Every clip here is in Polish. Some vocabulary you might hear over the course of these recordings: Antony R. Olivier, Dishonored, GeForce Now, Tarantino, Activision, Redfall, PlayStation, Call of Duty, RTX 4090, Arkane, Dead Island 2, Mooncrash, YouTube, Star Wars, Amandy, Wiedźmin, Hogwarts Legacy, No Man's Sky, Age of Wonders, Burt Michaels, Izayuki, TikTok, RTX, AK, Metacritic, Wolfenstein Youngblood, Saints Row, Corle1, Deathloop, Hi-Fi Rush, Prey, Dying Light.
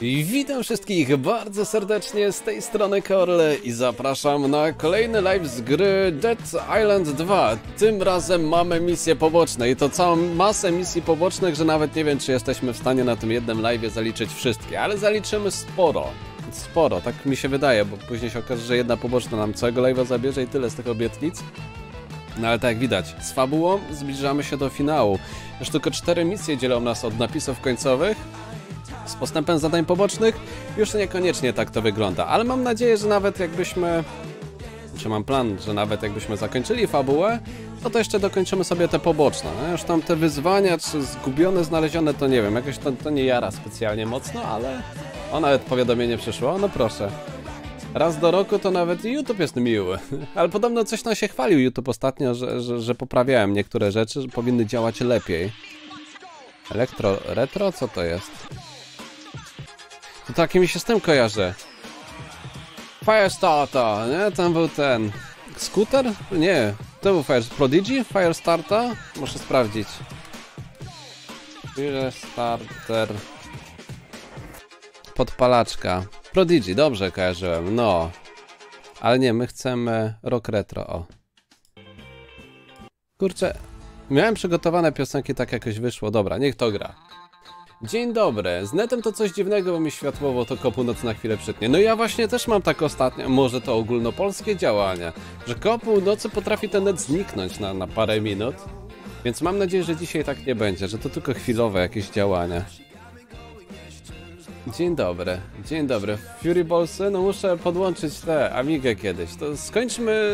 I witam wszystkich bardzo serdecznie z tej strony Corle i zapraszam na kolejny live z gry Dead Island 2. Tym razem mamy misje poboczne i to całą masę misji pobocznych, że nawet nie wiem, czy jesteśmy w stanie na tym jednym live'ie zaliczyć wszystkie, ale zaliczymy sporo. Sporo, tak mi się wydaje, bo później się okaże, że jedna poboczna nam całego live'a zabierze i tyle z tych obietnic. No ale tak jak widać, z fabułą zbliżamy się do finału. Już tylko 4 misje dzielą nas od napisów końcowych. Z postępem zadań pobocznych już niekoniecznie tak to wygląda, ale mam nadzieję, że nawet jakbyśmy... Czy mam plan, że nawet jakbyśmy zakończyli fabułę, to jeszcze dokończymy sobie te poboczne. No, już tam te wyzwania, czy zgubione, znalezione, to nie wiem, jakoś to nie jara specjalnie mocno, ale... O, nawet powiadomienie przyszło, no proszę. Raz do roku to nawet YouTube jest miły. Ale podobno coś nam się chwalił YouTube ostatnio, że poprawiałem niektóre rzeczy, że powinny działać lepiej. Retro? Co to jest? To takie mi się z tym kojarzy. Firestarter, nie? Tam był ten... Scooter? Nie. To był Prodigy? Firestarter? Muszę sprawdzić. Firestarter... Podpalaczka. Prodigy, dobrze kojarzyłem, no. Ale nie, my chcemy rock retro, o. Kurczę, miałem przygotowane piosenki, tak jakoś wyszło. Dobra, niech to gra. Dzień dobry, z netem to coś dziwnego, bo mi światłowo to północ na chwilę przytnie. No ja właśnie też mam tak ostatnio, może to ogólnopolskie działania, że koło północy potrafi ten net zniknąć na parę minut. Więc mam nadzieję, że dzisiaj tak nie będzie, że to tylko chwilowe jakieś działania. Dzień dobry, Fury Ballsy, no muszę podłączyć tę Amigę kiedyś, to skończmy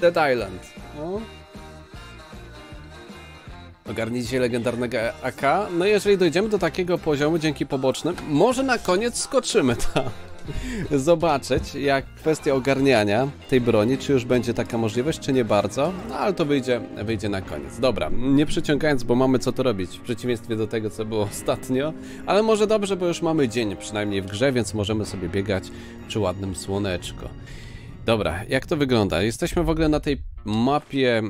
Dead Island, no. Ogarnijcie legendarnego AK, no jeżeli dojdziemy do takiego poziomu dzięki pobocznym, może na koniec skoczymy tam, zobaczyć jak kwestia ogarniania tej broni, czy już będzie taka możliwość, czy nie bardzo, no ale to wyjdzie na koniec. Dobra, nie przyciągając, bo mamy co to robić, w przeciwieństwie do tego, co było ostatnio, ale może dobrze, bo już mamy dzień przynajmniej w grze, więc możemy sobie biegać przy ładnym słoneczko. Dobra, jak to wygląda? Jesteśmy w ogóle na tej mapie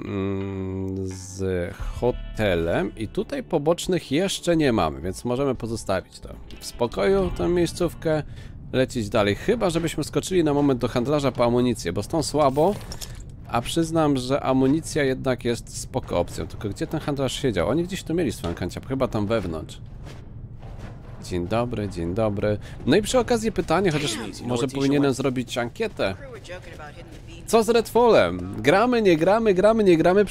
z hotelem i tutaj pobocznych jeszcze nie mamy, więc możemy pozostawić to w spokoju, tę miejscówkę, lecieć dalej. Chyba, żebyśmy skoczyli na moment do handlarza po amunicję, bo z tą słabo, a przyznam, że amunicja jednak jest spoko opcją. Tylko gdzie ten handlarz siedział? Oni gdzieś tu mieli swoją kanciapę, chyba tam wewnątrz. Dzień dobry, dzień dobry. No i przy okazji pytanie, chociaż może powinienem zrobić ankietę. Co z Redfallem? Gramy, nie gramy, gramy, nie gramy.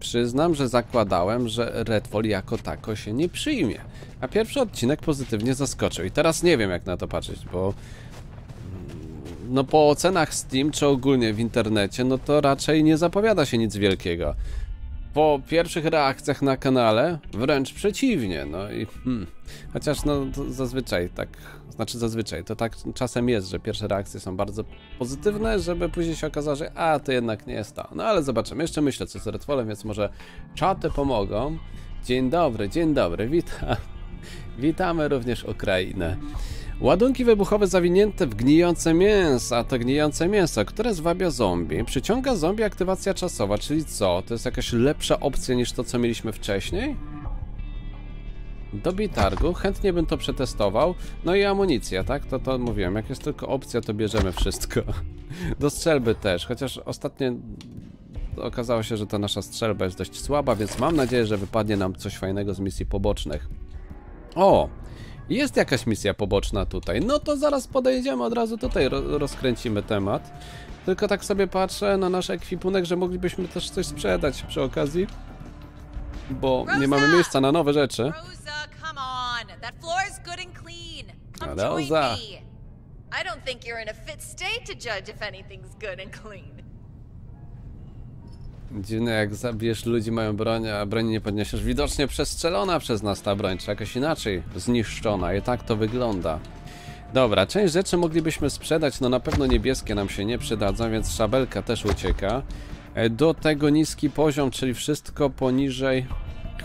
Przyznam, że zakładałem, że Redfall jako tako się nie przyjmie. A pierwszy odcinek pozytywnie zaskoczył. I teraz nie wiem jak na to patrzeć, bo... No po ocenach Steam czy ogólnie w internecie, no to raczej nie zapowiada się nic wielkiego. Po pierwszych reakcjach na kanale wręcz przeciwnie, no i chociaż no to zazwyczaj tak, to tak czasem jest, że pierwsze reakcje są bardzo pozytywne, żeby później się okazało, że a to jednak nie jest to, no ale zobaczymy, jeszcze myślę co z Redfallem, więc może czaty pomogą. Dzień dobry, witam. Witamy również Ukrainę. Ładunki wybuchowe zawinięte w gnijące mięso, a to gnijące mięso, które zwabia zombie, przyciąga zombie aktywacja czasowa, czyli co? To jest jakaś lepsza opcja niż to, co mieliśmy wcześniej? Dobij targu, chętnie bym to przetestował. No i amunicja, tak? To mówiłem, jak jest tylko opcja, to bierzemy wszystko. Do strzelby też, chociaż ostatnio okazało się, że ta nasza strzelba jest dość słaba, więc mam nadzieję, że wypadnie nam coś fajnego z misji pobocznych. O! Jest jakaś misja poboczna tutaj, no to zaraz podejdziemy, od razu tutaj rozkręcimy temat. Tylko tak sobie patrzę na nasz ekwipunek, że moglibyśmy też coś sprzedać przy okazji. Bo nie mamy miejsca na nowe rzeczy. Rosa. Dziwne, jak zabijesz ludzi, mają broń, a broń nie podniesiesz. Widocznie przestrzelona przez nas ta broń, czy jakoś inaczej zniszczona. I tak to wygląda. Dobra, część rzeczy moglibyśmy sprzedać, no na pewno niebieskie nam się nie przydadzą, więc szabelka też ucieka. Do tego niski poziom, czyli wszystko poniżej...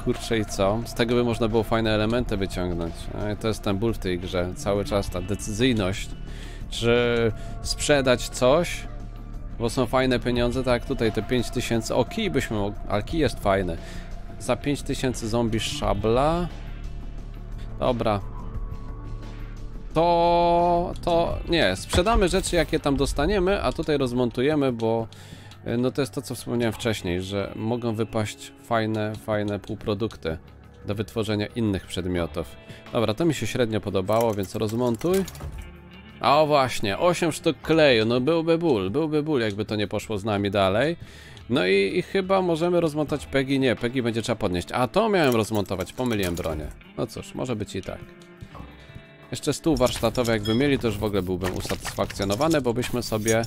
Kurczę i co? Z tego by można było fajne elementy wyciągnąć. To jest ten ból w tej grze, cały czas ta decyzyjność. Czy sprzedać coś... Bo są fajne pieniądze, tak tutaj te 5000, o kij byśmy mogli, ale kij jest fajny. Za 5000 zombie szabla. Dobra. To nie, sprzedamy rzeczy jakie tam dostaniemy, a tutaj rozmontujemy, bo no to jest to co wspomniałem wcześniej, że mogą wypaść fajne półprodukty do wytworzenia innych przedmiotów. Dobra, to mi się średnio podobało, więc rozmontuj. A o właśnie, 8 sztuk kleju, no byłby ból jakby to nie poszło z nami dalej. No i chyba możemy rozmontać Peggy, nie, Peggy będzie trzeba podnieść. A to miałem rozmontować, pomyliłem bronię. No cóż, może być i tak. Jeszcze stół warsztatowy jakby mieli, to już w ogóle byłbym usatysfakcjonowany, bo byśmy sobie...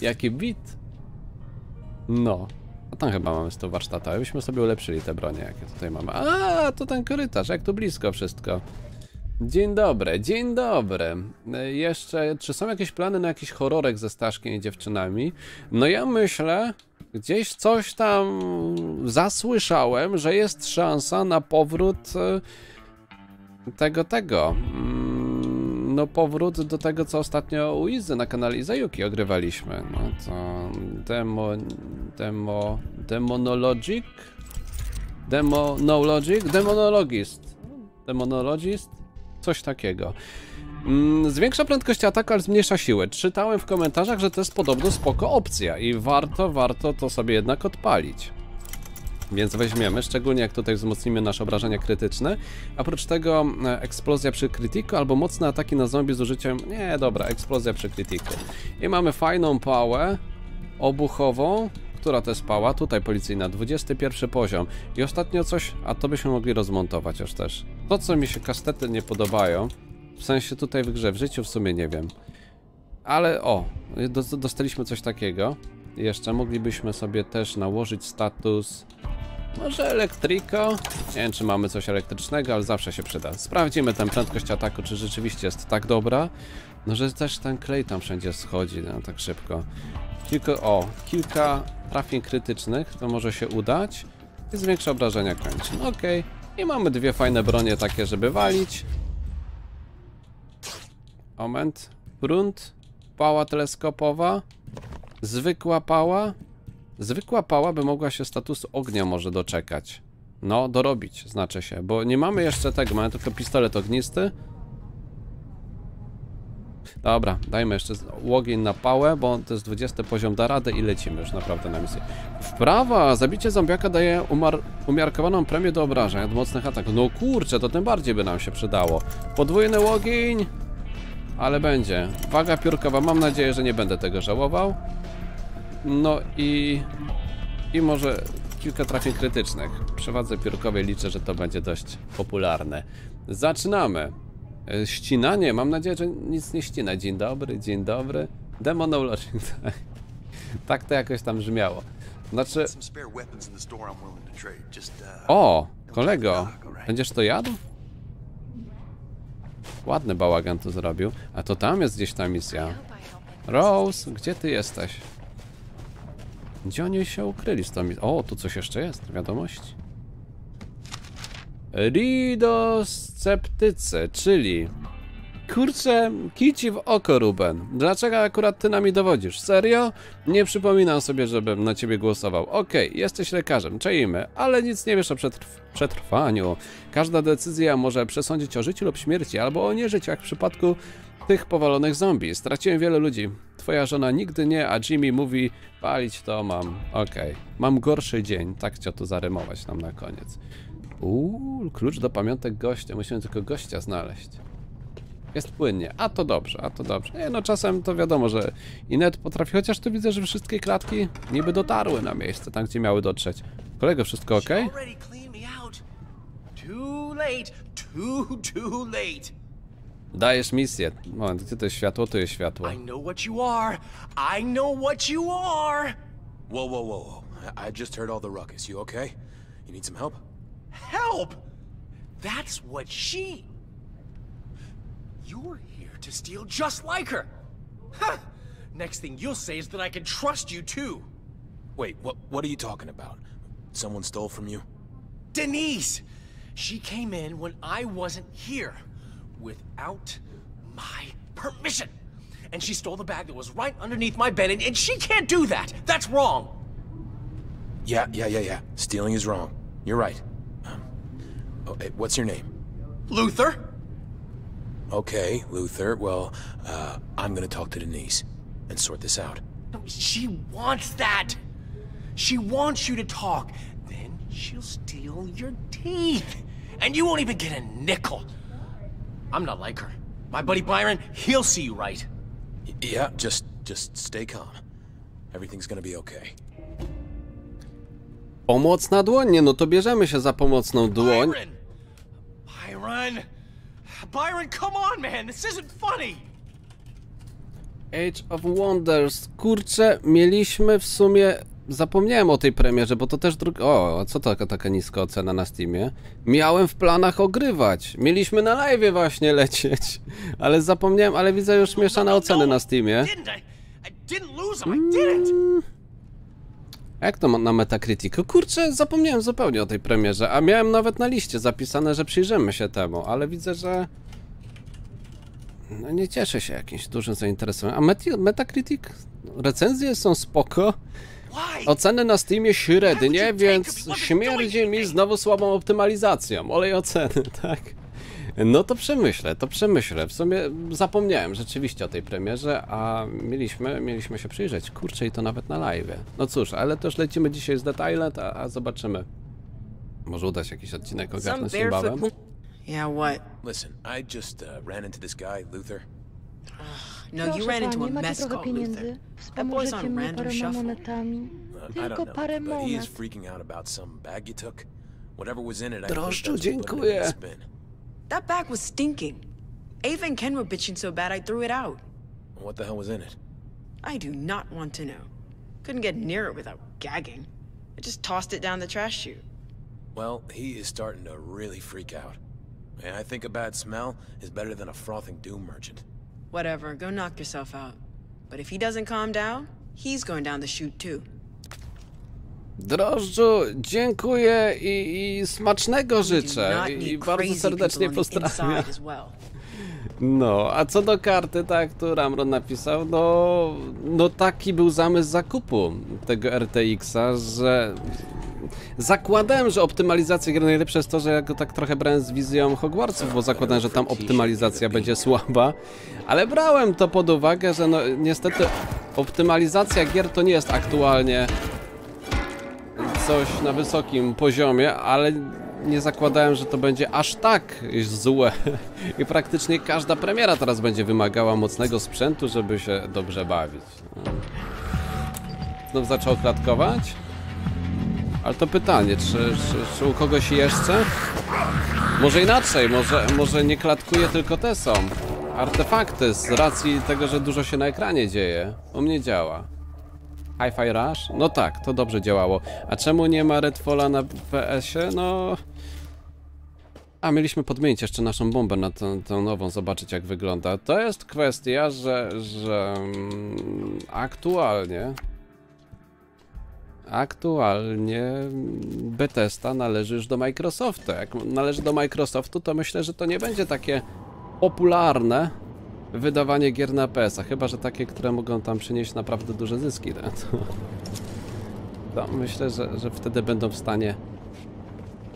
Jaki bit! No. A tam chyba mamy stół warsztatowy, byśmy sobie ulepszyli te bronie, jakie tutaj mamy. A, to ten korytarz, jak tu blisko wszystko. Dzień dobry, dzień dobry. Jeszcze, czy są jakieś plany na jakiś horrorek ze Staszkiem i dziewczynami? No ja myślę, gdzieś coś tam zasłyszałem, że jest szansa na powrót tego. No powrót do tego, co ostatnio u Izy na kanale Izayuki ogrywaliśmy. No to Demonologist. Coś takiego. Zwiększa prędkość ataku, ale zmniejsza siłę. Czytałem w komentarzach, że to jest podobno spoko opcja i warto to sobie jednak odpalić. Więc weźmiemy, szczególnie jak tutaj wzmocnimy nasze obrażenia krytyczne. A oprócz tego eksplozja przy krytyku albo mocne ataki na zombie z użyciem... Nie, dobra, eksplozja przy krytyku. I mamy fajną pałę obuchową. Która to jest pała? Tutaj policyjna, 21 poziom. I ostatnio coś, a to byśmy mogli rozmontować już też. To co mi się kastety nie podobają, w sensie tutaj w grze, w życiu w sumie nie wiem. Ale o, dostaliśmy coś takiego. Jeszcze moglibyśmy sobie też nałożyć status, może elektriko? Nie wiem czy mamy coś elektrycznego, ale zawsze się przyda. Sprawdzimy tę prędkość ataku, czy rzeczywiście jest tak dobra. No że też ten klej tam wszędzie schodzi, no, tak szybko. Kilka trafień krytycznych, to może się udać. I zwiększa obrażenia kończyn. Okej. I mamy dwie fajne bronie takie, żeby walić. Moment. Brunt. Pała teleskopowa. Zwykła pała. Zwykła pała by mogła się statusu ognia może doczekać. No, dorobić, znaczy się. Bo nie mamy jeszcze tego, mamy tylko pistolet ognisty. Dobra, dajmy jeszcze łogień na pałę, bo to jest 20 poziom, da radę i lecimy już naprawdę na misję. Wprawa! Zabicie zombiaka daje umiarkowaną premię do obrażeń od mocnych ataków. No kurczę, to tym bardziej by nam się przydało. Podwójny łogień! Ale będzie. Waga piórkowa, mam nadzieję, że nie będę tego żałował. No i może kilka trafień krytycznych. Przy wadze piórkowej liczę, że to będzie dość popularne. Zaczynamy! Ścinanie, mam nadzieję, że nic nie ścina. Dzień dobry, dzień dobry. Demonologist. Tak to jakoś tam brzmiało. Znaczy... O, kolego, będziesz to jadł? Ładny bałagan tu zrobił. A to tam jest gdzieś ta misja. Rose, gdzie ty jesteś? Gdzie oni się ukryli z tą misją? O, tu coś jeszcze jest, wiadomości. Ridosceptycy, czyli... Kurczę, kij ci w oko, Ruben. Dlaczego akurat ty nami dowodzisz? Serio? Nie przypominam sobie, żebym na ciebie głosował. Okej, jesteś lekarzem, czajmy, ale nic nie wiesz o przetrwaniu. Każda decyzja może przesądzić o życiu lub śmierci, albo o nieżyciu, jak w przypadku tych powalonych zombie. Straciłem wiele ludzi. Twoja żona nigdy nie, a Jimmy mówi, palić to mam. Okej, mam gorszy dzień. Tak chciał to zarymować nam na koniec. Klucz do pamiątek gościa. Musimy tylko gościa znaleźć. Jest płynnie. A to dobrze, a to dobrze. Nie, no czasem to wiadomo, że Inet potrafi, chociaż tu widzę, że wszystkie klatki niby dotarły na miejsce, tam gdzie miały dotrzeć. Kolego, wszystko ok? Dajesz misję. Moment, gdzie to jest światło? Tu jest światło. I know what you are! Wow. I just heard all the ruckus. You okay? You need some help? Help! That's what she... You're here to steal just like her! Huh! Next thing you'll say is that I can trust you too! Wait, what are you talking about? Someone stole from you? Denise! She came in when I wasn't here, without my permission! and she stole the bag that was right underneath my bed, and she can't do that! That's wrong! Yeah. Stealing is wrong. You're right. What's your name? Luther. Okay, Luther. Well, I'm gonna talk to Denise and sort this out. She wants that! She wants you to talk. Then she'll steal your teeth. And you won't even get a nickel. I'm not like her. My buddy Byron, he'll see you right. Yeah, just stay calm. Everything's gonna be okay. Pomocna dłoń? Nie, no to bierzemy się za pomocną dłoń. Byron, come on, man, this isn't funny. Age of Wonders. Kurczę, mieliśmy w sumie... Zapomniałem o tej premierze, bo to też druga... O, co taka niska ocena na Steamie? Miałem w planach ogrywać. Mieliśmy na live'ie właśnie lecieć. Ale zapomniałem, ale widzę już mieszane oceny na Steamie. Jak to na Metacriticu? Kurczę, zapomniałem zupełnie o tej premierze, a miałem nawet na liście zapisane, że przyjrzymy się temu, ale widzę, że... No nie cieszę się jakimś dużym zainteresowaniem. A Metacritic? Recenzje są spoko. Oceny na Steamie średnie, więc śmierdzi mi znowu słabą optymalizacją. Olej oceny, tak? No to przemyślę. W sumie zapomniałem rzeczywiście o tej premierze, a mieliśmy się przyjrzeć. Kurczę, i to nawet na live. No cóż, ale też lecimy dzisiaj z Dead Island, a zobaczymy. Może uda się jakiś odcinek ogarnąć niebawem. Yeah, what? Listen, I just ran into this guy, Luther. No, proszę, you ran into a mess called Luther. That boy's on random shuffle. Tylko parę monet. But he is freaking out about some bag you took. Whatever was in it, I think that's been. That bag was stinking. Ava and Ken were bitching so bad I threw it out. What the hell was in it? I do not want to know. Couldn't get near it without gagging. I just tossed it down the trash chute. Well, he is starting to really freak out. And I think a bad smell is better than a frothing doom merchant. Whatever, go knock yourself out. But if he doesn't calm down, he's going down the chute too. Drożdżu, dziękuję i smacznego życzę. I bardzo serdecznie pozdrawiam. No, a co do karty, tak, to Ramron napisał, no taki był zamysł zakupu tego RTX-a, że... Zakładałem, że optymalizacja gry najlepsza jest to, że ja go tak trochę brałem z wizją Hogwartsów, bo zakładałem, że tam optymalizacja będzie słaba. Ale brałem to pod uwagę, że no niestety optymalizacja gier to nie jest aktualnie coś na wysokim poziomie, ale nie zakładałem, że to będzie aż tak złe. I praktycznie każda premiera teraz będzie wymagała mocnego sprzętu, żeby się dobrze bawić. Znów zaczął klatkować? Ale to pytanie, czy u kogoś jeszcze? Może inaczej, może nie klatkuje, tylko te są artefakty z racji tego, że dużo się na ekranie dzieje. U mnie działa. Hi-Fi Rush? No tak, to dobrze działało. A czemu nie ma Redfalla na PS-ie? No... A, mieliśmy podmienić jeszcze naszą bombę na tą nową, zobaczyć jak wygląda. To jest kwestia, że Aktualnie Bethesda należy już do Microsoftu. Jak należy do Microsoftu, to myślę, że to nie będzie takie popularne wydawanie gier na PS-a. Chyba że takie, które mogą tam przynieść naprawdę duże zyski. To myślę, że wtedy będą w stanie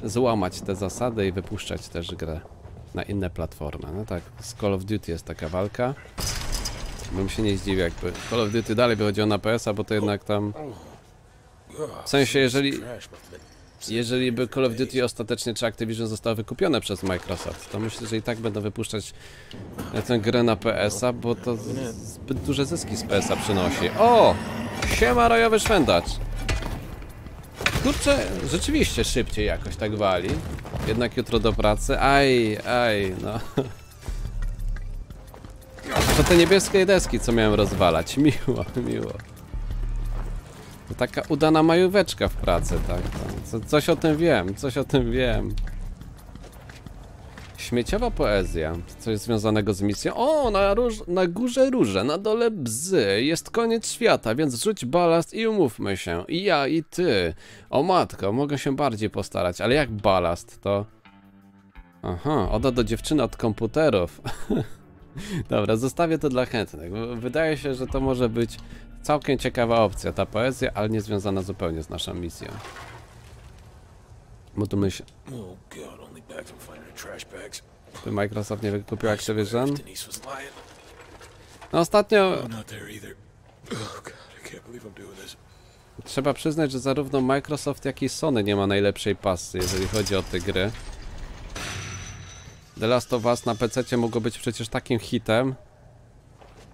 złamać te zasady i wypuszczać też grę na inne platformy. No tak, z Call of Duty jest taka walka. Bym się nie zdziwił, jakby Call of Duty dalej wychodziło na PS-a, bo to jednak tam... W sensie, jeżeli by Call of Duty ostatecznie czy Activision zostało wykupione przez Microsoft, to myślę, że i tak będą wypuszczać tę grę na PS-a, bo to zbyt duże zyski z PS-a przynosi. O! Siema, rojowy szwendacz! Kurczę, rzeczywiście szybciej jakoś tak wali. Jednak jutro do pracy. Aj, no. To te niebieskie deski, co miałem rozwalać. Miło. To taka udana majóweczka w pracy, tak? Coś o tym wiem. Śmieciowa poezja. Coś związanego z misją. O, na górze róże, na dole bzy. Jest koniec świata, więc rzuć balast i umówmy się. I ja, i ty. O matko, mogę się bardziej postarać. Ale jak balast, to... Aha, oda do dziewczyny od komputerów. Dobra, zostawię to dla chętnych. Wydaje się, że to może być całkiem ciekawa opcja, ta poezja, ale nie związana zupełnie z naszą misją. Bo tu myślę... By Microsoft nie wykupił Activision? No ostatnio... Trzeba przyznać, że zarówno Microsoft, jak i Sony nie ma najlepszej pasy, jeżeli chodzi o te gry. The Last of Us na PC mogło być przecież takim hitem,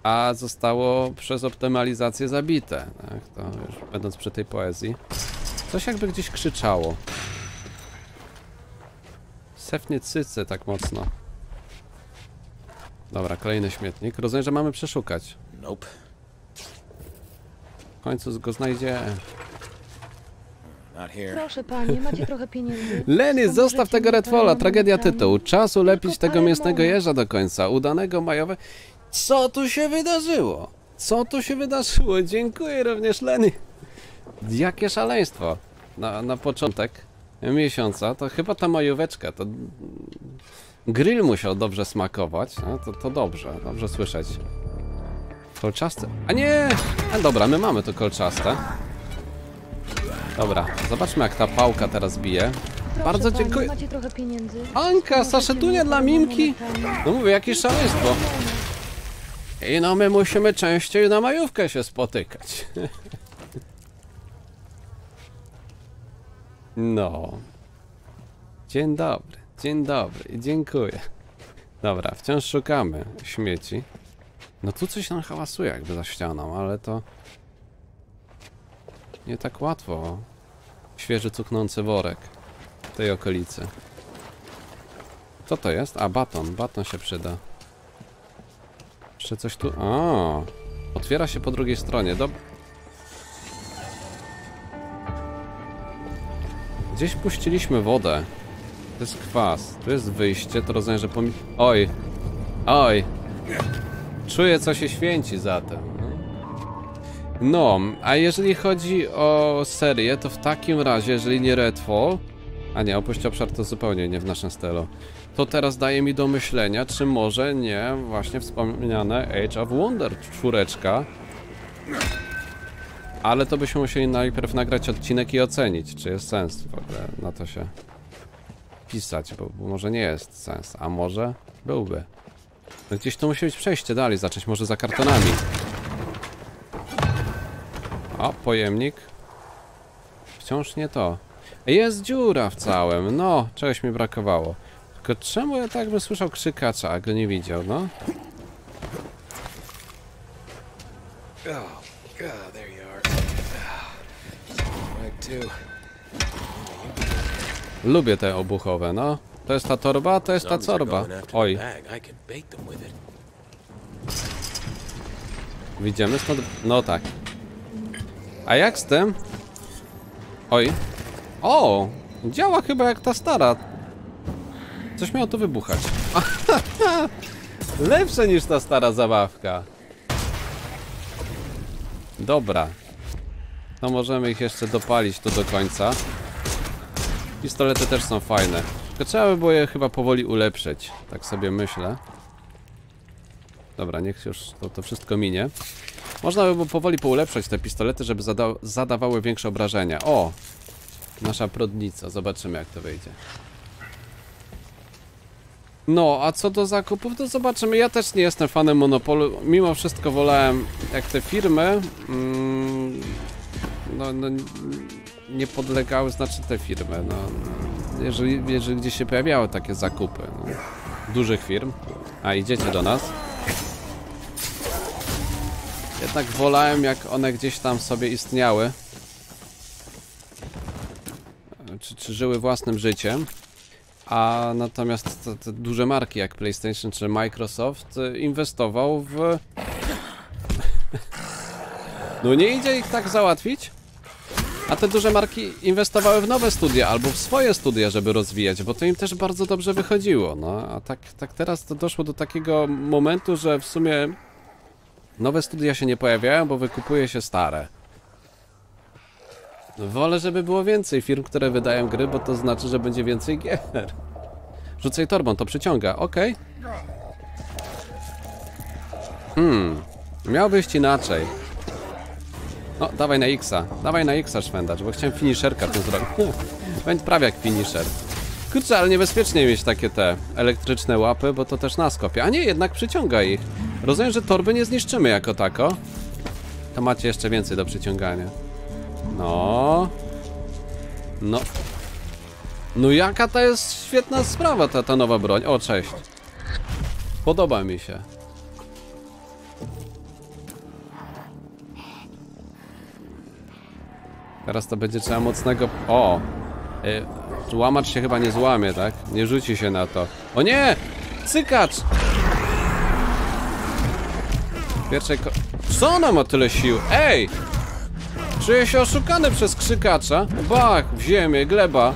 a zostało przez optymalizację zabite. Tak, to już będąc przy tej poezji. Coś jakby gdzieś krzyczało. Sefnie cyce tak mocno. Dobra, kolejny śmietnik. Rozumiem, że mamy przeszukać. Nope. W końcu go znajdzie. Proszę panie, macie trochę pieniędzy. Lenny, zostaw tego Redfalla, tragedia tytułu. Czas ulepić tego mięsnego jeża do końca. Udanego majowe... Co tu się wydarzyło? Co tu się wydarzyło? Dziękuję również, Lenny. Jakie szaleństwo. Na początek miesiąca to chyba ta majóweczka, to... Grill musiał dobrze smakować. No, to dobrze słyszeć. Kolczaste. A nie! A dobra, my mamy to kolczaste. Dobra, zobaczmy jak ta pałka teraz bije. Proszę, bardzo dziękuję. Pani, macie trochę pieniędzy. Anka, saszetunia dla Mimki. No mówię, jakieś szaleństwo. I no my musimy częściej na majówkę się spotykać. No. Dzień dobry, dzień dobry. Dziękuję. Dobra, wciąż szukamy śmieci. No tu coś nam hałasuje jakby za ścianą, ale to... Nie tak łatwo. Świeży cuchnący worek w tej okolicy. Co to jest? A, baton. Baton się przyda. Jeszcze coś tu... O! Otwiera się po drugiej stronie. Gdzieś puściliśmy wodę. To jest kwas. Tu jest wyjście. To rozumiem, że Oj! Oj! Czuję, co się święci zatem. No, a jeżeli chodzi o serię, to w takim razie, jeżeli nie Redfall, a nie, opuść obszar to zupełnie nie w naszym stylu, to teraz daje mi do myślenia, czy może nie właśnie wspomniane Age of Wonders 4. Ale to byśmy musieli najpierw nagrać odcinek i ocenić, czy jest sens w ogóle na to się pisać, bo może nie jest sens, a może byłby. No gdzieś to musi być przejście dalej, zacząć może za kartonami. O, pojemnik. Wciąż nie to. Jest dziura w całym. No, czegoś mi brakowało. Tylko czemu ja tak bym słyszał krzykacza, a go nie widział, no? Lubię te obuchowe, no. To jest ta torba, to jest ta corba. Oj. Widzimy stąd... No tak. A jak z tym? Oj. O! Działa chyba jak ta stara. Coś miało tu wybuchać. Lepsze niż ta stara zabawka. Dobra. No możemy ich jeszcze dopalić tu do końca. Pistolety też są fajne. Tylko trzeba by było je chyba powoli ulepszyć. Tak sobie myślę. Dobra, niech już to wszystko minie. Można by było powoli poulepszać te pistolety, żeby zadawały większe obrażenia. O! Nasza prodnica. Zobaczymy jak to wyjdzie. No, a co do zakupów, to zobaczymy. Ja też nie jestem fanem Monopolu. Mimo wszystko wolałem jak te firmy... nie podlegały, znaczy te firmy. No, jeżeli gdzieś się pojawiały takie zakupy. No, dużych firm. A idziecie do nas. Jednak wolałem, jak one gdzieś tam sobie istniały. Czy żyły własnym życiem. A natomiast te duże marki jak PlayStation czy Microsoft inwestował w... No nie idzie ich tak załatwić. A te duże marki inwestowały w nowe studia albo w swoje studia, żeby rozwijać, bo to im też bardzo dobrze wychodziło. No a tak teraz to doszło do takiego momentu, że w sumie... Nowe studia się nie pojawiają, bo wykupuje się stare. Wolę, żeby było więcej firm, które wydają gry, bo to znaczy, że będzie więcej gier. Rzucaj torbą, to przyciąga. Okej. Miał wyjść inaczej. No, dawaj na X-a. Dawaj na X-a, szwendacz, bo chciałem finisherka w tym zrobić. Będzie prawie jak finisher. Kurczę, ale niebezpiecznie mieć takie te elektryczne łapy, bo to też nas kopie. A nie, jednak przyciąga ich. Rozumiem, że torby nie zniszczymy jako tako. To macie jeszcze więcej do przyciągania. No. No. No jaka to jest świetna sprawa ta nowa broń. O, cześć. Podoba mi się. Teraz to będzie trzeba mocnego... O! Łamacz się chyba nie złamie, tak? Nie rzuci się na to. O nie! Cykacz! Pierwszej ko... Co ona ma tyle sił? Ej! Czuję się oszukany przez krzykacza. Bach! W ziemię, gleba.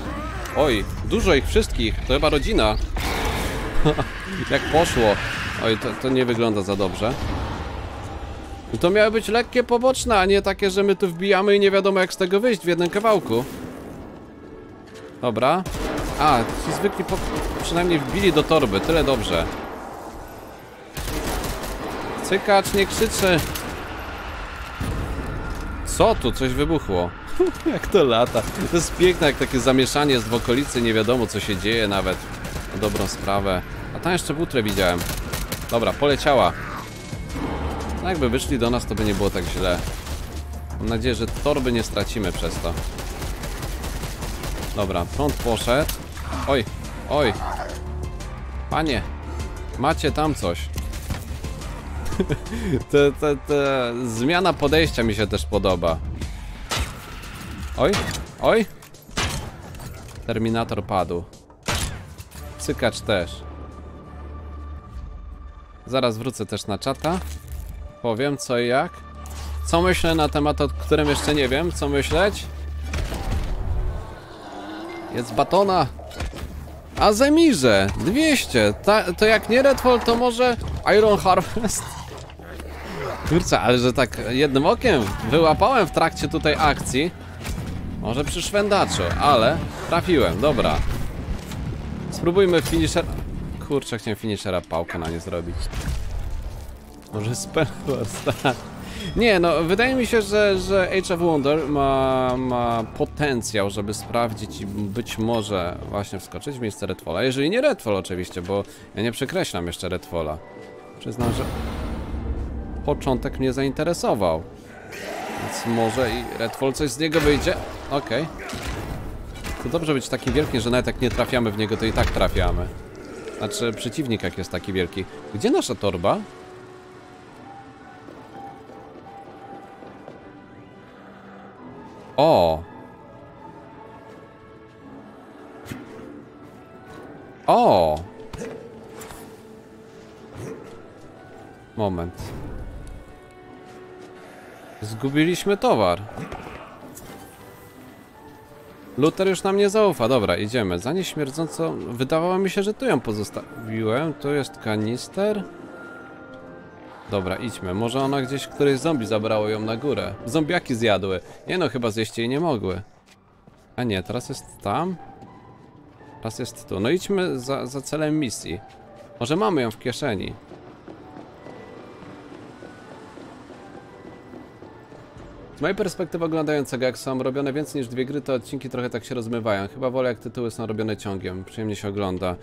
Oj, dużo ich wszystkich. To chyba rodzina. Jak poszło. Oj, to nie wygląda za dobrze. To miały być lekkie poboczne, a nie takie, że my tu wbijamy i nie wiadomo jak z tego wyjść w jednym kawałku. Dobra. A, ci zwykli przynajmniej wbili do torby, tyle dobrze. Cykacz nie krzyczy. Co tu? Coś wybuchło. Jak to lata. To jest piękne, jak takie zamieszanie jest w okolicy, nie wiadomo co się dzieje nawet. Na dobrą sprawę. A tam jeszcze butrę widziałem. Dobra, poleciała. No jakby wyszli do nas, to by nie było tak źle. Mam nadzieję, że torby nie stracimy przez to. Dobra, prąd poszedł. Oj, oj. Panie, macie tam coś. Ta zmiana podejścia mi się też podoba. Oj, oj. Terminator padł. Cykacz też. Zaraz wrócę też na czata. Powiem co i jak. Co myślę na temat, o którym jeszcze nie wiem, co myśleć. Jest batona. A zemirze 200. To jak nie Redfall, to może Iron Harvest. Kurczę, ale że tak jednym okiem wyłapałem w trakcie tutaj akcji. Może przy szwendaczu, ale trafiłem, dobra. Spróbujmy finisher. Kurczę, chciałem finishera pałkę na nie zrobić. Może Star. Nie, no wydaje mi się, że Age of Wonders ma potencjał, żeby sprawdzić i być może właśnie wskoczyć w miejsce Redfalla. Jeżeli nie Redfall oczywiście, bo ja nie przekreślam jeszcze Redfalla. Przyznam, że początek mnie zainteresował. Więc może i Redfall coś z niego wyjdzie. Okej. To dobrze być taki wielki, że nawet jak nie trafiamy w niego, to i tak trafiamy. Znaczy przeciwnik jak jest taki wielki. Gdzie nasza torba? O! O! Moment. Zgubiliśmy towar. Luther już nam nie zaufa. Dobra, idziemy. Za nieśmierdzącą... Wydawało mi się, że tu ją pozostawiłem. Tu jest kanister. Dobra, idźmy. Może ona gdzieś, któreś zombie zabrało ją na górę. Zombiaki zjadły. Nie no, chyba zjeść jej nie mogły. A nie, teraz jest tam. Teraz jest tu. No idźmy za celem misji. Może mamy ją w kieszeni. Z mojej perspektywy oglądającego, jak są robione więcej niż dwie gry, to odcinki trochę tak się rozmywają. Chyba wolę, jak tytuły są robione ciągiem. Przyjemnie się ogląda.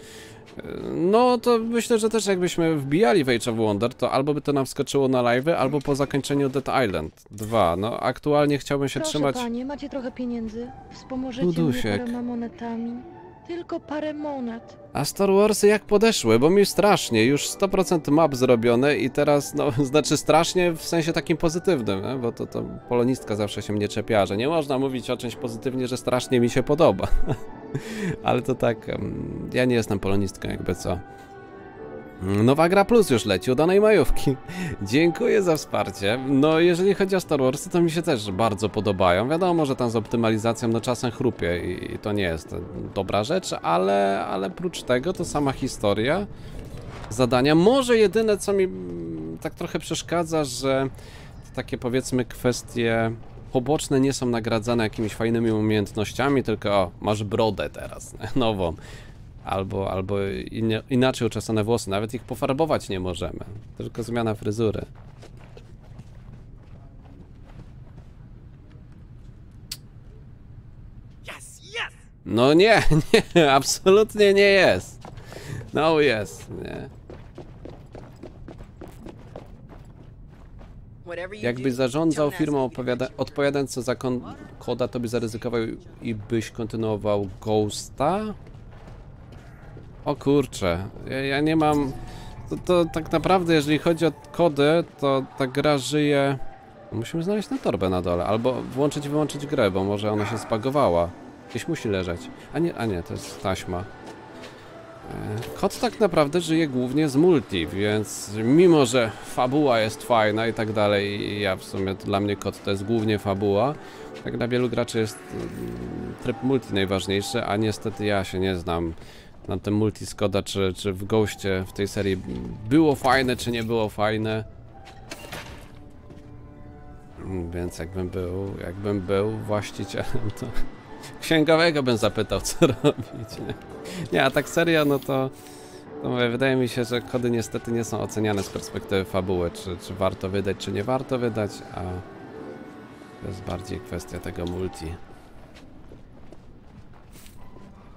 No to myślę, że też jakbyśmy wbijali w Age of Wonder, to albo by to nam wskoczyło na live'y, albo po zakończeniu Dead Island 2. No aktualnie chciałbym się trzymać... Proszę panie, macie trochę pieniędzy? Wspomożecie mnie paroma monetami? Tylko parę monet. A Star Warsy jak podeszły, bo mi strasznie, już 100% map zrobione i teraz, no, znaczy strasznie w sensie takim pozytywnym, nie? Bo to polonistka zawsze się mnie czepia, że nie można mówić o czymś pozytywnie, że strasznie mi się podoba. Ale to tak, ja nie jestem polonistką jakby co. Nowa gra plus już leci, udanej majówki. Dziękuję za wsparcie. No jeżeli chodzi o Star Warsy, to mi się też bardzo podobają. Wiadomo, że tam z optymalizacją no czasem chrupie i to nie jest dobra rzecz, ale prócz tego to sama historia, zadania. Może jedyne co mi tak trochę przeszkadza, że takie powiedzmy kwestie poboczne nie są nagradzane jakimiś fajnymi umiejętnościami, tylko o, masz brodę teraz, nową. albo inaczej uczesane włosy, nawet ich pofarbować nie możemy, tylko zmiana fryzury. No nie, nie, absolutnie nie jest. No jest, nie. Jakbyś zarządzał firmą, odpowiadając co za koda, to byś zaryzykował i byś kontynuował Ghosta? O kurczę, ja nie mam... To tak naprawdę, jeżeli chodzi o kody, to ta gra żyje... Musimy znaleźć na torbę na dole, albo włączyć, wyłączyć grę, bo może ona się spagowała. Gdzieś musi leżeć. A nie, to jest taśma. Kod tak naprawdę żyje głównie z multi, więc mimo, że fabuła jest fajna i tak dalej, i ja w sumie dla mnie kod to jest głównie fabuła, tak dla wielu graczy jest tryb multi najważniejszy, a niestety ja się nie znam na tym multi z Koda, czy w Ghoście w tej serii było fajne, czy nie było fajne. Więc jakbym był właścicielem, to... Księgowego bym zapytał, co robić, nie? A tak serio, no to mówię, wydaje mi się, że kody niestety nie są oceniane z perspektywy fabuły, czy warto wydać, czy nie warto wydać, a to jest bardziej kwestia tego multi.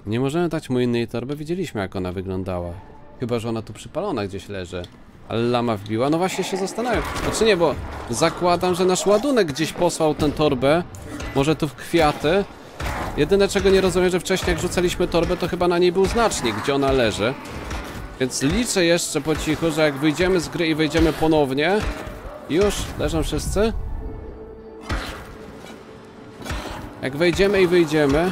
Nie możemy dać mu innej torby, widzieliśmy jak ona wyglądała. Chyba że ona tu przypalona gdzieś leży. Ale lama wbiła, no właśnie się zastanawiam. Znaczy nie, bo zakładam, że nasz ładunek gdzieś posłał tę torbę, może tu w kwiaty. Jedyne czego nie rozumiem, że wcześniej jak rzucaliśmy torbę, to chyba na niej był znacznik, gdzie ona leży. Więc liczę jeszcze po cichu, że jak wyjdziemy z gry i wejdziemy ponownie... Już? Leżą wszyscy? Jak wejdziemy i wyjdziemy...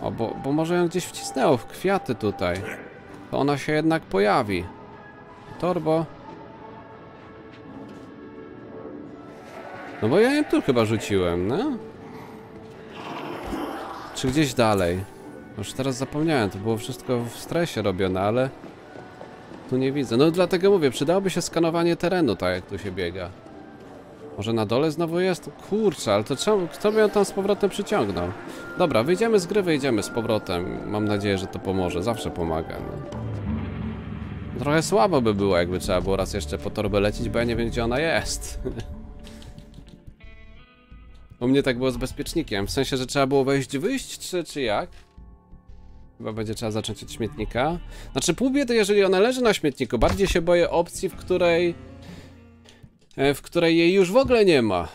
O, bo może ją gdzieś wcisnęło w kwiaty tutaj. To ona się jednak pojawi. Torbo... No bo ja ją tu chyba rzuciłem, no? Czy gdzieś dalej? Już teraz zapomniałem, to było wszystko w stresie robione, ale... Tu nie widzę, no dlatego mówię, przydałoby się skanowanie terenu, tak jak tu się biega. Może na dole znowu jest? Kurczę, ale to czemu? Kto by ją tam z powrotem przyciągnął? Dobra, wyjdziemy z gry, wyjdziemy z powrotem. Mam nadzieję, że to pomoże, zawsze pomaga, no. Trochę słabo by było, jakby trzeba było raz jeszcze po torbę lecieć, bo ja nie wiem, gdzie ona jest. U mnie tak było z bezpiecznikiem, w sensie, że trzeba było wejść, wyjść, czy jak? Chyba będzie trzeba zacząć od śmietnika. Znaczy pół biedy, jeżeli ona leży na śmietniku, bardziej się boję opcji, w której jej już w ogóle nie ma.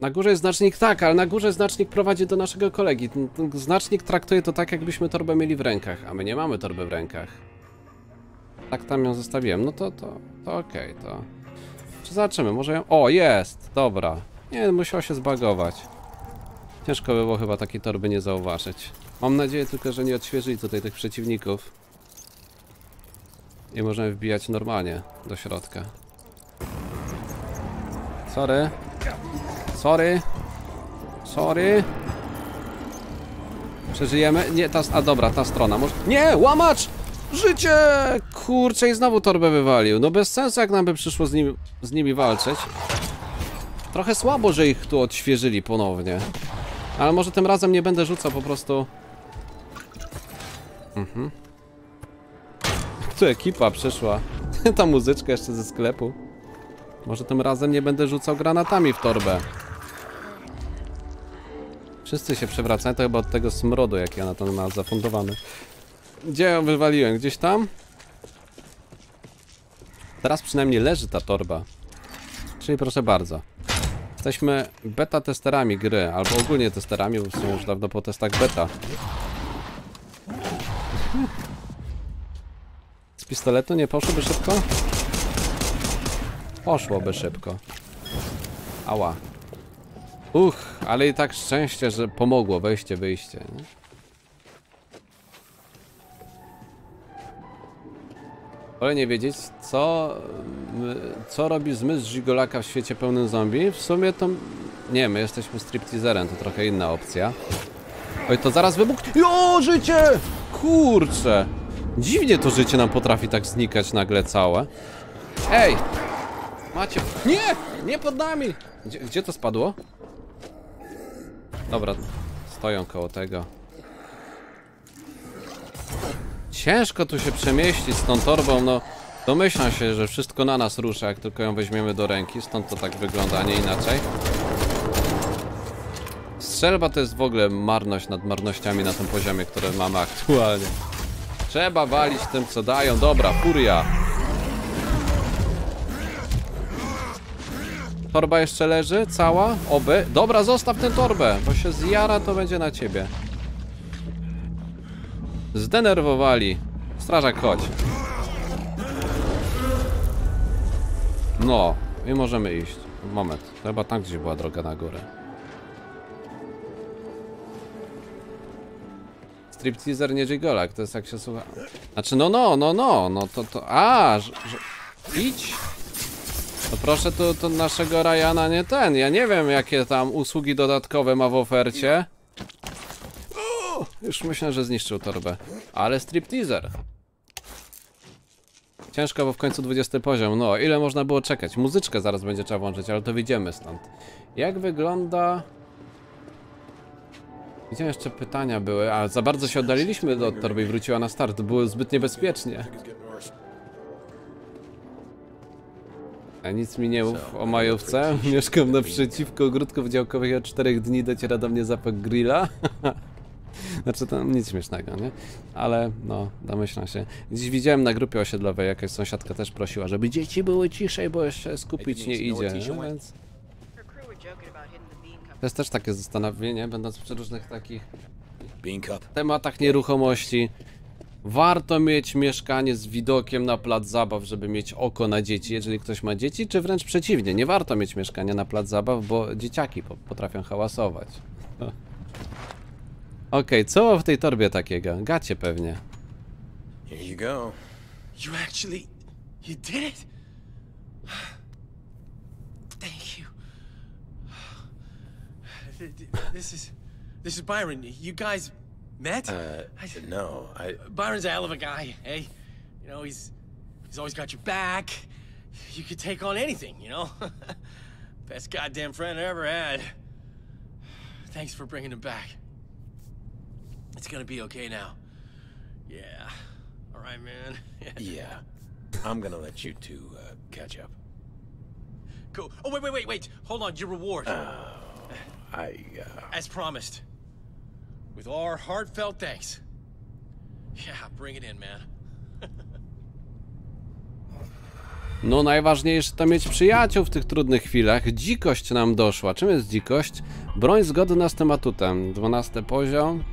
Na górze jest znacznik, tak, ale na górze znacznik prowadzi do naszego kolegi. Ten znacznik traktuje to tak, jakbyśmy torbę mieli w rękach, a my nie mamy torby w rękach. Tak tam ją zostawiłem, no to okej, to... Czy zobaczymy, może ją... O, jest, dobra. Nie, musiała się zbagować. Ciężko by było chyba takiej torby nie zauważyć. Mam nadzieję tylko, że nie odświeżyli tutaj tych przeciwników. I możemy wbijać normalnie do środka. Sorry. Sorry. Sorry. Przeżyjemy? Nie, a dobra, ta strona może... Nie, łamacz! Życie! Kurczę, i znowu torbę wywalił. No bez sensu, jak nam by przyszło z nimi walczyć. Trochę słabo, że ich tu odświeżyli ponownie. Ale może tym razem nie będę rzucał, po prostu... Mhm. Tu ekipa przyszła. Ta muzyczka jeszcze ze sklepu. Może tym razem nie będę rzucał granatami w torbę. Wszyscy się przewracają, to chyba od tego smrodu, jaki ona tam ma zafundowany. Gdzie ją wywaliłem? Gdzieś tam? Teraz przynajmniej leży ta torba. Czyli proszę bardzo. Jesteśmy beta testerami gry, albo ogólnie testerami, bo w sumie już dawno po testach beta. Z pistoletu nie poszłoby szybko? Poszłoby szybko. Ała. Ale i tak szczęście, że pomogło wejście, wyjście. Nie? Wolę nie wiedzieć, co robi zmysł żigolaka w świecie pełnym zombie. W sumie to... Nie, my jesteśmy stripteaserem, to trochę inna opcja. Oj, to zaraz wybuchnie... O, życie! Kurczę! Dziwnie to życie nam potrafi tak znikać nagle całe. Ej! Macie... Nie! Nie pod nami! Gdzie to spadło? Dobra, stoją koło tego. Ciężko tu się przemieścić z tą torbą, no. Domyślam się, że wszystko na nas rusza, jak tylko ją weźmiemy do ręki, stąd to tak wygląda, a nie inaczej. Strzelba to jest w ogóle marność nad marnościami na tym poziomie, które mamy aktualnie. Trzeba walić tym, co dają. Dobra, furia. Torba jeszcze leży, cała, oby. Dobra, zostaw tę torbę, bo się zjara, to będzie na ciebie. Zdenerwowali. Strażak, chodź. No, i możemy iść. Moment, chyba tam gdzieś była droga na górę. Stripteaser nie gigolak, to jest jak się słucha. Znaczy, no to... Idź! No proszę, to naszego Ryana nie ten. Ja nie wiem, jakie tam usługi dodatkowe ma w ofercie. Już myślę, że zniszczył torbę. Ale stripteaser. Ciężko, bo w końcu 20 poziom. No, ile można było czekać? Muzyczkę zaraz będzie trzeba włączyć, ale to wyjdziemy stąd. Jak wygląda... Gdzie jeszcze pytania były? A, za bardzo się oddaliliśmy do torby i wróciła na start. Było zbyt niebezpiecznie. A nic mi nie mów o majówce. Mieszkam naprzeciwko ogródków działkowych i od 4 dni dociera do mnie zapach grilla. Znaczy, to nic śmiesznego, nie? Ale, no, domyślam się. Dziś widziałem na grupie osiedlowej, jakaś sąsiadka też prosiła, żeby dzieci były ciszej, bo jeszcze skupić nie idzie, więc... To jest też takie zastanowienie, będąc przy różnych takich tematach nieruchomości. Warto mieć mieszkanie z widokiem na plac zabaw, żeby mieć oko na dzieci, jeżeli ktoś ma dzieci, czy wręcz przeciwnie. Nie warto mieć mieszkania na plac zabaw, bo dzieciaki potrafią hałasować. Okej, co w tej torbie takiego? Gacie pewnie. Here you go. You actually... You did it? Thank you. This is Byron. You guys met? No, I... Byron's a hell of a guy, eh? You know, he's always got your back. You could take on anything, you know? Best goddamn friend I ever had. Thanks for bringing him back. It's gonna be okay now. Yeah. All right, man. Yeah. I'm gonna let you two catch up. Cool. Oh, wait. Hold on, your reward. As promised. With our heartfelt thanks. Yeah, bring it in, man. No, najważniejsze to mieć przyjaciół w tych trudnych chwilach. Dzikość nam doszła. Czym jest dzikość? Broń zgodna z tym atutem. 12 poziom.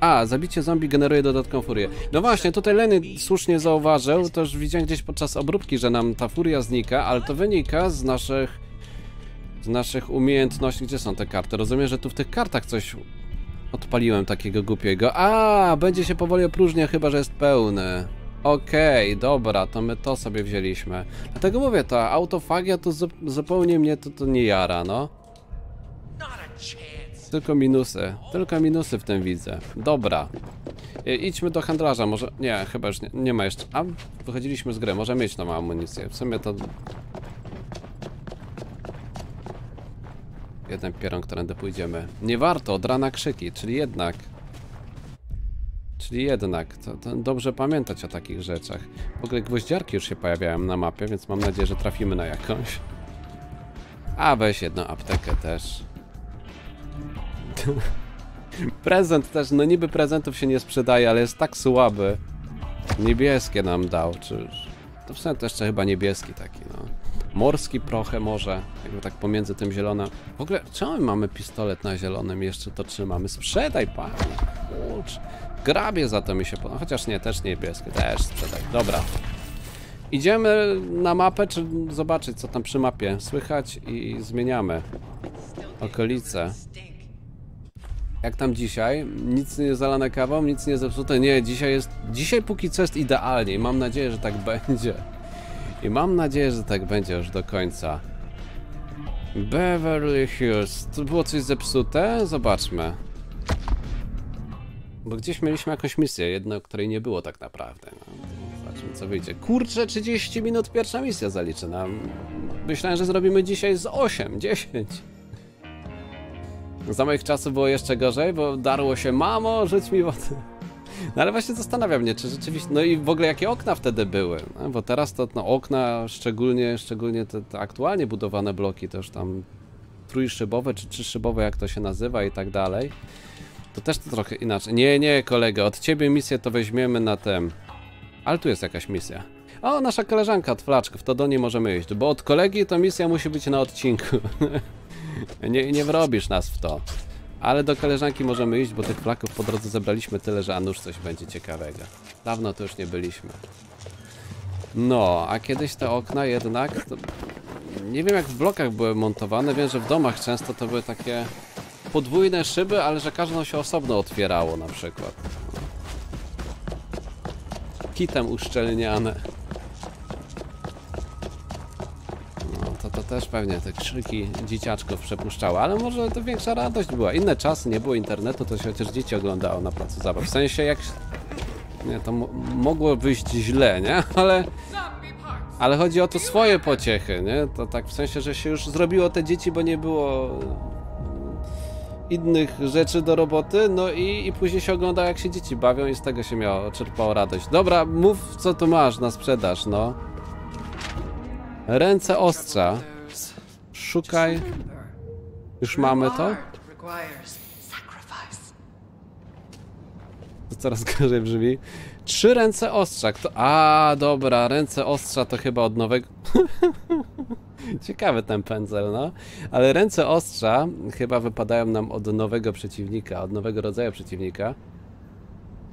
A, zabicie zombie generuje dodatkową furię. No właśnie, tutaj Lenny słusznie zauważył, to już widziałem gdzieś podczas obróbki, że nam ta furia znika, ale to wynika z naszych umiejętności. Gdzie są te karty? Rozumiem, że tu w tych kartach coś odpaliłem takiego głupiego. A, będzie się powoli opróżnia, chyba że jest pełny. Okej, dobra, to my to sobie wzięliśmy. Dlatego mówię, ta autofagia to zupełnie mnie to nie jara, no. Tylko minusy w tym widzę. Dobra. Idźmy do handlarza, może... Nie, chyba już nie ma jeszcze... A, wychodziliśmy z gry, może mieć tam amunicję. W sumie to... Jeden pieron, którędy pójdziemy. Nie warto, od rana krzyki, czyli jednak... To dobrze pamiętać o takich rzeczach. W ogóle gwoździarki już się pojawiają na mapie, więc mam nadzieję, że trafimy na jakąś. A, weź jedną aptekę też. Prezent też, no niby prezentów się nie sprzedaje, ale jest tak słaby. Niebieskie nam dał, czy... To w sumie to jeszcze chyba niebieski taki, no. Morski trochę może, jakby tak pomiędzy tym zielonym. W ogóle, czemu mamy pistolet na zielonym jeszcze to trzymamy? Sprzedaj, panie! Kurcz. Grabie za to mi się podoba, chociaż nie, też niebieskie, też sprzedaj. Dobra. Idziemy na mapę, czy zobaczyć co tam przy mapie słychać i zmieniamy okolice. Jak tam dzisiaj? Nic nie zalane kawą, nic nie zepsute. Nie, dzisiaj jest... Dzisiaj póki co jest idealnie i mam nadzieję, że tak będzie. I mam nadzieję, że tak będzie już do końca. Beverly Hills. Tu było coś zepsute? Zobaczmy. Bo gdzieś mieliśmy jakąś misję, jedną, której nie było tak naprawdę. No, zobaczmy co wyjdzie. Kurczę, 30 minut pierwsza misja zaliczona. Myślałem, że zrobimy dzisiaj z 8, 10. Za moich czasów było jeszcze gorzej, bo darło się, mamo, rzuć mi wodę. No ale właśnie zastanawiam mnie, czy rzeczywiście, no i w ogóle jakie okna wtedy były, no, bo teraz to no, okna, szczególnie te aktualnie budowane bloki, też tam trójszybowe czy trzyszybowe, jak to się nazywa i tak dalej, to też to trochę inaczej. Nie kolega, od ciebie misję to weźmiemy na tem. Ale tu jest jakaś misja. O, nasza koleżanka od Flaczków, to do niej możemy iść, bo od kolegi to misja musi być na odcinku. nie wrobisz nas w to. Ale do koleżanki możemy iść, bo tych flaków po drodze zebraliśmy tyle, że a nuż coś będzie ciekawego. Dawno to już nie byliśmy. No, a kiedyś te okna jednak... To... Nie wiem jak w blokach były montowane, wiem, że w domach często to były takie podwójne szyby, ale że każdą się osobno otwierało na przykład. Kitem uszczelniane. To też pewnie te krzyki dzieciaczków przepuszczały, ale może to większa radość była. Inne czasy, nie było internetu, to się chociaż dzieci oglądało na placu zabaw. W sensie jak... Nie, to mogło wyjść źle, nie? Ale chodzi o to swoje pociechy, nie? To tak w sensie, że się już zrobiło te dzieci, bo nie było innych rzeczy do roboty, no i później się oglądało, jak się dzieci bawią i z tego się miało, czerpało radość. Dobra, mów co tu masz na sprzedaż, no. Ręce ostrza. Szukaj. Już mamy to? To coraz gorzej brzmi. 3 ręce ostrza. Kto... A, dobra, ręce ostrza to chyba od nowego... Ciekawy ten pędzel, no. Ale ręce ostrza chyba wypadają nam od nowego przeciwnika, od nowego rodzaju przeciwnika.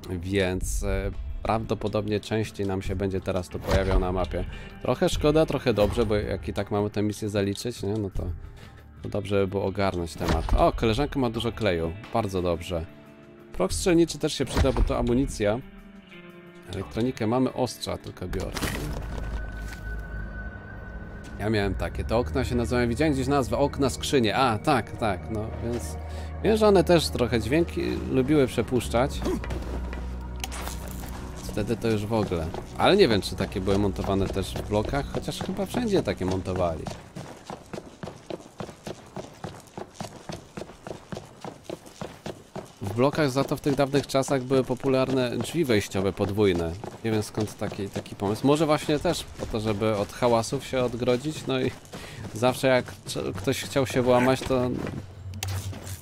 Więc... Prawdopodobnie częściej nam się będzie teraz to pojawiał na mapie. Trochę szkoda, trochę dobrze, bo jak i tak mamy tę misję zaliczyć, nie? No to dobrze by było ogarnąć temat. O, koleżanka ma dużo kleju. Bardzo dobrze. Proch strzelniczy też się przyda, bo to amunicja. Elektronikę mamy, ostrza tylko biorę. Ja miałem takie. Te okna się nazywają, widziałem gdzieś nazwę, okna, skrzynie. A, tak, no więc... Wiem, że one też trochę dźwięki lubiły przepuszczać. Wtedy to już w ogóle. Ale nie wiem, czy takie były montowane też w blokach, chociaż chyba wszędzie takie montowali. W blokach za to w tych dawnych czasach były popularne drzwi wejściowe podwójne. Nie wiem skąd taki pomysł. Może właśnie też po to, żeby od hałasów się odgrodzić, no i zawsze jak ktoś chciał się włamać, to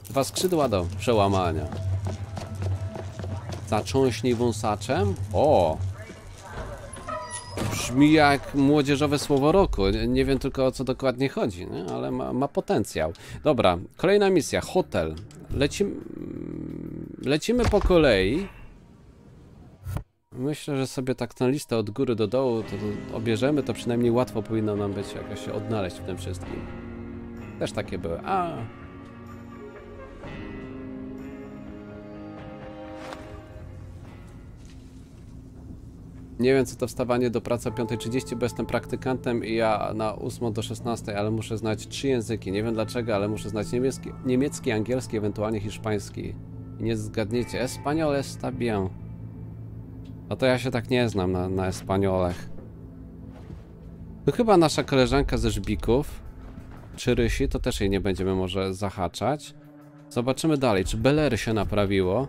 2 skrzydła do przełamania. Zacząśnij wąsaczem? O! Brzmi jak młodzieżowe słowo roku. Nie wiem tylko o co dokładnie chodzi, nie? Ale ma potencjał. Dobra, kolejna misja. Hotel. Lecimy po kolei. Myślę, że sobie tak tę listę od góry do dołu to obierzemy, to przynajmniej łatwo powinno nam być jakoś się odnaleźć w tym wszystkim. Też takie były. A. Nie wiem co to wstawanie do pracy o 5:30, bo jestem praktykantem i ja na 8 do 16, ale muszę znać 3 języki. Nie wiem dlaczego, ale muszę znać niemiecki, angielski, ewentualnie hiszpański. I nie zgadniecie, espanol está bien. No to ja się tak nie znam na espanolach. No chyba nasza koleżanka ze Żbików, czy Rysi, to też jej nie będziemy może zahaczać. Zobaczymy dalej, czy Belery się naprawiło.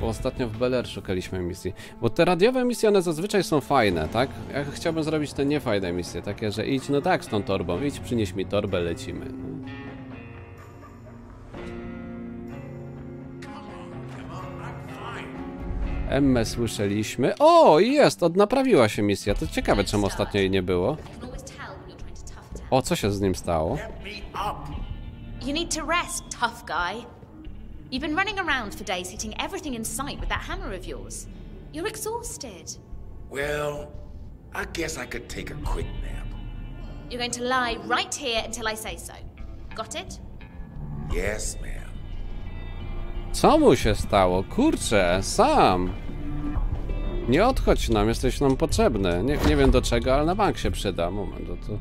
Bo ostatnio w Bel Air szukaliśmy misji. Bo te radiowe misje, one zazwyczaj są fajne, tak? Ja chciałbym zrobić te niefajne misje, takie, że idź, no tak, z tą torbą, idź, przynieś mi torbę, lecimy. Emmę słyszeliśmy. O, jest, odnaprawiła się misja, to ciekawe, czemu ostatnio jej nie było. O, co się z nim stało? You've been running around for days hitting everything in sight with that hammer of yours. You're exhausted. Well, I guess I could take a quick nap. You're going to lie right here until I say so. Got it? Yes, ma'am. Co mu się stało? Kurczę, sam. Nie odchodź nam, jesteś nam potrzebny. Nie wiem do czego, ale na bank się przyda. Moment, to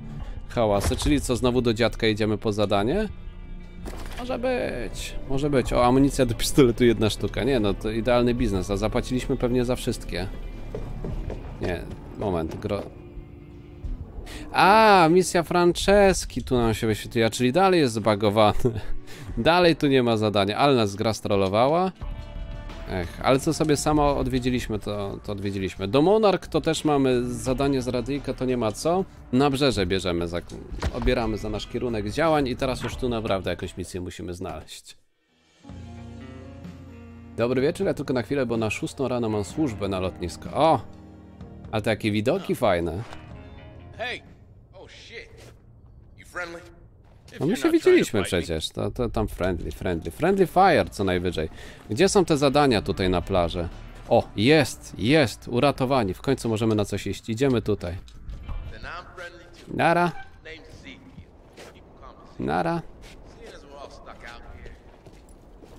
hałasy. Czyli co, znowu do dziadka idziemy po zadanie? Może być. O, amunicja do pistoletu 1 sztuka. Nie, no to idealny biznes, a zapłaciliśmy pewnie za wszystkie. Nie, moment, A, misja Franceski tu nam się wyświetliła, czyli dalej jest zbagowany. Dalej tu nie ma zadania, ale nas gra strollowała. Ech, ale co sobie samo odwiedziliśmy, to odwiedziliśmy. Do Monarch to też mamy zadanie z radyjka, to nie ma co. Na brzeże bierzemy, obieramy za nasz kierunek działań i teraz już tu naprawdę jakąś misję musimy znaleźć. Dobry wieczór, ja tylko na chwilę, bo na 6 rano mam służbę na lotnisko. O! A takie widoki fajne. No my się widzieliśmy przecież, to tam friendly fire co najwyżej. Gdzie są te zadania tutaj na plaży? O, jest, uratowani, w końcu możemy na coś iść, idziemy tutaj. Nara.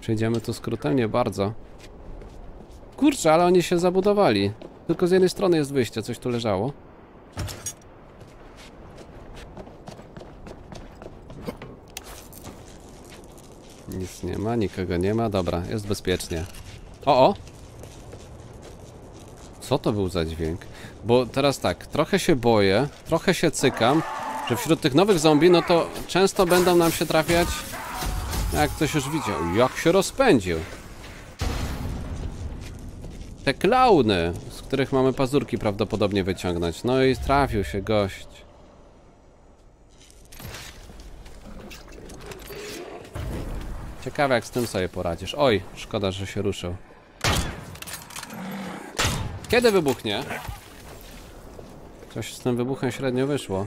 Przejdziemy tu skrótem, nie bardzo. Kurczę, ale oni się zabudowali. Tylko z jednej strony jest wyjście, coś tu leżało. Nic nie ma, nikogo nie ma, dobra, jest bezpiecznie. O! Co to był za dźwięk? Bo teraz tak, trochę się boję, trochę się cykam, że wśród tych nowych zombie, no to często będą nam się trafiać, jak ktoś już widział, jak się rozpędził. Te klauny, z których mamy pazurki prawdopodobnie wyciągnąć. No i trafił się gość. Ciekawe jak z tym sobie poradzisz. Oj, szkoda, że się ruszył. Kiedy wybuchnie? Coś z tym wybuchem średnio wyszło.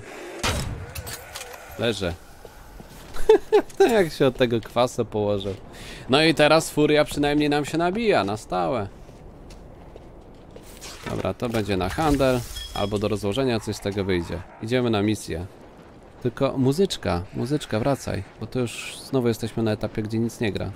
Leży. Jak się od tego kwasu położył. No i teraz furia przynajmniej nam się nabija na stałe. Dobra, to będzie na handel, albo do rozłożenia, coś z tego wyjdzie. Idziemy na misję. Tylko muzyczka, wracaj, bo to już znowu jesteśmy na etapie, gdzie nic nie gra.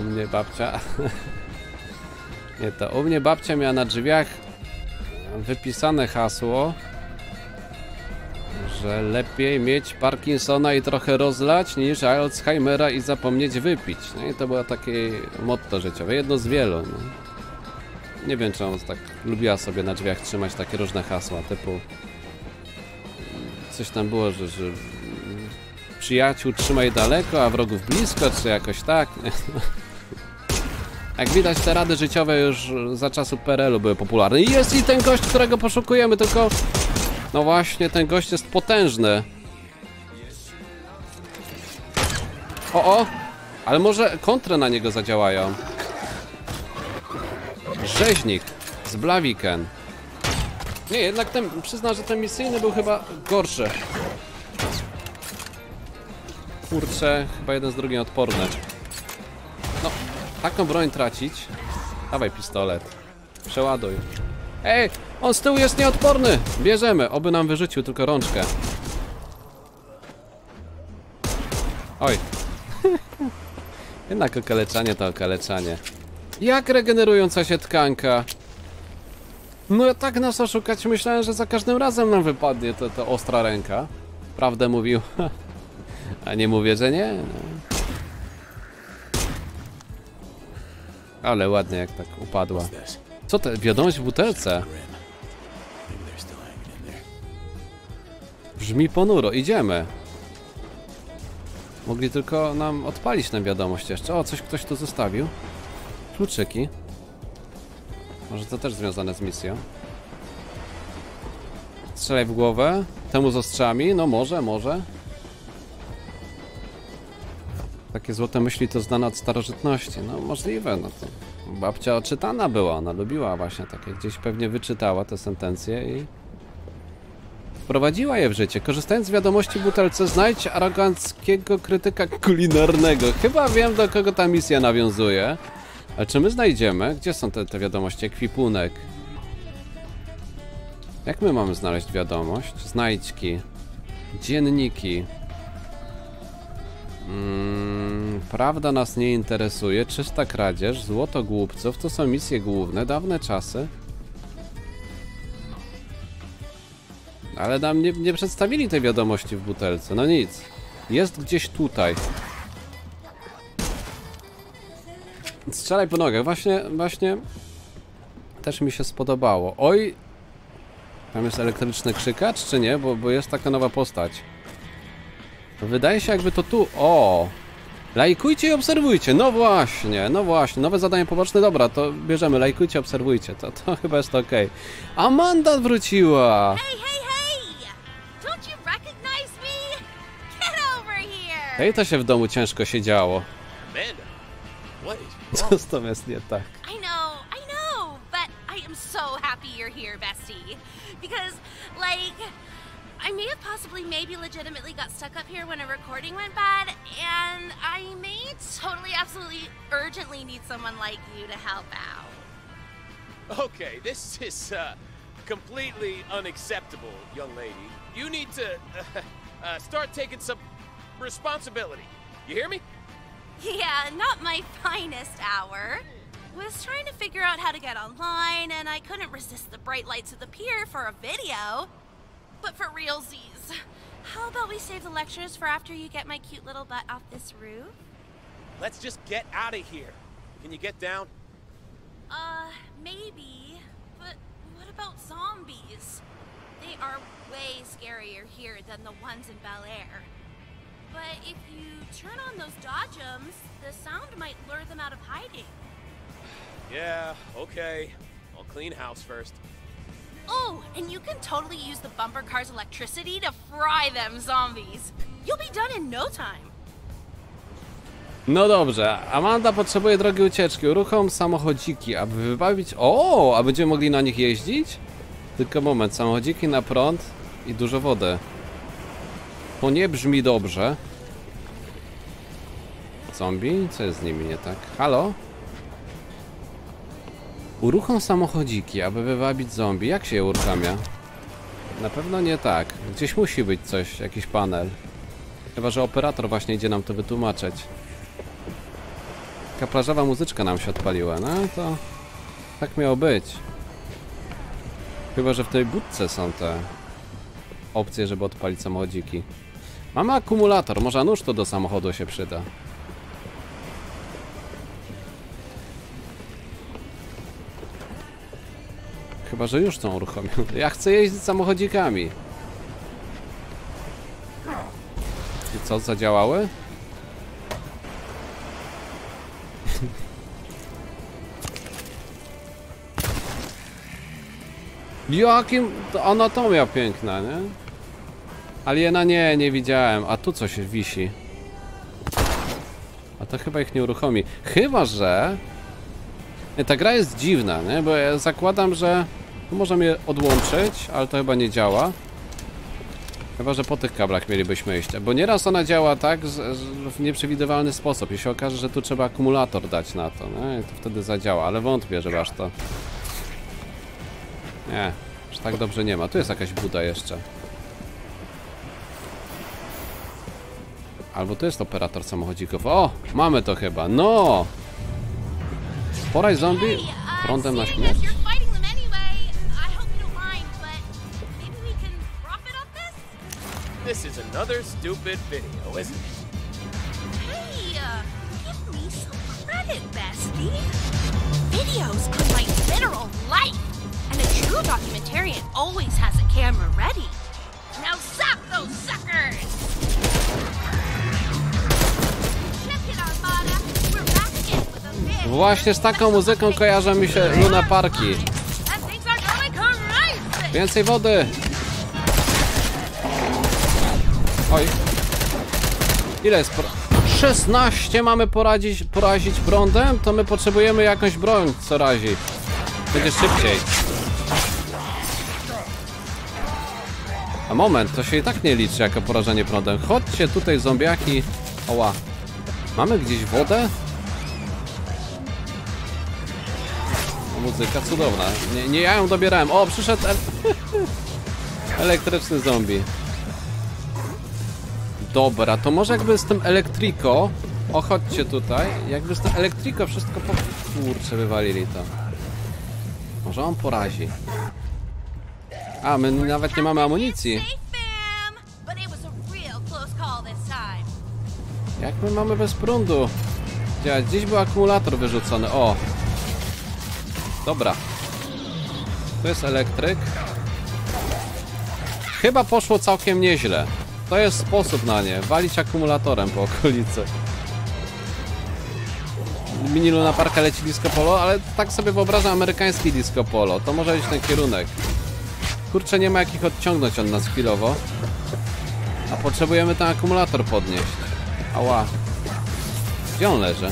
U mnie babcia... nie to, u mnie babcia miała na drzwiach wypisane hasło, że lepiej mieć Parkinsona i trochę rozlać niż Alzheimera i zapomnieć wypić. No i to było takie motto życiowe, jedno z wielu. No. Nie wiem, czy on tak lubiła sobie na drzwiach trzymać takie różne hasła, typu coś tam było, że przyjaciół trzymaj daleko, a wrogów blisko, czy jakoś tak. Nie? Jak widać, te rady życiowe już za czasu PRL-u były popularne. Jest i ten gość, którego poszukujemy, tylko... No właśnie, ten gość jest potężny. O! Ale może kontrę na niego zadziałają. Rzeźnik z Blaviken. Nie, jednak ten, przyznam, że ten misyjny był chyba gorszy. Kurczę, chyba jeden z drugim odporny. No, taką broń tracić. Dawaj pistolet. Przeładuj. Ej, on z tyłu jest nieodporny! Bierzemy, oby nam wyrzucił tylko rączkę. Oj. Jednak okaleczanie to okaleczanie. Jak regenerująca się tkanka? No ja tak nas oszukać myślałem, że za każdym razem nam wypadnie ta ostra ręka. Prawdę mówił. A nie mówię, że nie. No. Ale ładnie jak tak upadła. Co to? Wiadomość w butelce? Brzmi ponuro. Idziemy. Mogli tylko nam odpalić tę wiadomość jeszcze. O, coś ktoś tu zostawił. Kluczyki. Może to też związane z misją. Strzelaj w głowę. Temu z ostrzami. No może. Takie złote myśli to znane od starożytności. No możliwe, no to... Babcia odczytana była, ona lubiła właśnie takie, gdzieś pewnie wyczytała te sentencje i wprowadziła je w życie. Korzystając z wiadomości w butelce, znajdź aroganckiego krytyka kulinarnego. Chyba wiem, do kogo ta misja nawiązuje. Ale czy my znajdziemy? Gdzie są te wiadomości? Ekwipunek. Jak my mamy znaleźć wiadomość? Znajdźki. Dzienniki. Prawda nas nie interesuje, czysta kradzież, złoto głupców, to są misje główne, dawne czasy. Ale nam nie przedstawili tej wiadomości w butelce, no nic. Jest gdzieś tutaj. Strzelaj po nogach, właśnie też mi się spodobało. Oj! Tam jest elektryczny krzykacz, czy nie? Bo jest taka nowa postać. Wydaje się, jakby to tu... O! Lajkujcie i obserwujcie! No właśnie, nowe zadanie poboczne. Dobra, to bierzemy. Lajkujcie, obserwujcie. To chyba jest ok. Amanda wróciła! Hej, to się w domu ciężko siedziało. Co z tobą jest nie tak? I may have possibly maybe legitimately got stuck up here when a recording went bad, and I may totally absolutely urgently need someone like you to help out. Okay, this is completely unacceptable, young lady. You need to start taking some responsibility. You hear me? Yeah, not my finest hour. Was trying to figure out how to get online, and I couldn't resist the bright lights of the pier for a video. But for realsies, how about we save the lectures for after you get my cute little butt off this roof? Let's just get out of here. Can you get down? Maybe. But what about zombies? They are way scarier here than the ones in Bel Air. But if you turn on those dodgems, the sound might lure them out of hiding. Yeah, okay. I'll clean house first. Oh, and you can totally use the bumper car's electricity to fry them zombies. You'll be done in no time. No dobrze, Amanda potrzebuje drogi ucieczki. Uruchom samochodziki, aby wybawić... O, a będziemy mogli na nich jeździć? Tylko moment, samochodziki na prąd i dużo wody. To nie brzmi dobrze. Zombie? Co jest z nimi nie tak? Halo? Uruchom samochodziki, aby wywabić zombie. Jak się je uruchamia? Na pewno nie tak. Gdzieś musi być coś, jakiś panel. Chyba że operator właśnie idzie nam to wytłumaczyć. Taka plażowa muzyczka nam się odpaliła. No to... tak miało być. Chyba że w tej budce są te opcje, żeby odpalić samochodziki. Mamy akumulator. Może nóż to do samochodu się przyda. Chyba że już tą uruchomił. Ja chcę jeździć samochodzikami. I co, zadziałały? Jakim... to anatomia piękna, nie? Aliena nie widziałem. A tu coś wisi. A to chyba ich nie uruchomi. Chyba że... nie, ta gra jest dziwna, nie? Bo ja zakładam, że... możemy je odłączyć, ale to chyba nie działa. Chyba że po tych kablach mielibyśmy iść. Bo nieraz ona działa tak, w nieprzewidywalny sposób. Jeśli okaże, że tu trzeba akumulator dać na to, no, to wtedy zadziała, ale wątpię, że aż to... nie, że tak dobrze nie ma. Tu jest jakaś buda jeszcze. Albo tu jest operator samochodzików. O! Mamy to chyba. No! Poraj zombie prądem na śmierć. This is another stupid video, isn't it? Hey, give me some credit, bestie. Videos are my literal life, and a true documentarian always has a camera ready. Now zap those suckers! Check it out, Mara. We're back again with a big... Właśnie z taką muzyką kojarzą mi się Luna Parki. Więcej wody! Oj. Ile jest? 16 mamy porazić prądem? To my potrzebujemy jakąś broń, co razi. Będzie szybciej. A moment, to się i tak nie liczy jako porażenie prądem. Chodźcie tutaj, zombiaki. Oła. Mamy gdzieś wodę? Muzyka cudowna. Nie ja ją dobierałem. O, przyszedł elektryczny zombie. Dobra, to może jakby z tym elektriko... o, chodźcie tutaj. Jakby z tym elektriko wszystko po... kurczę, wywalili to. Może on porazi. A, my nawet nie mamy amunicji. Jak my mamy bez prądu? Gdzieś był akumulator wyrzucony, o. Dobra. To jest elektryk. Chyba poszło całkiem nieźle. To jest sposób na nie. Walić akumulatorem po okolicy. Minilu na parka leci disco polo, ale tak sobie wyobrażam amerykański disco polo. To może iść ten kierunek. Kurczę, nie ma jak ich odciągnąć od nas chwilowo. A potrzebujemy ten akumulator podnieść. Ała. Gdzie on leży?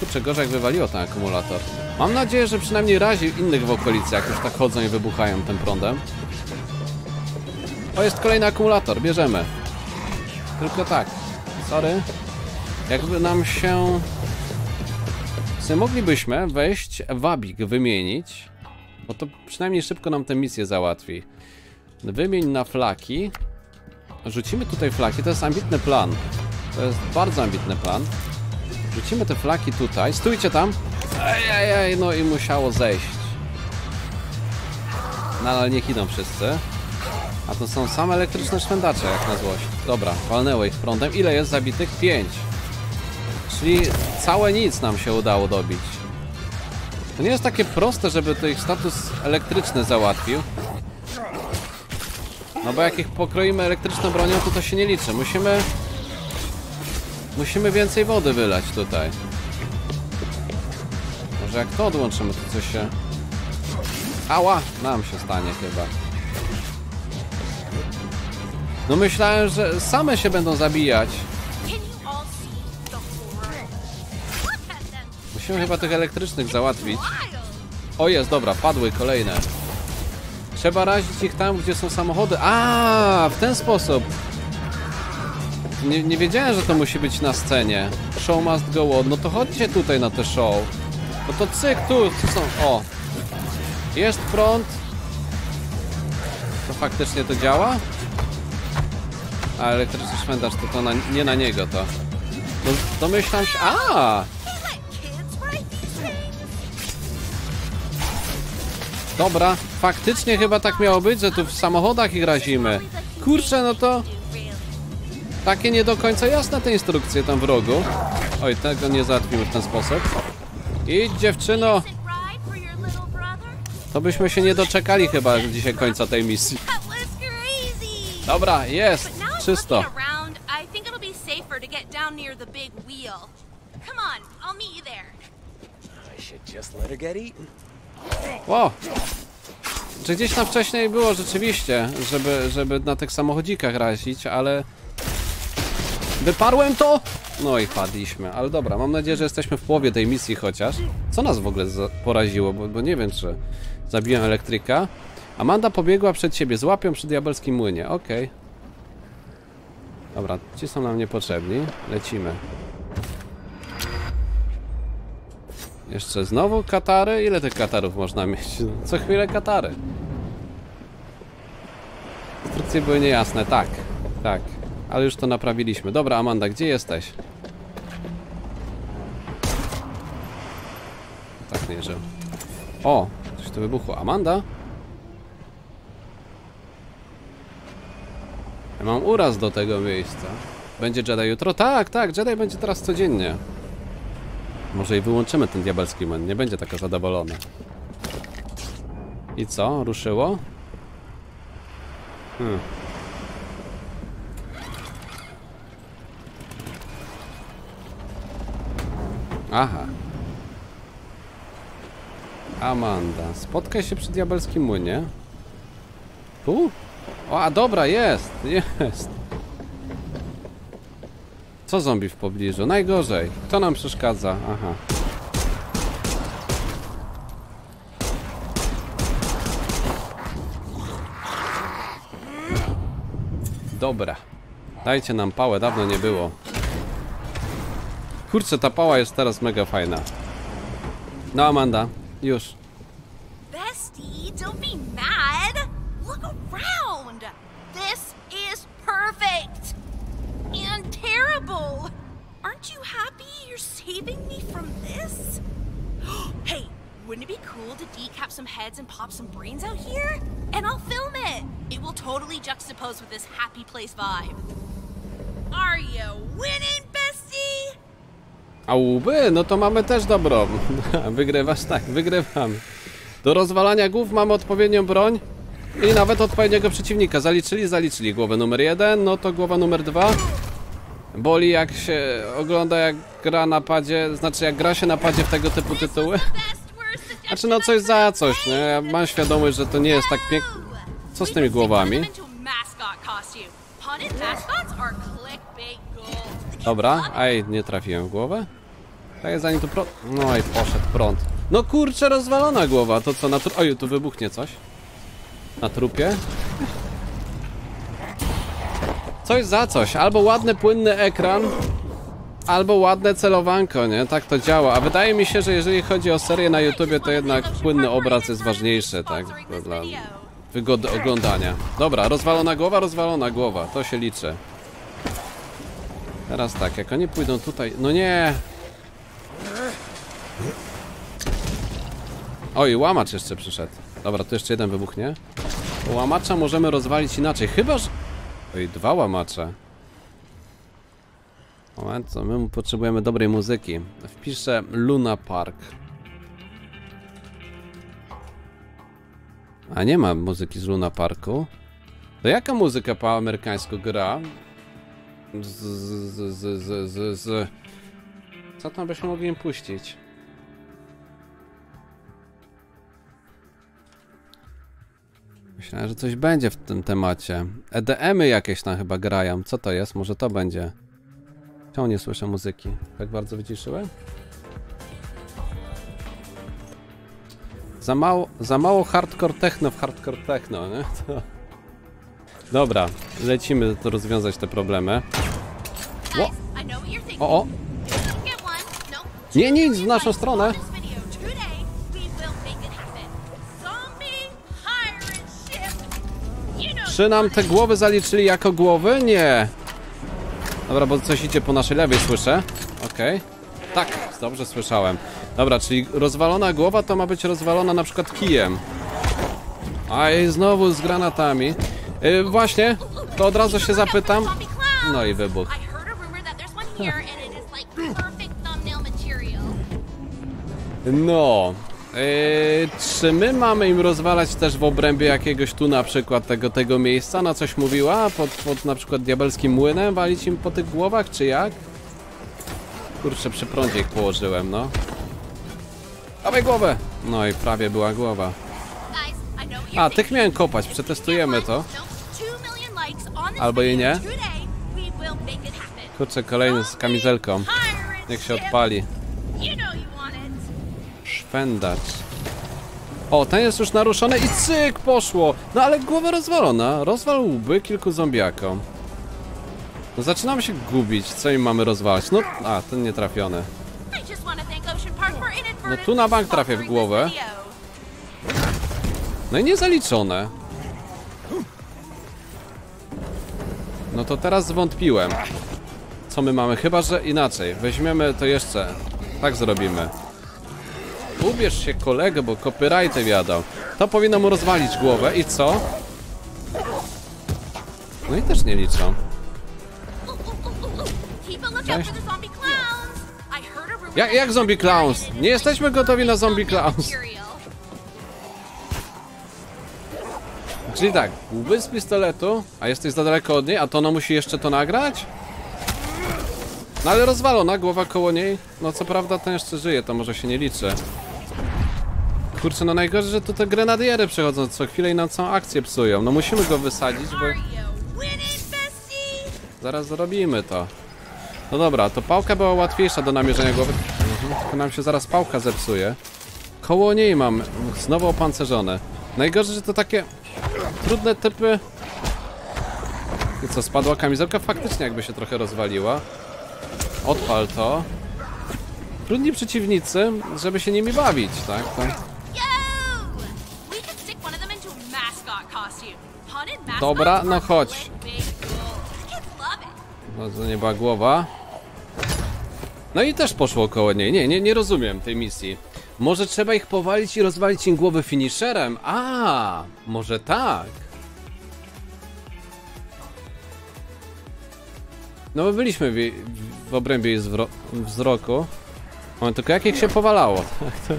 Kurczę, gorzej jak wywaliło ten akumulator. Mam nadzieję, że przynajmniej razi innych w okolicy, jak już tak chodzą i wybuchają tym prądem. O, jest kolejny akumulator, bierzemy. Tylko tak, sorry. Jakby nam się... Moglibyśmy wejść, wabik wymienić, bo to przynajmniej szybko nam tę misję załatwi. Wymień na flaki. Rzucimy tutaj flaki, to jest ambitny plan. To jest bardzo ambitny plan. Rzucimy te flaki tutaj, stójcie tam. Ej, no i musiało zejść. Nadal niech idą wszyscy. A to są same elektryczne szwędacze, jak na złość. Dobra, walnęło ich prądem. Ile jest zabitych? 5. Czyli całe nic nam się udało dobić. To nie jest takie proste, żeby to ich status elektryczny załatwił. No bo jak ich pokroimy elektryczną bronią, to to się nie liczy. Musimy więcej wody wylać tutaj. Może jak to odłączymy, to coś się... Ała! Nam się stanie chyba. No myślałem, że same się będą zabijać. Musimy chyba tych elektrycznych załatwić. O jest, dobra, padły kolejne. Trzeba razić ich tam, gdzie są samochody. A, w ten sposób. Nie wiedziałem, że to musi być na scenie. Show must go on. No to chodźcie tutaj na te show. No to cyk, tu są, o. Jest prąd. To faktycznie to działa? A elektryczny szwendacz, to nie na niego to. No, domyślam się, a. Dobra, faktycznie chyba tak miało być, że tu w samochodach ich razimy. Kurczę, no to... Takie nie do końca jasne te instrukcje tam w rogu. Oj, tego nie załatwimy w ten sposób. Idź, dziewczyno! To byśmy się nie doczekali chyba dzisiaj końca tej misji. Dobra, jest! Czysto. Wow. Czy gdzieś tam wcześniej było rzeczywiście, żeby na tych samochodzikach razić, ale... Wyparłem to! No i padliśmy, ale dobra, mam nadzieję, że jesteśmy w połowie tej misji chociaż. Co nas w ogóle poraziło, bo nie wiem, czy zabiłem elektryka. Amanda pobiegła przed siebie, złapią przy diabelskim młynie, okej. Dobra, ci są nam niepotrzebni, lecimy. Jeszcze znowu katary? Ile tych katarów można mieć? Co chwilę katary. Instrukcje były niejasne, tak. Ale już to naprawiliśmy. Dobra, Amanda, gdzie jesteś? Tak nie żył. O, coś tu wybuchło. Amanda? Ja mam uraz do tego miejsca. Będzie Jedi jutro? Tak, Jedi będzie teraz codziennie. Może i wyłączymy ten diabelski młyn, nie będzie taka zadowolona. I co? Ruszyło? Aha. Amanda, spotkaj się przy diabelskim młynie. Tu? O, a dobra, jest. Co zombie w pobliżu? Najgorzej. Kto nam przeszkadza? Aha. Dobra. Dajcie nam pałę, dawno nie było. Kurczę, ta pała jest teraz mega fajna. No Amanda, już. Bestie, don't be mad. Look around. This is perfect. And terrible! Aren't you happy you're saving me from this? Hey, wouldn't it be cool to decap some heads and pop some brains out here? And I'll film it! It will totally juxtapose with this happy place vibe. Are you winning, bestie? A łby, no to mamy też dobrą. Wygrywasz? Tak, wygrywamy. Do rozwalania głów mamy odpowiednią broń i nawet odpowiedniego przeciwnika. Zaliczyli głowę numer 1, no to głowa numer 2. Boli jak się ogląda, jak gra na padzie, znaczy jak gra się na padzie w tego typu tytuły. Znaczy no coś za coś, nie? Ja mam świadomość, że to nie jest tak piękne. Co z tymi głowami? Dobra, aj, nie trafiłem w głowę. Tak, zanim tu prąd... No i poszedł prąd. No kurczę, rozwalona głowa, to co na trupie... Oj, tu wybuchnie coś. Na trupie. Coś za coś, albo ładny płynny ekran, albo ładne celowanko, nie? Tak to działa, a wydaje mi się, że jeżeli chodzi o serię na YouTubie, to jednak płynny obraz jest ważniejszy, tak? Dla wygody oglądania. Dobra, rozwalona głowa, to się liczy. Teraz tak, jak oni pójdą tutaj... No nie! Oj, łamacz jeszcze przyszedł. Dobra, tu jeszcze jeden wybuchnie. Łamacza możemy rozwalić inaczej, chyba że... Oj, dwa łamacze. Moment, co my potrzebujemy dobrej muzyki. Wpiszę Luna Park. A nie ma muzyki z Luna Parku. To jaka muzyka po amerykańsku gra? Co tam byśmy mogli im puścić? Myślałem, że coś będzie w tym temacie. EDM-y jakieś tam chyba grają. Co to jest? Może to będzie. Czemu nie słyszę muzyki? Tak bardzo wyciszyłem? Za mało hardcore techno w hardcore techno, nie? To... Dobra, lecimy to rozwiązać te problemy. O! O, o! Nie, nic w naszą stronę! Czy nam te głowy zaliczyli jako głowy? Nie. Dobra, bo coś idzie po naszej lewej, słyszę. Okej. Tak, dobrze słyszałem. Dobra, czyli rozwalona głowa to ma być rozwalona na przykład kijem. A i znowu z granatami. Właśnie, to od razu się zapytam. No i wybuch. No... czy my mamy im rozwalać też w obrębie jakiegoś tu na przykład tego miejsca? Na coś mówiła? Pod na przykład diabelskim młynem walić im po tych głowach, czy jak? Kurczę, przy prądzie ich położyłem, no. Dawaj głowę! No i prawie była głowa. A, tych miałem kopać, przetestujemy to. Albo i nie. Kurczę, kolejny z kamizelką. Niech się odpali. Pędacz. O, ten jest już naruszony i cyk, poszło. No ale głowa rozwalona. Rozwal łby kilku zombiakom. No zaczynam się gubić. Co im mamy rozwalać? No, a, ten nie trafiony. No tu na bank trafię w głowę. No i niezaliczone. No to teraz zwątpiłem. Co my mamy? Chyba że inaczej. Weźmiemy to jeszcze. Tak zrobimy. Ubierz się kolego, bo copyrighty wiadą. To powinno mu rozwalić głowę i co? No i też nie liczą. Cześć. Jak zombie clowns? Nie jesteśmy gotowi na zombie clowns. Czyli tak, łby z pistoletu, a jesteś za daleko od niej, a to ona musi jeszcze to nagrać? No ale rozwalona głowa koło niej. No co prawda ten jeszcze żyje, to może się nie liczy. Kurczę, no najgorzej, że tu te grenadiery przychodzą co chwilę i nam całą akcję psują. No musimy go wysadzić, bo... Zaraz zrobimy to. No dobra, to pałka była łatwiejsza do namierzenia głowy. Tylko nam się zaraz pałka zepsuje. Koło niej mam znowu opancerzone. Najgorzej, że to takie trudne typy... I co, spadła kamizelka? Faktycznie jakby się trochę rozwaliła. Odpal to. Trudni przeciwnicy, żeby się nimi bawić, tak? Dobra, no chodź. No to nie była głowa. No i też poszło koło niej. Nie rozumiem tej misji. Może trzeba ich powalić i rozwalić im głowy finisherem? A, może tak. No my byliśmy w obrębie jej wzroku. Tylko jak ich się powalało, tak to...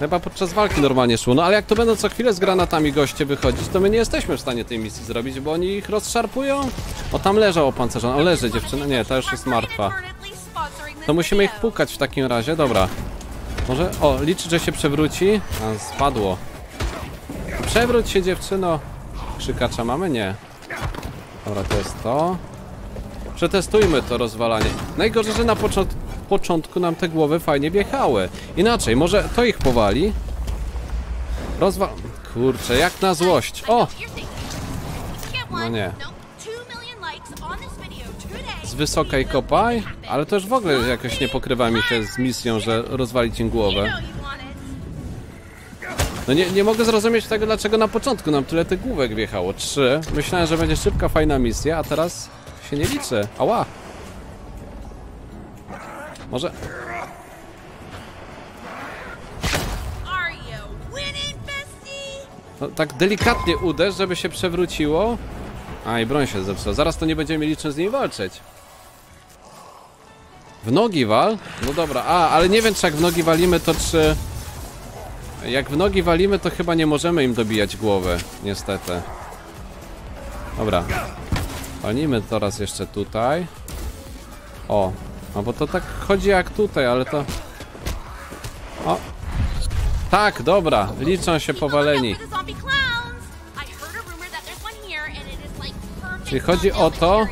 Chyba podczas walki normalnie szło, no ale jak to będą co chwilę z granatami goście wychodzić, to my nie jesteśmy w stanie tej misji zrobić, bo oni ich rozszarpują. O, tam leżał opancerzony, o leży dziewczyna, nie, ta już jest martwa. To musimy ich pukać w takim razie, dobra. Może, o, liczy, że się przewróci. A, spadło. Przewróć się, dziewczyno. Krzykacza mamy? Nie. Dobra, to jest to. Przetestujmy to rozwalanie. Najgorzej, że na początku nam te głowy fajnie wjechały. Inaczej, może to ich powali? Rozwal... Kurczę, jak na złość. O! No nie. Z wysokiej kopaj, ale to już w ogóle jakoś nie pokrywa mi się z misją, że rozwalić im głowę. No nie mogę zrozumieć tego, dlaczego na początku nam tyle tych główek wjechało. 3. Myślałem, że będzie szybka, fajna misja, a teraz się nie liczy. Ała! Może... No, tak delikatnie uderz, żeby się przewróciło. A, i broń się zepsuła. Zaraz to nie będziemy liczyć z niej walczyć. W nogi wal? No dobra, a, ale nie wiem, czy jak w nogi walimy, to czy... Jak w nogi walimy, to chyba nie możemy im dobijać głowy, niestety. Dobra. Walnijmy teraz jeszcze tutaj. O, no bo to tak chodzi jak tutaj, ale to... O. Tak, dobra, liczą się powaleni. Czyli chodzi o to...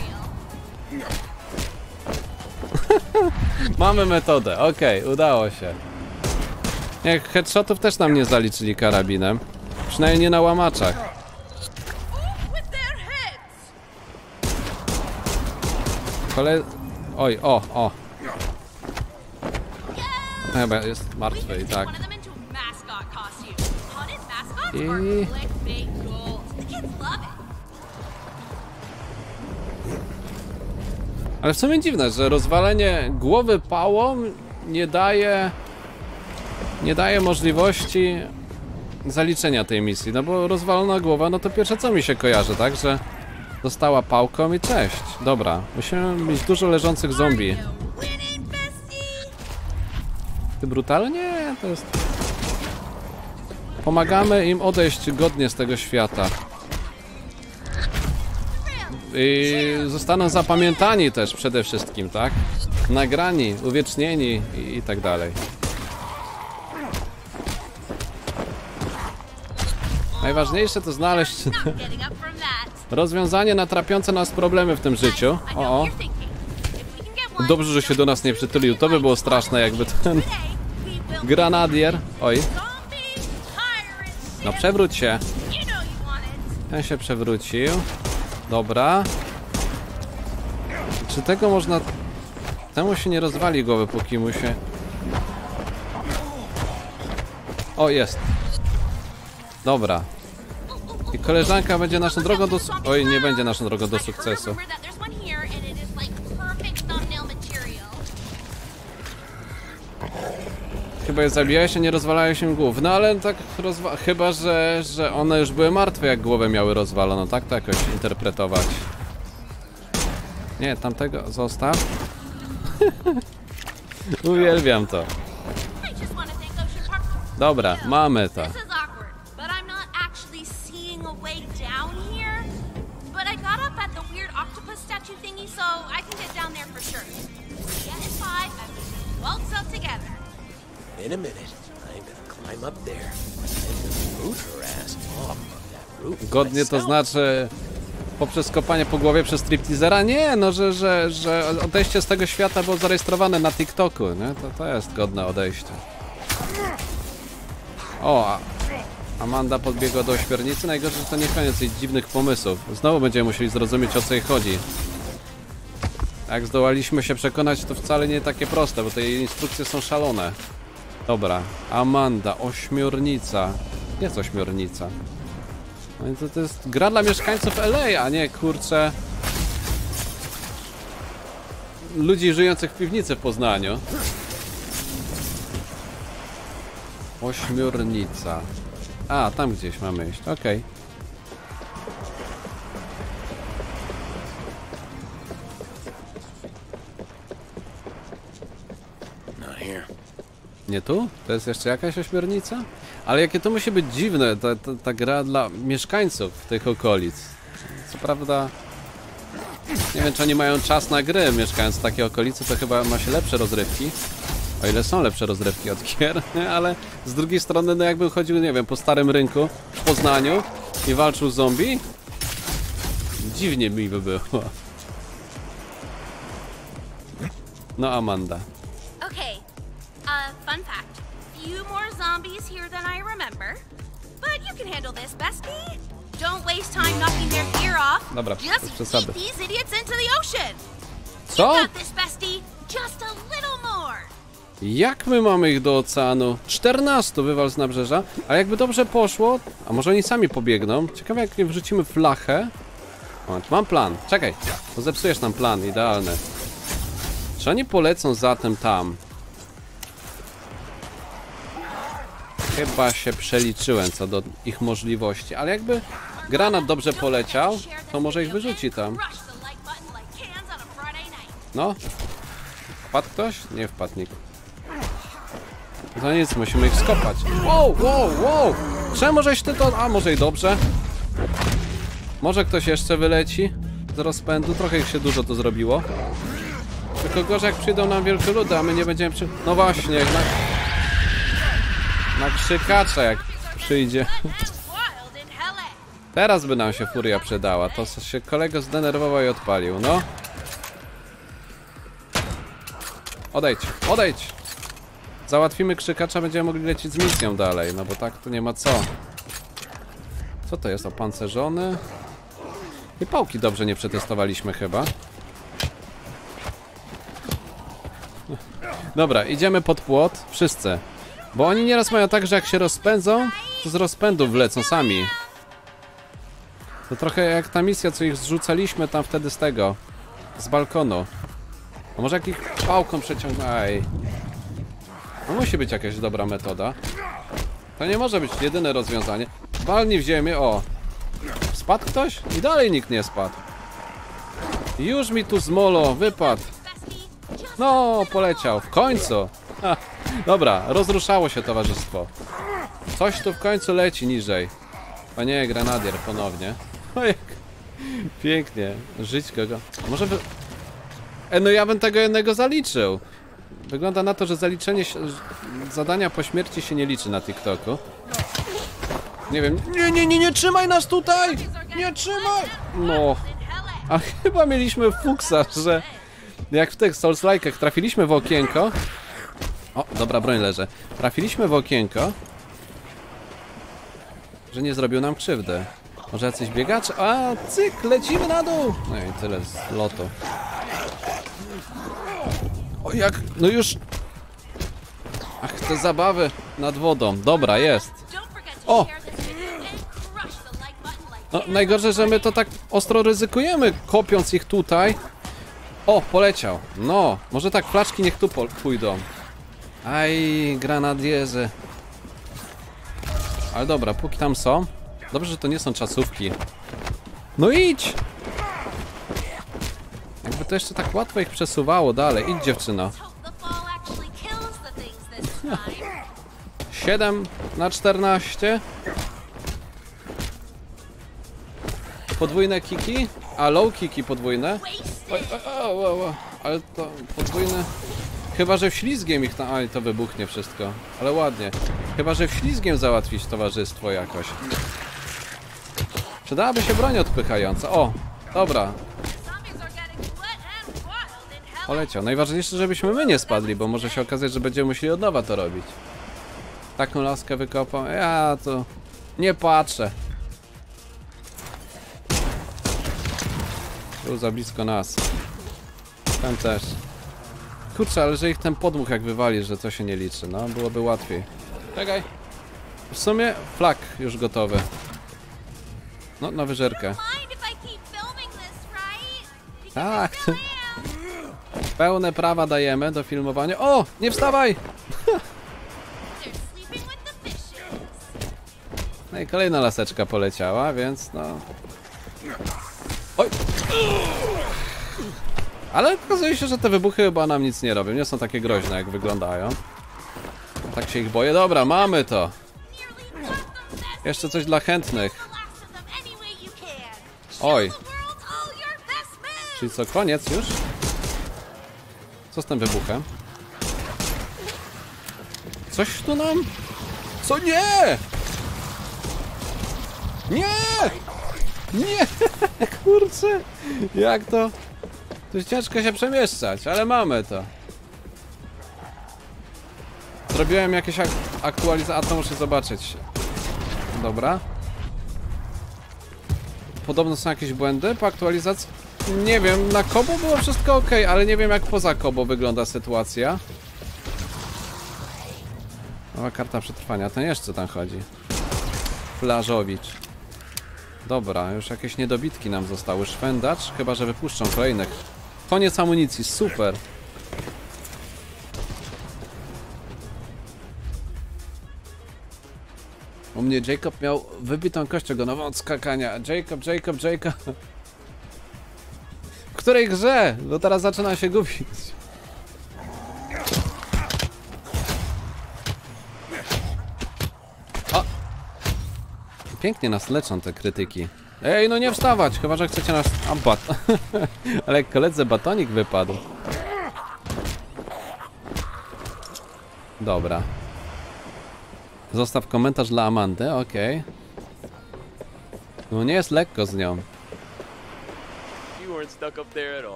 Mamy metodę, okej, udało się. Jak headshotów też nam nie zaliczyli karabinem. Przynajmniej nie na łamaczach. Oj, o. Chyba jest martwy i tak. I... Ale w sumie dziwne, że rozwalenie głowy pałą nie daje możliwości zaliczenia tej misji, no bo rozwalona głowa, no to pierwsze co mi się kojarzy, tak, że dostała pałką i cześć. Dobra, musimy mieć dużo leżących zombie. Ty brutalnie? To jest... Pomagamy im odejść godnie z tego świata. I zostaną zapamiętani też przede wszystkim, tak? Nagrani, uwiecznieni i tak dalej. Najważniejsze to znaleźć rozwiązanie na trapiące nas problemy w tym życiu. O, o. Dobrze, że się do nas nie przytulił. To by było straszne, jakby ten granadier. Oj. No przewróć się. Ten się przewrócił. Dobra. Czy tego można... Temu się nie rozwali głowy, póki mu się... O, jest. Dobra. I koleżanka będzie naszą drogą do... Oj, nie będzie naszą drogą do sukcesu. Chyba je zabijają się, nie rozwalają się głów. No ale tak chyba, że one już były martwe, jak głowę miały rozwaloną. Tak to jakoś interpretować. Nie, tamtego zostaw. Uwielbiam to. Dobra, mamy to. In a minute, I'm gonna climb up there and root her ass off that roof. Godnie to znaczy poprzez kopanie po głowie przez stripteasera? Nie, no że odejście z tego świata było zarejestrowane na TikToku, nie? To jest godne odejście. O, Amanda podbiegła do ośmiornicy. Najgorzej, że to nie koniec jej dziwnych pomysłów. Znowu będziemy musieli zrozumieć, o co jej chodzi. Jak zdołaliśmy się przekonać, to wcale nie takie proste, bo te jej instrukcje są szalone. Dobra, Amanda, ośmiornica. Nie co ośmiornica. No i to jest gra dla mieszkańców LA, a nie kurczę... ludzi żyjących w piwnicy w Poznaniu. Ośmiornica. A, tam gdzieś mamy iść, okej. Nie tu? To jest jeszcze jakaś ośmiornica? Ale jakie to musi być dziwne, ta gra dla mieszkańców tych okolic. Co prawda... Nie wiem, czy oni mają czas na gry, mieszkając w takiej okolicy, to chyba ma się lepsze rozrywki. O ile są lepsze rozrywki od gier, ale z drugiej strony, no jakbym chodził, nie wiem, po Starym Rynku w Poznaniu i walczył z zombie, dziwnie mi by było. No, Amanda. Okay. Fun fact. Few more zombies here than I remember, but you can handle this, bestie. Don't waste time knocking their gear off. Dobra, just przesady. These idiots into the ocean. Co? You got this, bestie. Just a little more. Jak my mamy ich do oceanu? 14 wywal z nabrzeża, a jakby dobrze poszło, a może oni sami pobiegną? Ciekawe, jak nie wrzucimy flachę. O, mam plan. Czekaj, to zepsujesz nam plan idealny. Czy oni polecą zatem tam? Chyba się przeliczyłem co do ich możliwości, ale jakby granat dobrze poleciał, to może ich wyrzuci tam. No. Wpadł ktoś? Nie wpadł nikt. No nic, musimy ich skopać. Wow, wow, wow! Czemu żeś ty to... A, może i dobrze. Może ktoś jeszcze wyleci z rozpędu. Trochę ich się dużo to zrobiło. Tylko gorzej, jak przyjdą nam wielkoludy, a my nie będziemy przy... No właśnie, jak na krzykacza jak przyjdzie. Teraz by nam się furia przydała. To co się kolego zdenerwował i odpalił, no. Odejdź, odejdź! Załatwimy krzykacza, będziemy mogli lecieć z misją dalej, no bo tak to nie ma co. Co to jest? Opancerzony? I pałki dobrze nie przetestowaliśmy chyba. Dobra, idziemy pod płot, wszyscy. Bo oni nieraz mają tak, że jak się rozpędzą, to z rozpędu wlecą sami. To trochę jak ta misja, co ich zrzucaliśmy tam wtedy z tego, z balkonu. A może jak ich pałką przeciągnąć? No musi być jakaś dobra metoda. To nie może być jedyne rozwiązanie. Walnij w ziemię, o. Spadł ktoś? I dalej nikt nie spadł. Już mi tu zmolo, wypadł. No, poleciał, w końcu. Ha. Dobra, rozruszało się towarzystwo. Coś tu w końcu leci niżej. O nie, grenadier ponownie. O jak... Pięknie. Żyć kogo... A może by... no ja bym tego jednego zaliczył. Wygląda na to, że zaliczenie się... zadania po śmierci się nie liczy na TikToku. Nie wiem... Nie trzymaj nas tutaj! Nie trzymaj! No... A chyba mieliśmy fuksa, że... Jak w tych Souls-like'ach trafiliśmy w okienko... O, dobra, broń leży. Trafiliśmy w okienko, że nie zrobił nam krzywdy. Może jacyś biegacze? A, cyk, lecimy na dół! No i tyle z lotu. O, jak? No już... Ach, te zabawy nad wodą. Dobra, jest. O! No, najgorzej, że my to tak ostro ryzykujemy, kopiąc ich tutaj. O, poleciał. No, może tak, flaczki niech tu pójdą. Aj, granadierzy. Ale dobra, póki tam są. Dobrze, że to nie są czasówki. No idź! Jakby to jeszcze tak łatwo ich przesuwało dalej. Idź, dziewczyno. 7 na 14. Podwójne kiki. A low kiki podwójne. O, ale to podwójne. Chyba, że wślizgiem ich tam... Aj, to wybuchnie wszystko. Ale ładnie. Chyba, że wślizgiem załatwić towarzystwo jakoś. Przydałaby się broń odpychająca. O, dobra. Poleciał. Najważniejsze, żebyśmy my nie spadli, bo może się okazać, że będziemy musieli od nowa to robić. Taką laskę wykopam. Ja to... Nie patrzę. Był za blisko nas. Tam też. Kurczę, ale że ich ten podmuch jak wywali, że to się nie liczy, no byłoby łatwiej. Czekaj. W sumie flak już gotowy. No, na wyżerkę. Tak. Pełne prawa dajemy do filmowania. O! Nie wstawaj! No i kolejna laseczka poleciała, więc no... Oj! Ale okazuje się, że te wybuchy chyba nam nic nie robią. Nie są takie groźne, jak wyglądają. Tak się ich boję. Dobra, mamy to. Jeszcze coś dla chętnych. Oj. Czyli co, koniec już? Co z tym wybuchem? Coś tu nam? Co? Nie! Nie! Nie! Kurczę! Jak to? To jest ciężko się przemieszczać, ale mamy to. Zrobiłem jakieś aktualizacje, a to muszę zobaczyć. Dobra. Podobno są jakieś błędy po aktualizacji. Nie wiem, na Kobo było wszystko ok, ale nie wiem jak poza Kobo wygląda sytuacja. Nowa karta przetrwania, ten jeszcze tam chodzi. Plażowicz. Dobra, już jakieś niedobitki nam zostały. Szwendacz, chyba że wypuszczą kolejnych. Koniec amunicji, super. U mnie Jacob miał wybitą kość ogonową od skakania. Jacob. W której grze? No teraz zaczyna się gubić. O! Pięknie nas leczą te krytyki. Ej, no nie wstawać, chyba że chcecie nas... Ale koledze batonik wypadł. Dobra. Zostaw komentarz dla Amandy, okej. No nie jest lekko z nią.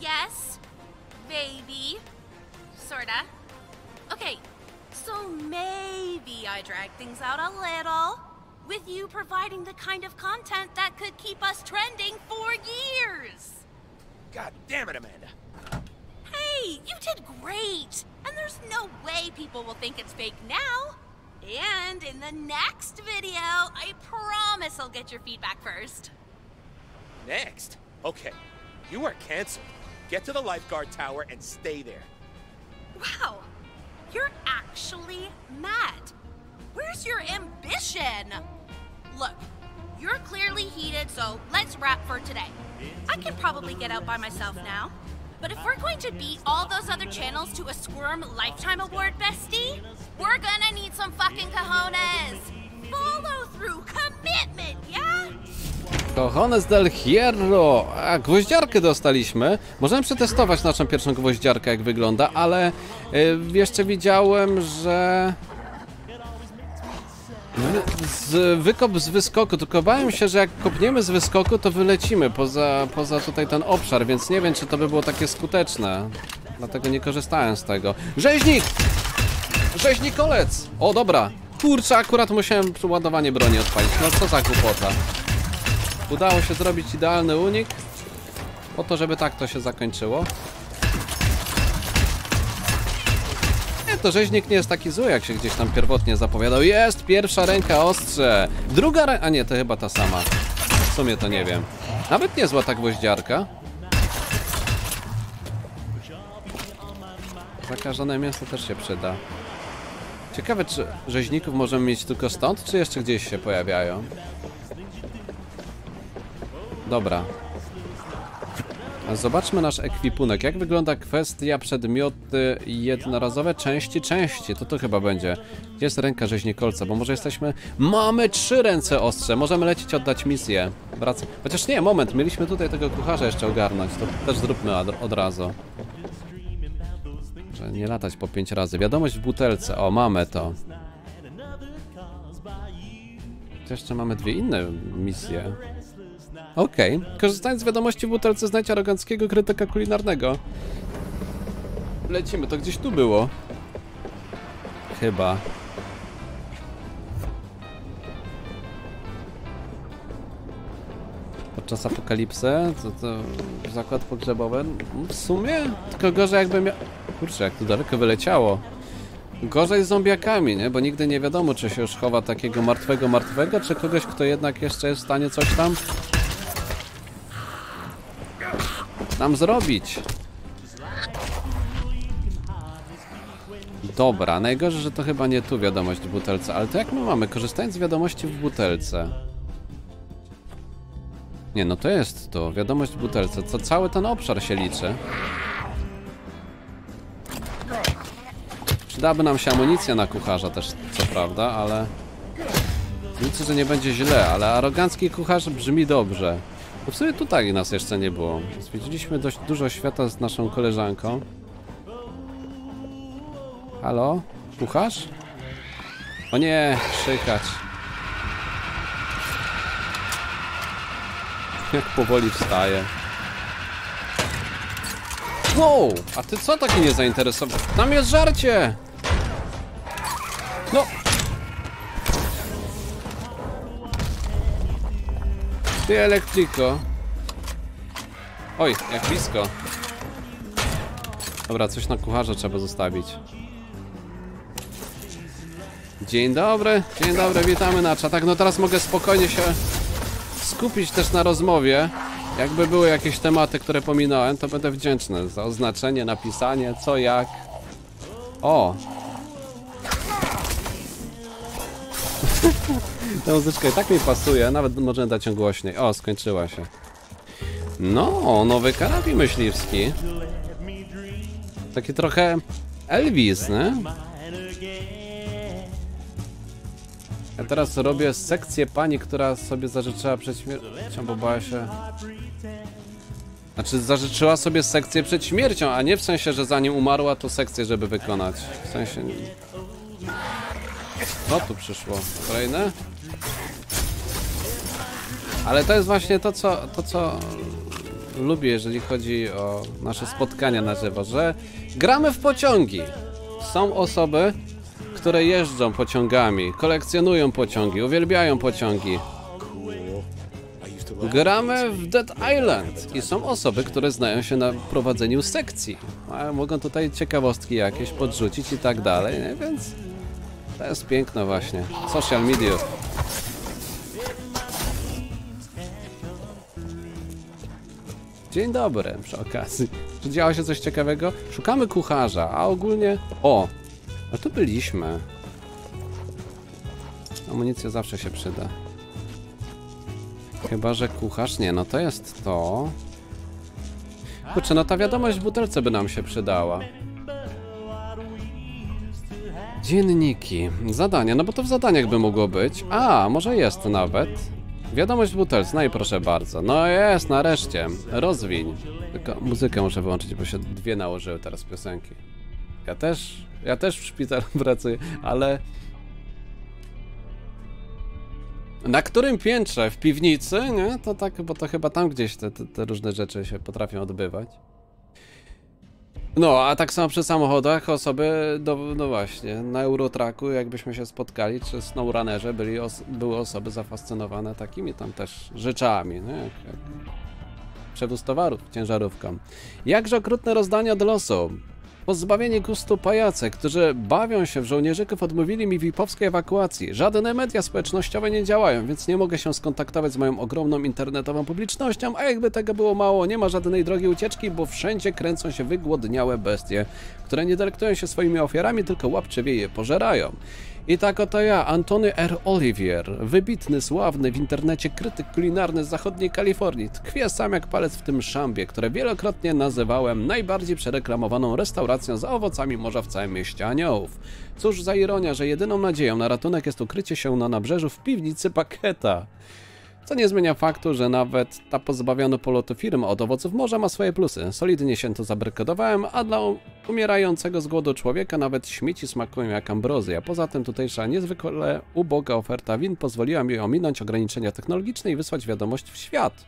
Yes, baby. Sorta. Okay, so maybe I drag things out a little, with you providing the kind of content that could keep us trending for years. God damn it, Amanda. Hey, you did great. And there's no way people will think it's fake now. And in the next video, I promise I'll get your feedback first. Next? Okay. You are canceled. Get to the lifeguard tower and stay there. Wow. You're actually mad. Where's your ambition? Look, you're clearly heated, so let's wrap for today. I can probably get out by myself now. But if we're going to beat all those other channels to a Squirm Lifetime Award, bestie, we're gonna need some fucking cojones. Follow through, commitment, yeah? Cojones del Hierro! A, gwoździarkę dostaliśmy. Możemy przetestować naszą pierwszą gwoździarkę, jak wygląda, ale jeszcze widziałem, że... wykop z wyskoku, tylko bałem się, że jak kopniemy z wyskoku, to wylecimy poza tutaj ten obszar, więc nie wiem, czy to by było takie skuteczne. Dlatego nie korzystałem z tego. Rzeźnik! Rzeźnikolec! O, dobra. Kurczę, akurat musiałem ładowanie broni odpalić. No co za głupota. Udało się zrobić idealny unik. Po to, żeby tak to się zakończyło. To rzeźnik nie jest taki zły, jak się gdzieś tam pierwotnie zapowiadał. Jest! Pierwsza ręka ostrze! Druga ręka... A nie, to chyba ta sama. W sumie to nie wiem. Nawet niezła ta gwoździarka. Zakażone mięso też się przyda. Ciekawe, czy rzeźników możemy mieć tylko stąd, czy jeszcze gdzieś się pojawiają? Dobra. Zobaczmy nasz ekwipunek. Jak wygląda kwestia przedmioty jednorazowe? Części. To chyba będzie. Gdzie jest ręka rzeźnikolca? Bo może jesteśmy... Mamy 3 ręce ostrze. Możemy lecieć, oddać misję. Wracam. Chociaż nie, moment. Mieliśmy tutaj tego kucharza jeszcze ogarnąć. To też zróbmy od razu. Że nie latać po 5 razy. Wiadomość w butelce. O, mamy to. Jeszcze mamy 2 inne misje. Okej. Korzystając z wiadomości w butelce, znajdź aroganckiego krytyka kulinarnego. Lecimy, to gdzieś tu było. Chyba. Podczas apokalipsy? To zakład pogrzebowy? W sumie? Tylko gorzej jakby miał... Kurczę, jak tu daleko wyleciało. Gorzej z zombiakami, nie? Bo nigdy nie wiadomo, czy się już chowa takiego martwego, czy kogoś, kto jednak jeszcze jest w stanie coś tam... nam zrobić. Dobra, najgorzej, że to chyba nie tu wiadomość w butelce, ale to jak my mamy? Korzystając z wiadomości w butelce. Nie, no to jest tu. Wiadomość w butelce. Co cały ten obszar się liczy. Przydałaby nam się amunicja na kucharza też, co prawda, ale... Nic, że nie będzie źle, ale arogancki kucharz brzmi dobrze. Bo w sumie tutaj nas jeszcze nie było. Zwiedziliśmy dość dużo świata z naszą koleżanką. Halo? Kucharz? O nie, krzykać. Jak powoli wstaje. Wow! A ty co taki nie zainteresował? Tam jest żarcie! No! Ty elektriko. Oj, jak blisko. Dobra, coś na kucharza trzeba zostawić. Dzień dobry, witamy na czatach. No teraz mogę spokojnie się skupić też na rozmowie. Jakby były jakieś tematy, które pominąłem, to będę wdzięczny za oznaczenie, napisanie, co, jak. O! Ta muzyczka i tak mi pasuje, nawet możemy dać ją głośniej. O, skończyła się. No, nowy karabin myśliwski. Taki trochę Elvis, nie? Ja teraz robię sekcję pani, która sobie zażyczyła przed śmiercią, bo bała się... Znaczy, zażyczyła sobie sekcję przed śmiercią, a nie w sensie, że zanim umarła, to sekcję, żeby wykonać. W sensie... No tu przyszło. Kolejne. Ale to jest właśnie to, co lubię, jeżeli chodzi o nasze spotkania na żywo, że gramy w pociągi. Są osoby, które jeżdżą pociągami, kolekcjonują pociągi, uwielbiają pociągi. Gramy w Dead Island i są osoby, które znają się na prowadzeniu sekcji. Mogą tutaj ciekawostki jakieś podrzucić i tak dalej, nie? Więc to jest piękne właśnie. Social media. Dzień dobry przy okazji. Czy działo się coś ciekawego? Szukamy kucharza, a ogólnie... O! A tu byliśmy. Amunicja zawsze się przyda. Chyba że kucharz... Nie, no to jest to. Kurczę, no ta wiadomość w butelce by nam się przydała. Dzienniki. Zadania, no bo to w zadaniach by mogło być. A, może jest nawet. Wiadomość w butelce, no i proszę bardzo. No jest, nareszcie. Rozwiń. Tylko muzykę muszę wyłączyć, bo się dwie nałożyły teraz piosenki. Ja też w szpitalu pracuję, ale... Na którym piętrze? W piwnicy? Nie? To tak, bo to chyba tam gdzieś te różne rzeczy się potrafią odbywać. No, a tak samo przy samochodach osoby, no właśnie, na Eurotraku jakbyśmy się spotkali, czy Snowrunnerze były osoby zafascynowane takimi tam też rzeczami, nie? Jak przewóz towarów ciężarówką. Jakże okrutne rozdania od losu. Pozbawieni gustu pajace, którzy bawią się w żołnierzyków, odmówili mi VIP-owskiej ewakuacji. Żadne media społecznościowe nie działają, więc nie mogę się skontaktować z moją ogromną internetową publicznością, a jakby tego było mało, nie ma żadnej drogi ucieczki, bo wszędzie kręcą się wygłodniałe bestie, które nie delektują się swoimi ofiarami, tylko łapczywie je pożerają. I tak oto ja, Antony R. Olivier, wybitny, sławny w internecie krytyk kulinarny z zachodniej Kalifornii, tkwię sam jak palec w tym szambie, które wielokrotnie nazywałem najbardziej przereklamowaną restauracją z owocami morza w całym mieście aniołów. Cóż za ironia, że jedyną nadzieją na ratunek jest ukrycie się na nabrzeżu w piwnicy Paketa. Co nie zmienia faktu, że nawet ta pozbawiona polotu firma od owoców morza ma swoje plusy. Solidnie się to zabarykadowałem, a dla umierającego z głodu człowieka nawet śmieci smakują jak ambrozja. Poza tym tutejsza niezwykle uboga oferta win pozwoliła mi ominąć ograniczenia technologiczne i wysłać wiadomość w świat.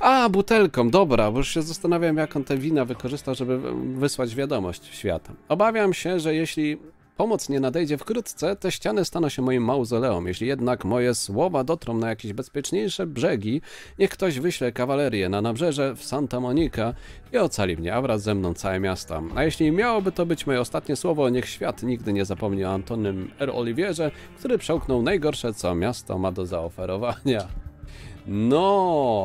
A, butelką, dobra, bo już się zastanawiam, jak on te wina wykorzystał, żeby wysłać wiadomość w świat. Obawiam się, że jeśli... Pomoc nie nadejdzie wkrótce, te ściany staną się moim mauzoleum. Jeśli jednak moje słowa dotrą na jakieś bezpieczniejsze brzegi, niech ktoś wyśle kawalerię na nabrzeże w Santa Monica i ocali mnie, a wraz ze mną całe miasta. A jeśli miałoby to być moje ostatnie słowo, niech świat nigdy nie zapomni o Antonym R. Oliwierze, który przełknął najgorsze, co miasto ma do zaoferowania. No...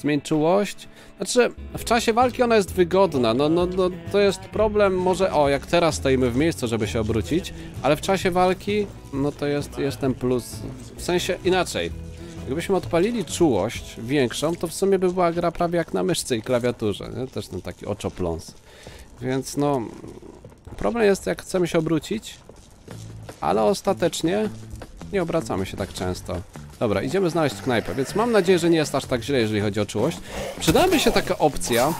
Zmięczyłość? Znaczy, w czasie walki ona jest wygodna, no to jest problem może, o, jak teraz stoimy w miejscu, żeby się obrócić, ale w czasie walki, no to jest ten plus, w sensie inaczej, gdybyśmy odpalili czułość większą, to w sumie by była gra prawie jak na myszce i klawiaturze, nie? Też ten taki oczopląs. Więc no, problem jest, jak chcemy się obrócić, ale ostatecznie nie obracamy się tak często. Dobra, idziemy znaleźć knajpę, więc mam nadzieję, że nie jest aż tak źle, jeżeli chodzi o czułość. Przydałaby się taka opcja.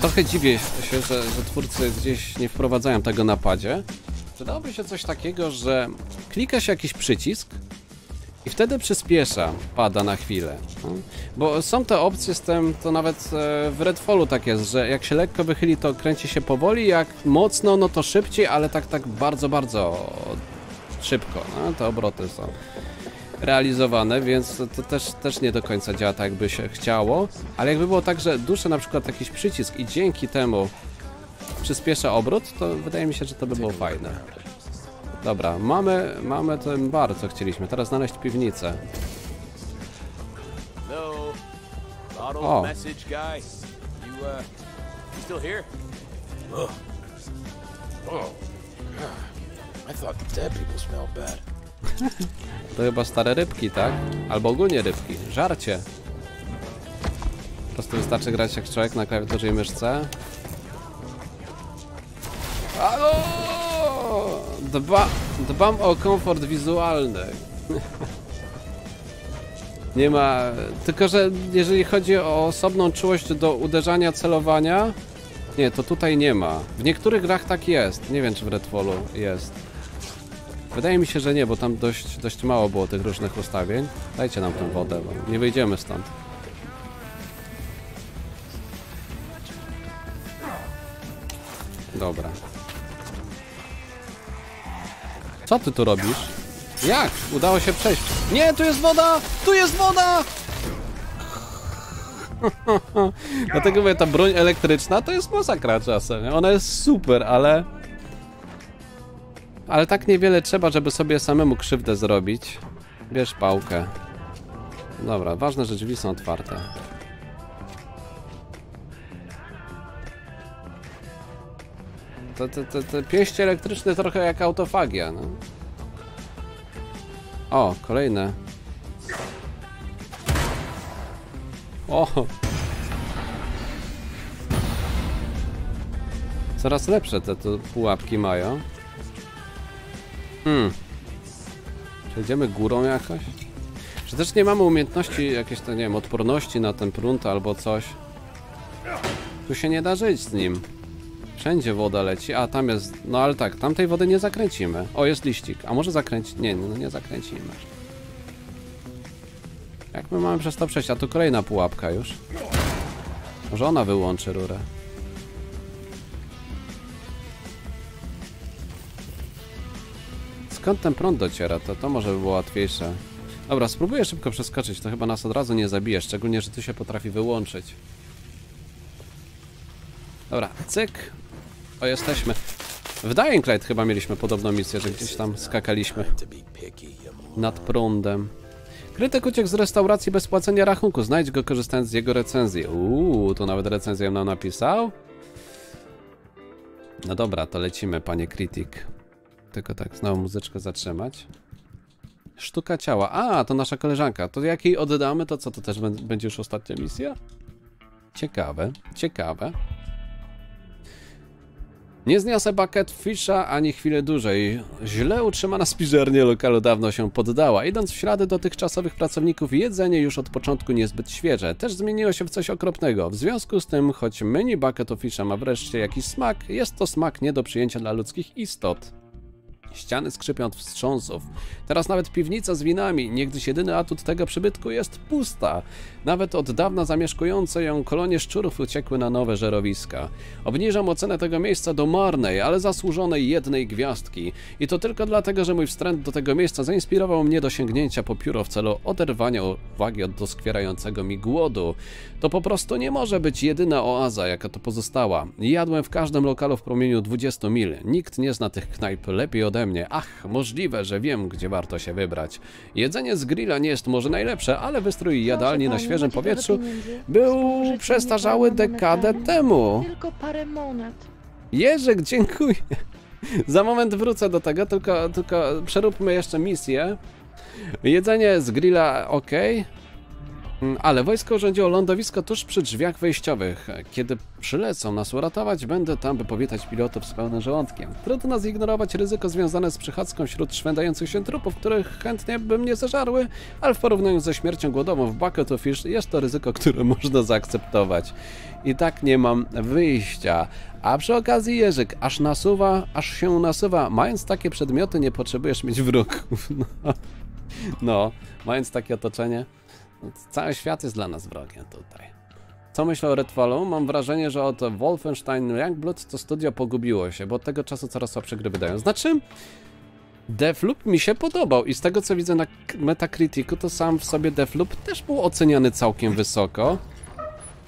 Trochę dziwię się, że twórcy gdzieś nie wprowadzają tego na padzie. Przydałoby się coś takiego, że klika się jakiś przycisk i wtedy przyspiesza pada na chwilę. Bo są te opcje z tym, to nawet w Redfallu tak jest, że jak się lekko wychyli, to kręci się powoli, jak mocno, no to szybciej, ale tak bardzo, bardzo szybko. No, te obroty są realizowane, więc to też nie do końca działa tak, jakby się chciało. Ale jakby było tak, że duszę na przykład jakiś przycisk i dzięki temu przyspiesza obrót, to wydaje mi się, że to by było fajne. Dobra, mamy ten bar, co chcieliśmy. Teraz znaleźć piwnicę. O! To chyba stare rybki, tak? Albo ogólnie rybki. Żarcie. Po prostu wystarczy grać jak człowiek na klawiaturze i myszce. Halo! Dbam o komfort wizualny. Nie ma... Tylko, że jeżeli chodzi o osobną czułość do uderzania, celowania... Nie, to tutaj nie ma. W niektórych grach tak jest. Nie wiem, czy w Redfallu jest. Wydaje mi się, że nie, bo tam dość mało było tych różnych ustawień. Dajcie nam tę wodę, bo nie wyjdziemy stąd. Dobra. Co ty tu robisz? Jak? Udało się przejść. Nie, tu jest woda! Tu jest woda! Dlatego mówię, ta broń elektryczna to jest masakra czasem. Ona jest super, ale... Ale tak niewiele trzeba, żeby sobie samemu krzywdę zrobić. Bierz pałkę. Dobra, ważne, że drzwi są otwarte. Te pięści elektryczne trochę jak autofagia, no. O, kolejne. O! Coraz lepsze te pułapki mają. Przejdziemy górą jakoś? Czy też nie mamy umiejętności jakieś, to nie wiem, odporności na ten prąd albo coś? Tu się nie da żyć z nim. Wszędzie woda leci, a tam jest, no ale tak, tamtej wody nie zakręcimy. O, jest liścik, a może zakręcić? Nie, no nie zakręcimy. Jak my mamy przez to przejść? A tu kolejna pułapka już. Może ona wyłączy rurę. Skąd ten prąd dociera? To może by było łatwiejsze. Dobra, spróbuję szybko przeskoczyć, to chyba nas od razu nie zabije, szczególnie, że tu się potrafi wyłączyć. Dobra, cyk. O, jesteśmy. W Dying Light chyba mieliśmy podobną misję, że gdzieś tam skakaliśmy nad prądem. Krytyk uciekł z restauracji bez płacenia rachunku. Znajdź go korzystając z jego recenzji. To nawet recenzję nam napisał. No dobra, to lecimy, panie krytyk. Tylko tak, znowu muzyczkę zatrzymać. Sztuka ciała. A, to nasza koleżanka. To jak jej oddamy, to co? To też będzie już ostatnia misja? Ciekawe, ciekawe. Nie zniosę bucket fisha ani chwilę dłużej. Źle utrzymana spiżernia lokalu dawno się poddała. Idąc w ślady dotychczasowych pracowników, jedzenie już od początku niezbyt świeże. Też zmieniło się w coś okropnego. W związku z tym, choć menu bucket fisha ma wreszcie jakiś smak, jest to smak nie do przyjęcia dla ludzkich istot. Ściany skrzypią od wstrząsów. Teraz nawet piwnica z winami, niegdyś jedyny atut tego przybytku, jest pusta. Nawet od dawna zamieszkujące ją kolonie szczurów uciekły na nowe żerowiska. Obniżam ocenę tego miejsca do marnej, ale zasłużonej jednej gwiazdki. I to tylko dlatego, że mój wstręt do tego miejsca zainspirował mnie do sięgnięcia po pióro w celu oderwania uwagi od doskwierającego mi głodu. To po prostu nie może być jedyna oaza, jaka to pozostała. Jadłem w każdym lokalu w promieniu 20 mil. Nikt nie zna tych knajp lepiej ode mnie. Ach, możliwe, że wiem, gdzie warto się wybrać. Jedzenie z grilla nie jest może najlepsze, ale wystrój jadalni na świeżym powietrzu był przestarzały dekadę temu. Tylko parę monet. Jerzyk, dziękuję. Za moment wrócę do tego, tylko przeróbmy jeszcze misję. Jedzenie z grilla, ok. Ale wojsko urządziło lądowisko tuż przy drzwiach wejściowych. Kiedy przylecą nas uratować, będę tam, by powitać pilotów z pełnym żołądkiem. Trudno zignorować ryzyko związane z przechadzką wśród szwędających się trupów, których chętnie by mnie zażarły, ale w porównaniu ze śmiercią głodową w Bucket of Fish jest to ryzyko, które można zaakceptować. I tak nie mam wyjścia. A przy okazji Jerzyk, aż się nasuwa. Mając takie przedmioty, nie potrzebujesz mieć wrogów. No, mając takie otoczenie... Cały świat jest dla nas wrogiem tutaj. Co myślę o Redfallu? Mam wrażenie, że od Wolfenstein Youngblood to studio pogubiło się, bo od tego czasu coraz słabsze gry wydają. Znaczy, Deathloop mi się podobał i z tego co widzę na Metacriticu, to sam w sobie Deathloop też był oceniany całkiem wysoko.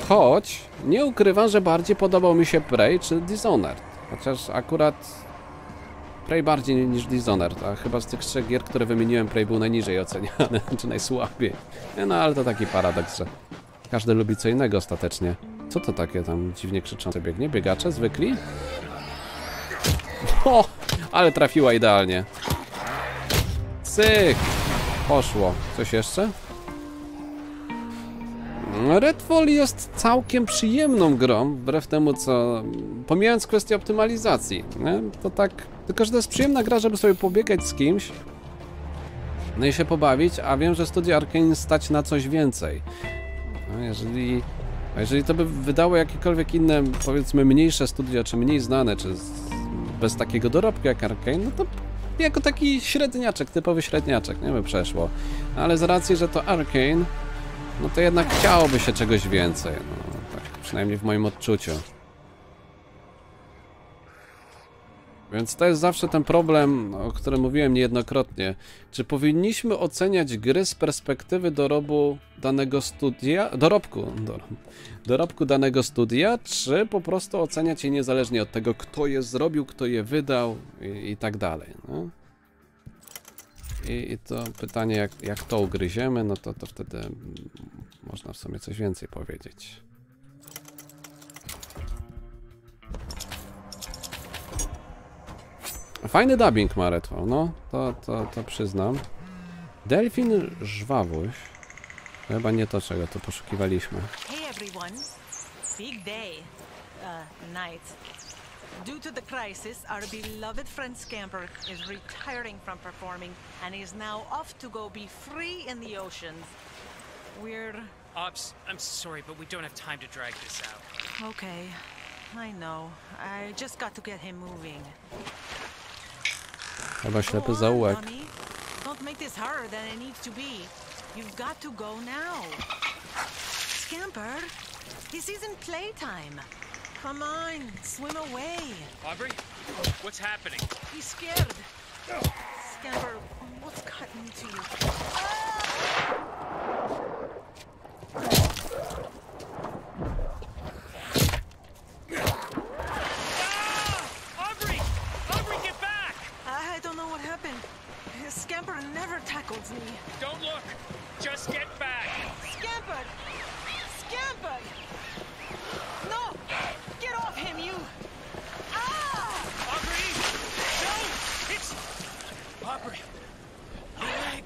Choć nie ukrywam, że bardziej podobał mi się Prey czy Dishonored. Chociaż akurat Prey bardziej niż Dishonored, a chyba z tych trzech gier, które wymieniłem, Prey był najniżej oceniany, czy najsłabiej. No ale to taki paradoks, że każdy lubi co innego ostatecznie. Co to takie tam dziwnie krzyczące biegnie? Biegacze zwykli? O! Ale trafiła idealnie. Cyk! Poszło. Coś jeszcze? Redfall jest całkiem przyjemną grą, wbrew temu co... Pomijając kwestię optymalizacji, nie? To tak... Tylko że to jest przyjemna gra, żeby sobie pobiegać z kimś, no i się pobawić, a wiem, że studio Arkane stać na coś więcej. No jeżeli to by wydało jakiekolwiek inne, powiedzmy mniejsze studio, czy mniej znane, czy bez takiego dorobku jak Arkane, no to jako taki średniaczek, typowy średniaczek, nie by przeszło. Ale z racji, że to Arkane, no to jednak chciałoby się czegoś więcej, no tak przynajmniej w moim odczuciu. Więc to jest zawsze ten problem, o którym mówiłem niejednokrotnie. Czy powinniśmy oceniać gry z perspektywy dorobu danego studia, dorobku danego studia, czy po prostu oceniać je niezależnie od tego, kto je zrobił, kto je wydał i tak dalej. No? I to pytanie, jak to ugryziemy, no to wtedy można w sumie coś więcej powiedzieć. Fajny dubbing ma Redfall, no, to przyznam. Delfin Żwawuś. Chyba nie to, czego tu poszukiwaliśmy. Hey everyone. Big day. Night. Due to the crisis, our beloved friend Scamper is retiring from performing and is now off to go be free in the oceans. We're... Ops, I'm sorry, but we don't have time to drag this out. Okay, I know. I just got to get him moving. Chyba ślepy zaułek. Scamper never tackled me. Don't look. Just get back. Scamper! Scamper! No! Get off him, you! Ah! Aubrey! No! It's... Aubrey! My leg!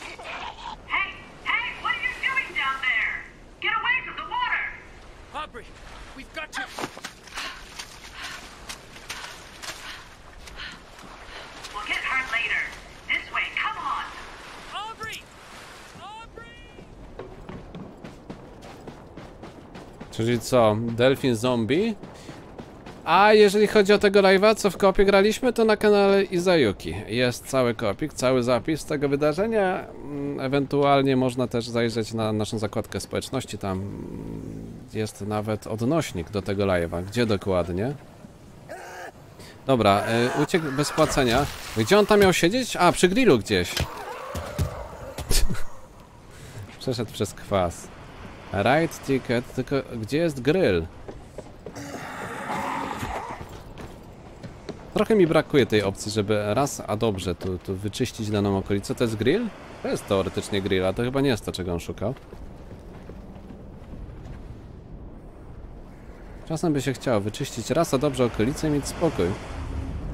Hey! Hey! What are you doing down there? Get away from the water! Aubrey! We've got to... Czyli co? Delfin Zombie? A jeżeli chodzi o tego live'a, co w kopie graliśmy, to na kanale Izayuki jest cały kopik, cały zapis tego wydarzenia. Ewentualnie można też zajrzeć na naszą zakładkę społeczności, tam jest nawet odnośnik do tego live'a, gdzie dokładnie. Dobra, uciekł bez płacenia. Gdzie on tam miał siedzieć? A, przy grillu gdzieś. Przeszedł przez kwas. Right ticket, tylko gdzie jest grill? Trochę mi brakuje tej opcji, żeby raz, a dobrze, tu wyczyścić daną okolicę. To jest grill? To jest teoretycznie grill, a to chyba nie jest to, czego on szukał. Czasem by się chciało wyczyścić raz, a dobrze okolicę i mieć spokój.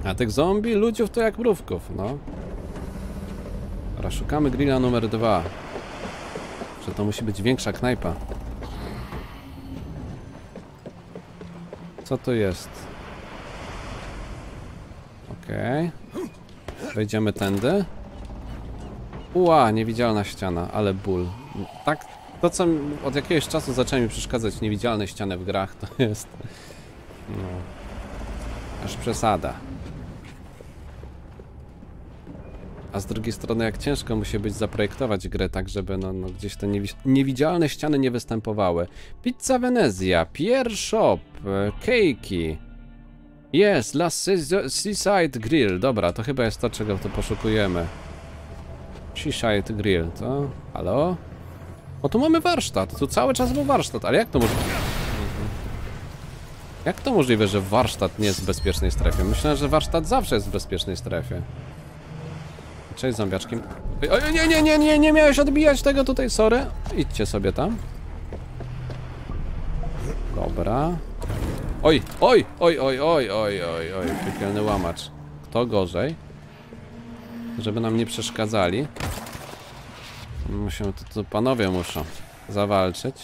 A tych zombie, ludziów to jak mrówków, no. Dobra, szukamy grilla numer 2. Że to musi być większa knajpa. Co to jest? Okej. Wejdziemy tędy. Ua, niewidzialna ściana, ale ból. Tak, to co od jakiegoś czasu zaczęło mi przeszkadzać, niewidzialne ściany w grach, to jest... No, aż przesada. A z drugiej strony, jak ciężko musi być zaprojektować grę tak, żeby no gdzieś te niewidzialne ściany nie występowały. Pizza Venezia, Pier Shop, kejki. Jest, La Seaside Grill. Dobra, to chyba jest to, czego to poszukujemy. Seaside Grill, to? Halo? O, tu mamy warsztat. Tu cały czas był warsztat, ale jak to możliwe? Jak to możliwe, że warsztat nie jest w bezpiecznej strefie? Myślę, że warsztat zawsze jest w bezpiecznej strefie. Cześć, zombiaczki. Oj, nie miałeś odbijać tego tutaj, sorry. Idźcie sobie tam. Dobra. Oj, piekielny łamacz. Kto gorzej? Żeby nam nie przeszkadzali. Musimy, to panowie muszą zawalczyć.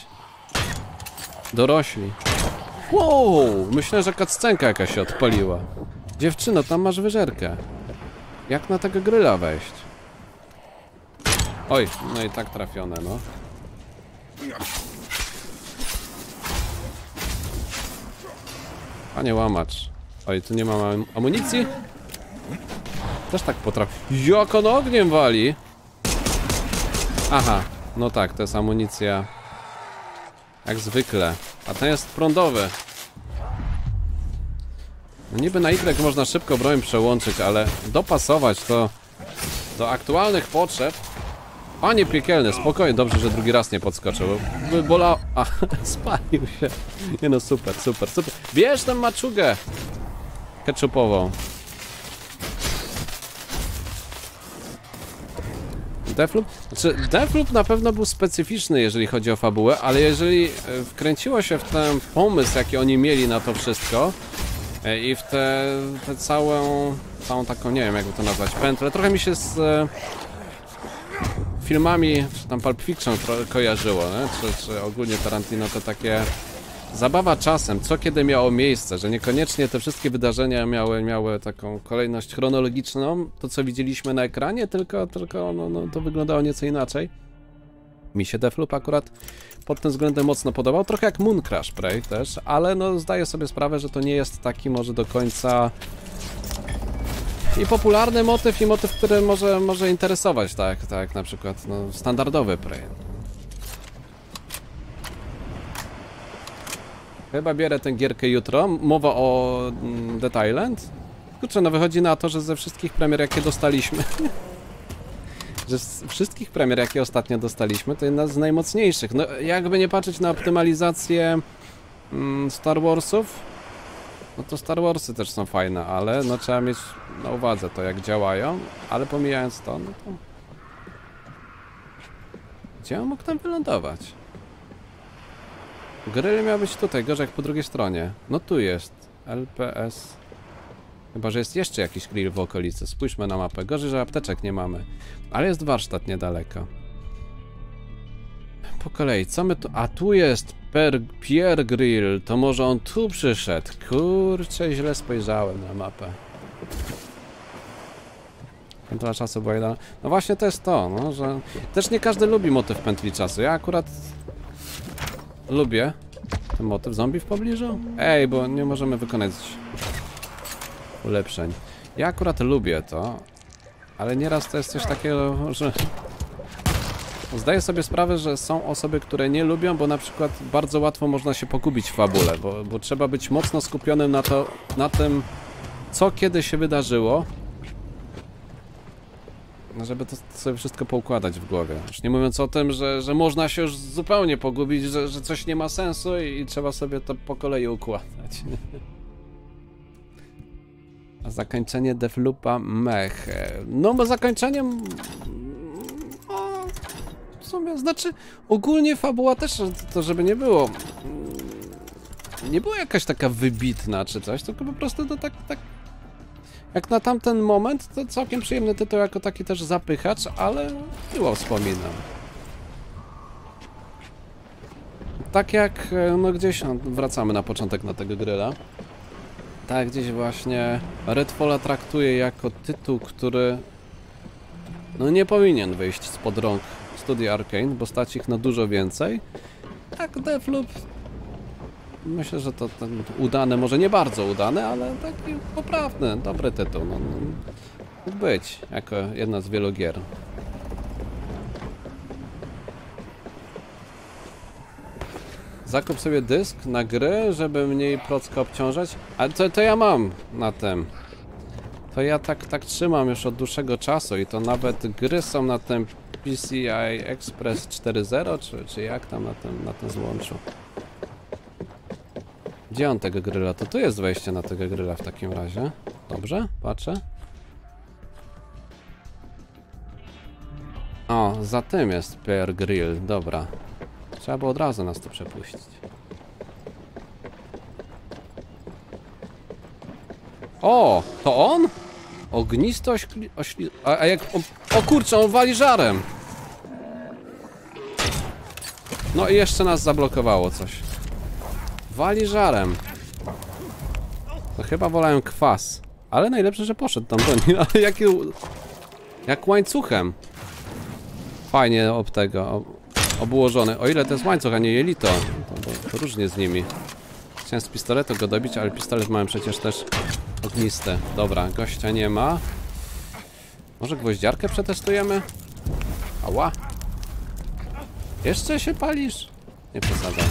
Dorośli. Wow, myślę, że cutscenka jakaś się odpaliła. Dziewczyno, tam masz wyżerkę. Jak na tego gryla wejść? Oj, no i tak trafione, no. Panie łamacz. Oj, tu nie ma amunicji? Też tak potrafi. Jak on ogniem wali? Aha, no tak, to jest amunicja. Jak zwykle. A ten jest prądowy. No niby na Y można szybko broń przełączyć, ale dopasować to do aktualnych potrzeb. Panie piekielny, spokojnie, dobrze, że drugi raz nie podskoczył. By bolał. A, spalił się. Nie no, super, super, super. Bierz tę maczugę ketchupową. Deathloop? Znaczy, Deathloop na pewno był specyficzny, jeżeli chodzi o fabułę, ale jeżeli wkręciło się w ten pomysł, jaki oni mieli na to wszystko, i w tę całą taką, nie wiem jakby to nazwać, pętlę. Trochę mi się z filmami, czy tam Pulp Fiction kojarzyło, nie? Czy ogólnie Tarantino, to takie zabawa czasem, co kiedy miało miejsce, że niekoniecznie te wszystkie wydarzenia miały taką kolejność chronologiczną, to co widzieliśmy na ekranie, tylko no, to wyglądało nieco inaczej. Mi się Deathloop akurat pod tym względem mocno podobał, trochę jak Mooncrash Prey też, ale no zdaję sobie sprawę, że to nie jest taki może do końca i popularny motyw, i motyw, który może interesować, tak na przykład no, standardowy Prey. Chyba bierę tę gierkę jutro, mowa o Dead Island. Kurczę, no wychodzi na to, że ze wszystkich premier, jakie dostaliśmy... że z wszystkich premier, jakie ostatnio dostaliśmy, to jedna z najmocniejszych. No, jakby nie patrzeć na optymalizację Star Warsów, no to Star Warsy też są fajne, ale no trzeba mieć na uwadze to, jak działają, ale pomijając to, no to... Gdzie on mógł tam wylądować? Gryl miał być tutaj, gorzej jak po drugiej stronie. No tu jest, LPS... Chyba, że jest jeszcze jakiś grill w okolicy. Spójrzmy na mapę. Gorzej, że apteczek nie mamy. Ale jest warsztat niedaleko. Po kolei, co my tu... A tu jest Pierre Grill. To może on tu przyszedł. Kurczę, źle spojrzałem na mapę. Pętla czasu była idealna. No właśnie to jest to, no, że... Też nie każdy lubi motyw pętli czasu. Ja akurat... lubię ten motyw. Zombie w pobliżu? Ej, bo nie możemy wykonać... ulepszeń. Ja akurat lubię to, ale nieraz to jest coś takiego, że zdaję sobie sprawę, że są osoby, które nie lubią, bo na przykład bardzo łatwo można się pogubić w fabule, bo trzeba być mocno skupionym na tym, co kiedy się wydarzyło, żeby to sobie wszystko poukładać w głowie. Już nie mówiąc o tym, że można się już zupełnie pogubić, że coś nie ma sensu i trzeba sobie to po kolei układać. A zakończenie Deathloopa mech. No bo zakończeniem... No, w sumie, znaczy ogólnie fabuła też, to żeby nie było... Nie była jakaś taka wybitna czy coś, tylko po prostu to tak... Jak na tamten moment, to całkiem przyjemny tytuł jako taki też zapychacz, ale miło wspominam. Tak jak, no gdzieś, no wracamy na początek na tego gryla. Tak, gdzieś właśnie Redfalla traktuje jako tytuł, który no nie powinien wyjść spod rąk studia Arkane, bo stać ich na dużo więcej. Tak, Deathloop, myślę, że to ten udany, może nie bardzo udany, ale taki poprawny, dobry tytuł. No, mógł być jako jedna z wielu gier. Zakup sobie dysk na gry, żeby mniej procka obciążać. Ale to ja mam na tym. To ja tak trzymam już od dłuższego czasu i to nawet gry są na tym PCI Express 4.0, czy jak tam na tym złączu. Gdzie on tego gryla? To tu jest wejście na tego gryla w takim razie. Dobrze? Patrzę. O, za tym jest Peer Grill, dobra. Trzeba było od razu nas tu przepuścić. O! To on? Ognistość... A jak... O kurczę, on wali żarem! No i jeszcze nas zablokowało coś. Wali żarem. To chyba wolałem kwas. Ale najlepsze, że poszedł tam do niej. Ale jaki... Jak łańcuchem. Fajnie ob tego... Obłożony. O ile to jest łańcuch, a nie jelito. To różnie z nimi. Chciałem z pistoletu go dobić, ale pistolet mamy przecież też ognisty. Dobra, gościa nie ma. Może gwoździarkę przetestujemy? Ała. Jeszcze się palisz? Nie przesadzam.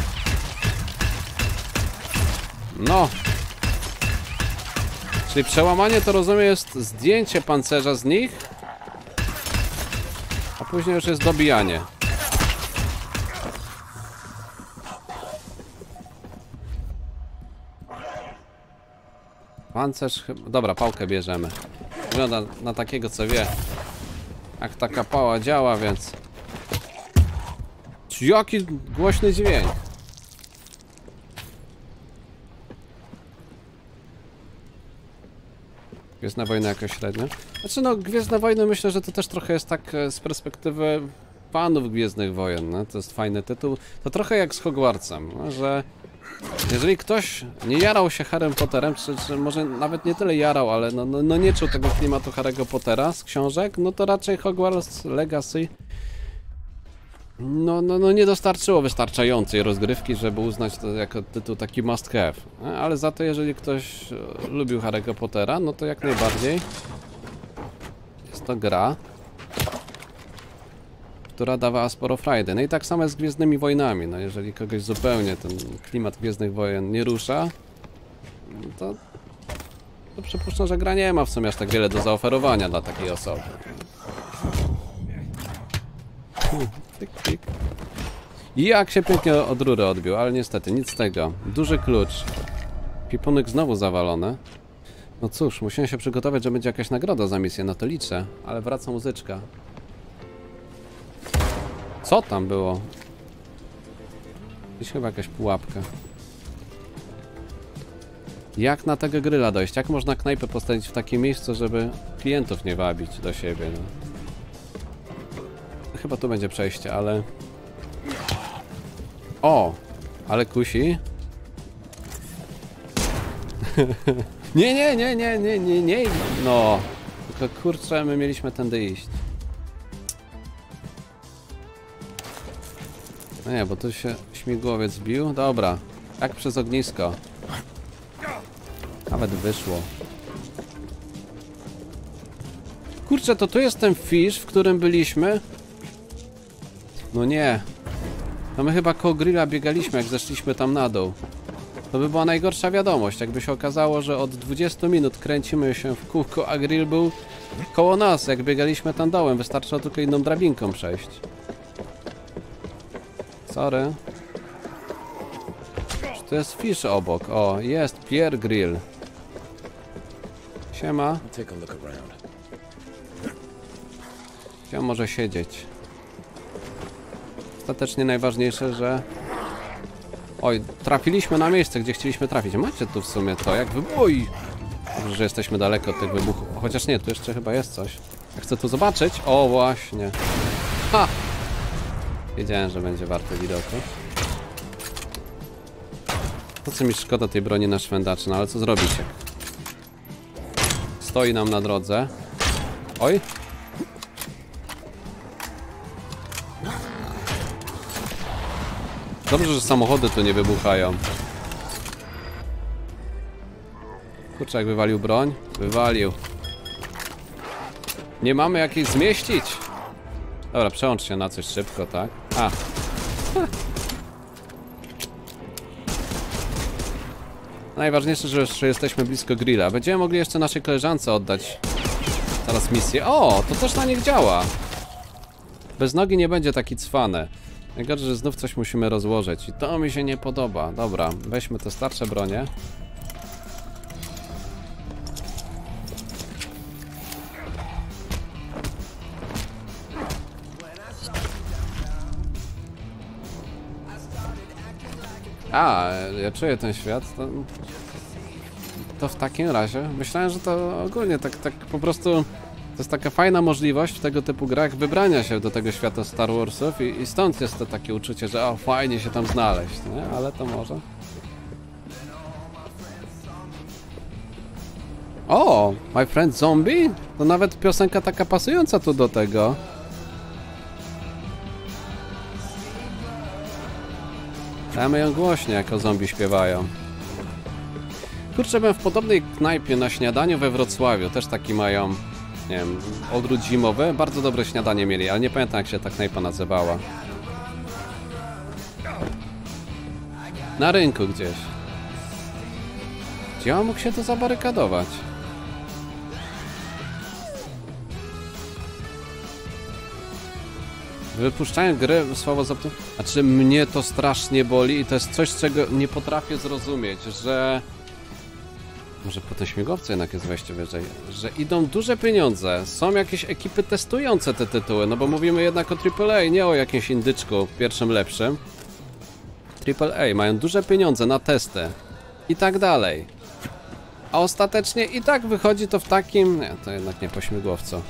No. Czyli przełamanie to rozumiem jest zdjęcie pancerza z nich. A później już jest dobijanie. Pancerz chyba... Dobra, pałkę bierzemy. Wygląda na takiego, co wie, jak taka pała działa, więc... Jaki głośny dźwięk! Gwiezdna Wojna jakoś średnio. Znaczy no, Gwiezdne Wojny myślę, że to też trochę jest tak z perspektywy panów Gwiezdnych Wojen, no? To jest fajny tytuł. To trochę jak z Hogwartsem, no, że... Jeżeli ktoś nie jarał się Harrym Potterem, czy może nawet nie tyle jarał, ale no nie czuł tego klimatu Harry'ego Pottera z książek, no to raczej Hogwarts Legacy no nie dostarczyło wystarczającej rozgrywki, żeby uznać to jako tytuł taki must have. Ale za to jeżeli ktoś lubił Harry'ego Pottera, no to jak najbardziej jest to gra, która dawała sporo frajdy. No i tak samo z Gwiezdnymi Wojnami. No jeżeli kogoś zupełnie ten klimat Gwiezdnych Wojen nie rusza, to przypuszczam, że gra nie ma w sumie aż tak wiele do zaoferowania dla takiej osoby. I jak się pięknie od rury odbił, ale niestety nic z tego. Duży klucz. Pipunek znowu zawalony. No cóż, musiałem się przygotować, że będzie jakaś nagroda za misję, no to liczę. Ale wraca muzyczka. Co tam było? Gdzieś chyba jakaś pułapka. Jak na tego gryla dojść? Jak można knajpę postawić w takie miejsce, żeby klientów nie wabić do siebie? No. Chyba tu będzie przejście, ale... O! Ale kusi. Nie. No. Tylko kurczę, my mieliśmy tędy iść. No nie, bo tu się śmigłowiec bił. Dobra, tak przez ognisko. Nawet wyszło. Kurczę, to tu jest ten fish, w którym byliśmy? No nie. No my chyba koło grilla biegaliśmy, jak zeszliśmy tam na dół. To by była najgorsza wiadomość, jakby się okazało, że od 20 minut kręcimy się w kółko, a grill był koło nas, jak biegaliśmy tam dołem. Wystarczyło tylko inną drabinką przejść. Sorry. Czy to jest fish obok? O, jest Pierre Grill. Siema. Gdzie on może siedzieć? Ostatecznie najważniejsze, że... Oj, trafiliśmy na miejsce, gdzie chcieliśmy trafić. Macie tu w sumie to, jak wy... Oj! Dobrze, że jesteśmy daleko od tych wybuchów. Chociaż nie, tu jeszcze chyba jest coś. Ja chcę tu zobaczyć. O, właśnie. Ha! Wiedziałem, że będzie warte widoku. To co mi szkoda tej broni na szwendacz, no ale co zrobić? Stoi nam na drodze. Oj! Dobrze, że samochody tu nie wybuchają. Kurczę, jak wywalił broń? Wywalił. Nie mamy jak ich zmieścić. Dobra, przełącz się na coś szybko, tak? A. Najważniejsze, że już jesteśmy blisko grilla. Będziemy mogli jeszcze naszej koleżance oddać teraz misję. O, to też na nich działa. Bez nogi nie będzie taki cwane. Najgorsze, że znów coś musimy rozłożyć. I to mi się nie podoba. Dobra, weźmy te starsze bronie. A, ja czuję ten świat. To w takim razie myślałem, że to ogólnie tak po prostu. To jest taka fajna możliwość w tego typu grach wybrania się do tego świata Star Warsów i stąd jest to takie uczucie, że o, fajnie się tam znaleźć, nie? Ale to może. O, My Friend Zombie? To nawet piosenka taka pasująca tu do tego. Damy ją głośniej, jako zombie śpiewają. Kurczę, byłem w podobnej knajpie na śniadaniu we Wrocławiu. Też taki mają, nie wiem, ogród zimowy. Bardzo dobre śniadanie mieli, ale nie pamiętam jak się ta knajpa nazywała. Na rynku gdzieś. Gdzie on mógł się to zabarykadować? Wypuszczają gry słowo z obcym. Znaczy mnie to strasznie boli i to jest coś, czego nie potrafię zrozumieć, że... Może po tym śmigłowcu jednak jest wejście wyżej. Że idą duże pieniądze, są jakieś ekipy testujące te tytuły, no bo mówimy jednak o AAA, nie o jakimś indyczku pierwszym lepszym. AAA mają duże pieniądze na testy i tak dalej. A ostatecznie i tak wychodzi to w takim... Nie, to jednak nie po śmigłowcu.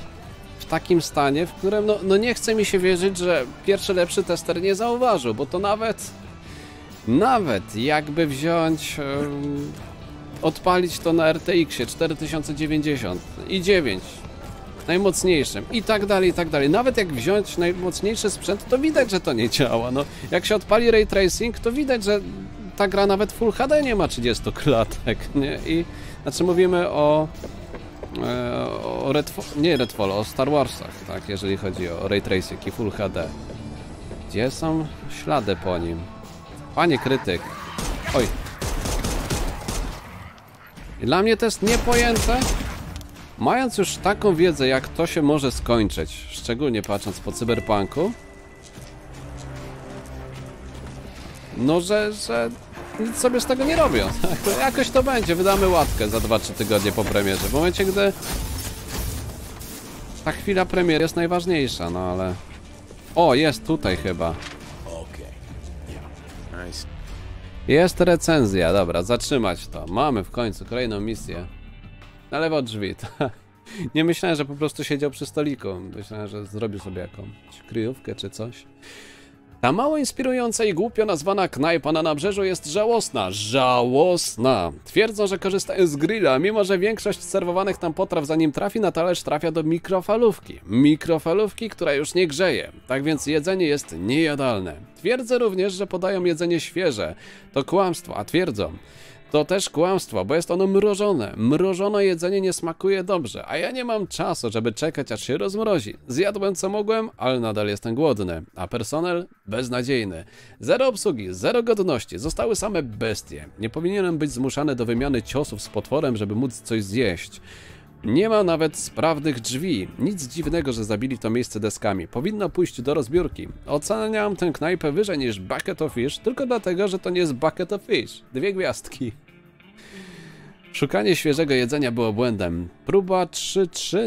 W takim stanie, w którym no nie chce mi się wierzyć, że pierwszy lepszy tester nie zauważył, bo to nawet jakby wziąć, odpalić to na RTX-ie 4090 i 9, najmocniejszym i tak dalej, nawet jak wziąć najmocniejszy sprzęt, to widać, że to nie działa, no jak się odpali Ray Tracing, to widać, że ta gra nawet Full HD nie ma 30 klatek, nie? I znaczy mówimy o Redfall, o Star Warsach, tak, jeżeli chodzi o Ray Tracing i Full HD. Gdzie są ślady po nim? Panie krytyk. Oj. I dla mnie to jest niepojęte. Mając już taką wiedzę, jak to się może skończyć, szczególnie patrząc po cyberpunku, no, że nic sobie z tego nie robią, tak? To jakoś to będzie, wydamy łatkę za 2-3 tygodnie po premierze, w momencie gdy ta chwila premiery jest najważniejsza, no ale... O, jest tutaj chyba. Jest recenzja, dobra, zatrzymać to, mamy w końcu kolejną misję. Na lewo od drzwi, tak. Nie myślałem, że po prostu siedział przy stoliku, myślałem, że zrobił sobie jakąś kryjówkę czy coś. Ta mało inspirująca i głupio nazwana knajpa na nabrzeżu jest żałosna. Żałosna! Twierdzą, że korzystają z grilla, mimo że większość serwowanych tam potraw zanim trafi na talerz trafia do mikrofalówki. Mikrofalówki, która już nie grzeje. Tak więc jedzenie jest niejadalne. Twierdzę również, że podają jedzenie świeże. To kłamstwo, a twierdzą. To też kłamstwo, bo jest ono mrożone. Mrożone jedzenie nie smakuje dobrze, a ja nie mam czasu, żeby czekać, aż się rozmrozi. Zjadłem co mogłem, ale nadal jestem głodny, a personel beznadziejny. Zero obsługi, zero godności, zostały same bestie. Nie powinienem być zmuszany do wymiany ciosów z potworem, żeby móc coś zjeść. Nie ma nawet sprawnych drzwi. Nic dziwnego, że zabili to miejsce deskami. Powinno pójść do rozbiórki. Oceniam tę knajpę wyżej niż Bucket of Fish, tylko dlatego, że to nie jest Bucket of Fish. 2 gwiazdki. Szukanie świeżego jedzenia było błędem. Próba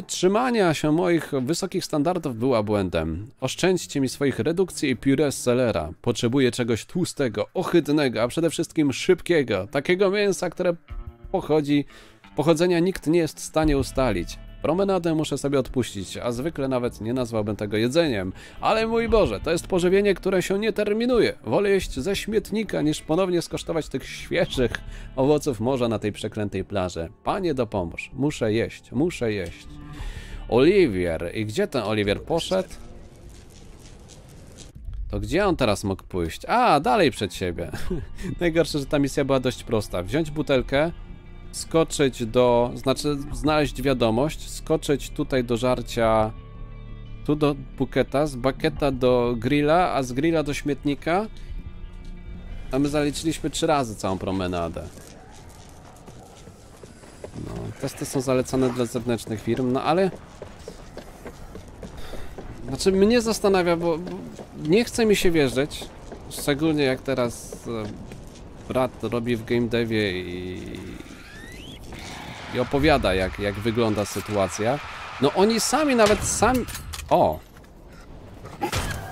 trzymania się moich wysokich standardów była błędem. Oszczędźcie mi swoich redukcji i puree z selera. Potrzebuję czegoś tłustego, ohydnego, a przede wszystkim szybkiego. Takiego mięsa, które pochodzi Pochodzenia nikt nie jest w stanie ustalić. Promenadę muszę sobie odpuścić, a zwykle nawet nie nazwałbym tego jedzeniem. Ale mój Boże, to jest pożywienie, które się nie terminuje. Wolę jeść ze śmietnika, niż ponownie skosztować tych świeżych owoców morza na tej przeklętej plaży. Panie dopomóż, muszę jeść, muszę jeść. Oliwier, i gdzie ten Oliwier poszedł? To gdzie on teraz mógł pójść? A, dalej przed siebie. Najgorsze, że ta misja była dość prosta. Wziąć butelkę, skoczyć do... Znaczy, znaleźć wiadomość, skoczyć tutaj do żarcia... Tu do buketa, z bukieta do grilla, a z grilla do śmietnika. A my zaliczyliśmy 3 razy całą promenadę. No, testy są zalecane dla zewnętrznych firm, no ale... Znaczy, mnie zastanawia, bo nie chce mi się wierzyć, szczególnie jak teraz brat robi w game devie i opowiada, jak wygląda sytuacja. No oni sami, nawet sami... O!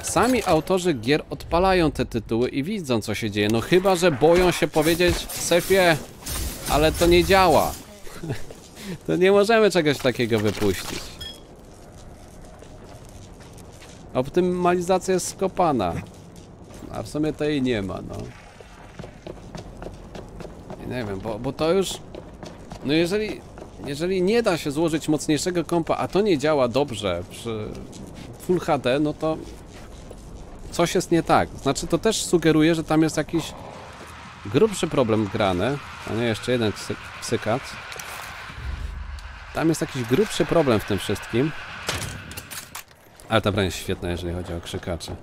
Sami autorzy gier odpalają te tytuły i widzą, co się dzieje. No chyba, że boją się powiedzieć, Sefie, ale to nie działa. To nie możemy czegoś takiego wypuścić. Optymalizacja jest skopana. A w sumie to jej nie ma, no. Nie wiem, bo to już... No jeżeli nie da się złożyć mocniejszego kompa, a to nie działa dobrze przy Full HD, no to... Coś jest nie tak. Znaczy, to też sugeruje, że tam jest jakiś grubszy problem grany. A nie, jeszcze jeden psykat. Tam jest jakiś grubszy problem w tym wszystkim. Ale ta broń jest świetna, jeżeli chodzi o krzykacze.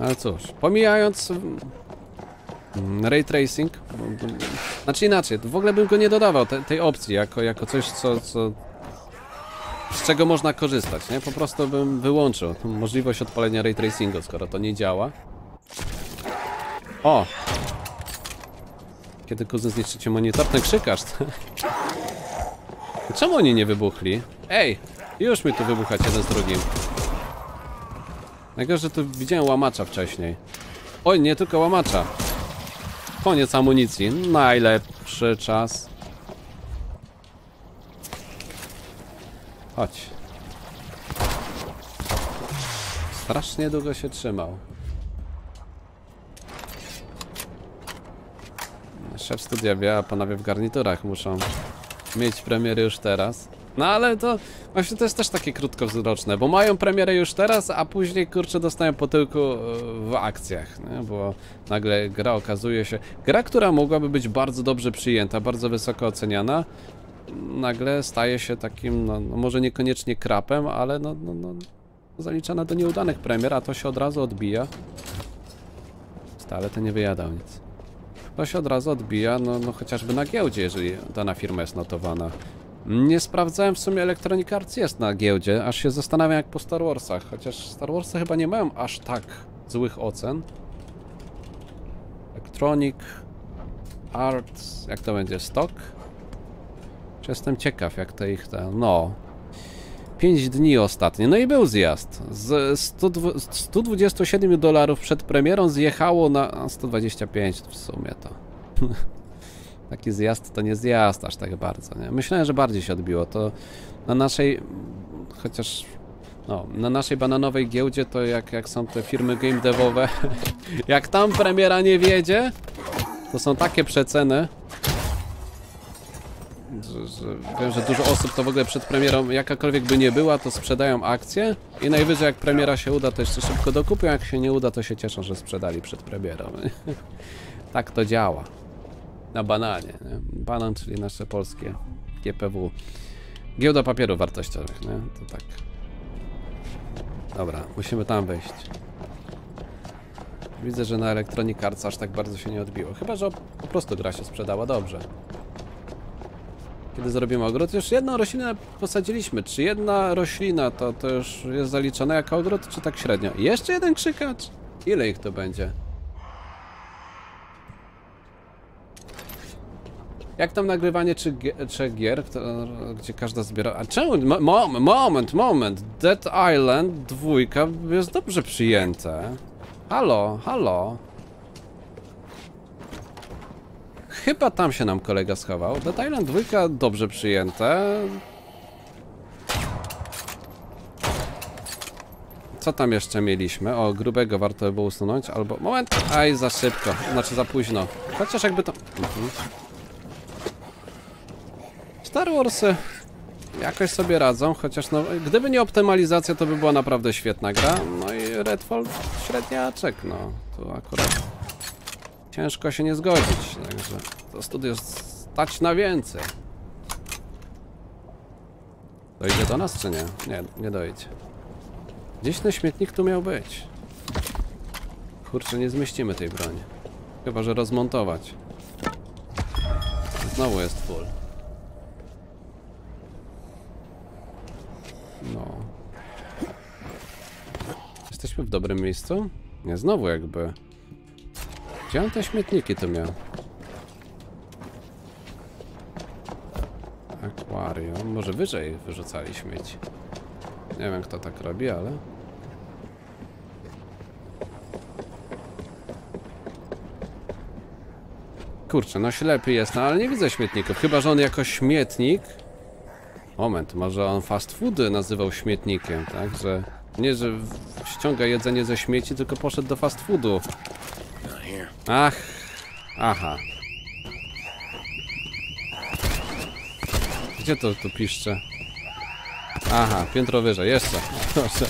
Ale cóż, pomijając ray tracing, znaczy inaczej, w ogóle bym go nie dodawał tej opcji jako coś, co z czego można korzystać, nie? Po prostu bym wyłączył możliwość odpalenia ray tracingu, skoro to nie działa. O! Kiedy kuzyn zniszczy ci monitor, ten krzykasz. Czemu oni nie wybuchli? Ej! Już mi tu wybuchać jeden z drugim. Najgorzej, że tu widziałem łamacza wcześniej. Oj, nie tylko łamacza. Koniec amunicji. Najlepszy czas. Chodź. Strasznie długo się trzymał. Szef studia wie, a panowie w garniturach muszą mieć premiery już teraz. No ale to właśnie to jest też takie krótkowzroczne, bo mają premierę już teraz, a później kurczę dostają po tyłku w akcjach, nie? Bo nagle gra okazuje się... Gra, która mogłaby być bardzo dobrze przyjęta, bardzo wysoko oceniana, nagle staje się takim, no może niekoniecznie krapem, ale no zaliczana do nieudanych premier, a to się od razu odbija. Stale to nie wyjadał nic. To się od razu odbija, no chociażby na giełdzie, jeżeli dana firma jest notowana. Nie sprawdzałem w sumie, Electronic Arts jest na giełdzie, aż się zastanawiam jak po Star Warsach, chociaż Star Warsy chyba nie mają aż tak złych ocen. Electronic Arts, jak to będzie, stock? Jestem ciekaw jak to ich tam, no... 5 dni ostatnie, no i był zjazd. Z $127 przed premierą zjechało na 125 w sumie to. Taki zjazd to nie zjazd aż tak bardzo, nie? Myślałem, że bardziej się odbiło. To na naszej, chociaż no, na naszej bananowej giełdzie to jak są te firmy game devowe, jak tam premiera nie wiedzie, to są takie przeceny, że wiem, że dużo osób to w ogóle przed premierą, jakakolwiek by nie była, to sprzedają akcje i najwyżej jak premiera się uda, to jeszcze szybko dokupią, jak się nie uda, to się cieszą, że sprzedali przed premierą. Tak to działa. Na bananie, nie? Banan, czyli nasze polskie GPW. Giełda papierów wartościowych, nie? To tak. Dobra, musimy tam wejść. Widzę, że na Electronic Arts aż tak bardzo się nie odbiło. Chyba, że po prostu gra się sprzedała dobrze. Kiedy zrobimy ogród? Już jedną roślinę posadziliśmy. Czy jedna roślina to już jest zaliczona jako ogród, czy tak średnio? Jeszcze jeden krzykacz! Ile ich to będzie? Jak tam nagrywanie czy gier, gdzie każda zbiera... A czemu? Moment! Dead Island 2 jest dobrze przyjęte. Halo, halo. Chyba tam się nam kolega schował. Dead Island 2 dobrze przyjęte. Co tam jeszcze mieliśmy? O, grubego warto by było usunąć, albo... Moment! Aj, za szybko. Znaczy za późno. Chociaż jakby to... Star Wars jakoś sobie radzą, chociaż no, gdyby nie optymalizacja, to by była naprawdę świetna gra. No i Redfall średniaczek, no. Tu akurat ciężko się nie zgodzić, także to studio stać na więcej. Dojdzie do nas, czy nie? Nie, nie dojdzie. Gdzieś ten śmietnik tu miał być. Kurczę, nie zmieścimy tej broni. Chyba że rozmontować. Znowu jest full. No. Jesteśmy w dobrym miejscu? Nie, znowu jakby. Gdzie on te śmietniki tu miał? Akwarium. Może wyżej wyrzucali śmieci. Nie wiem, kto tak robi, ale... Kurczę, no ślepy jest, no ale nie widzę śmietników. Chyba że on jako śmietnik... Moment, może on fast foody nazywał śmietnikiem, tak? Że nie, że ściąga jedzenie ze śmieci, tylko poszedł do fast foodu. Ach, aha. Gdzie to tu piszcze? Aha, piętro wyżej, jeszcze. Proszę.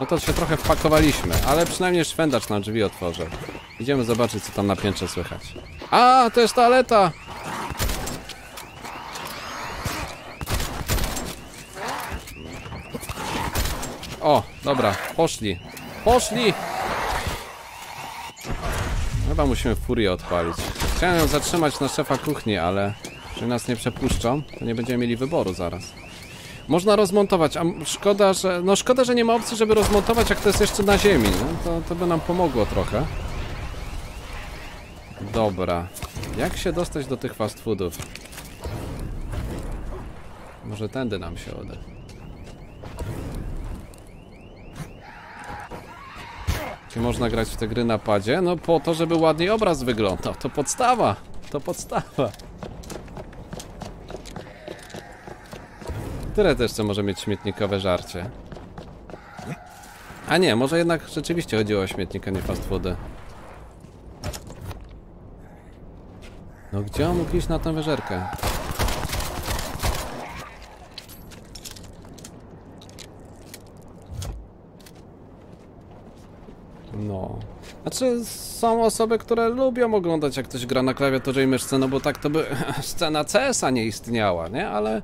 No to się trochę wpakowaliśmy, ale przynajmniej szwendacz na drzwi otworzę. Idziemy zobaczyć, co tam na piętrze słychać. A, to jest toaleta! O, dobra, poszli. Poszli! Chyba musimy furię odpalić. Chciałem ją zatrzymać na szefa kuchni, ale... Jeżeli nas nie przepuszczą, to nie będziemy mieli wyboru zaraz. Można rozmontować, a szkoda, że... No szkoda, że nie ma opcji, żeby rozmontować, jak to jest jeszcze na ziemi, no, to by nam pomogło trochę. Dobra. Jak się dostać do tych fast foodów? Może tędy nam się uda. Czy można grać w te gry na padzie? No po to, żeby ładniej obraz wyglądał. To podstawa. To podstawa. Tyle też, co może mieć śmietnikowe żarcie. A nie, może jednak rzeczywiście chodziło o śmietnik, a nie fast foody. No gdzie on mógł iść na tę wyżerkę? No... Znaczy, są osoby, które lubią oglądać, jak ktoś gra na klawiaturze i myszce, no bo tak to by scena CS-a nie istniała, nie? Ale...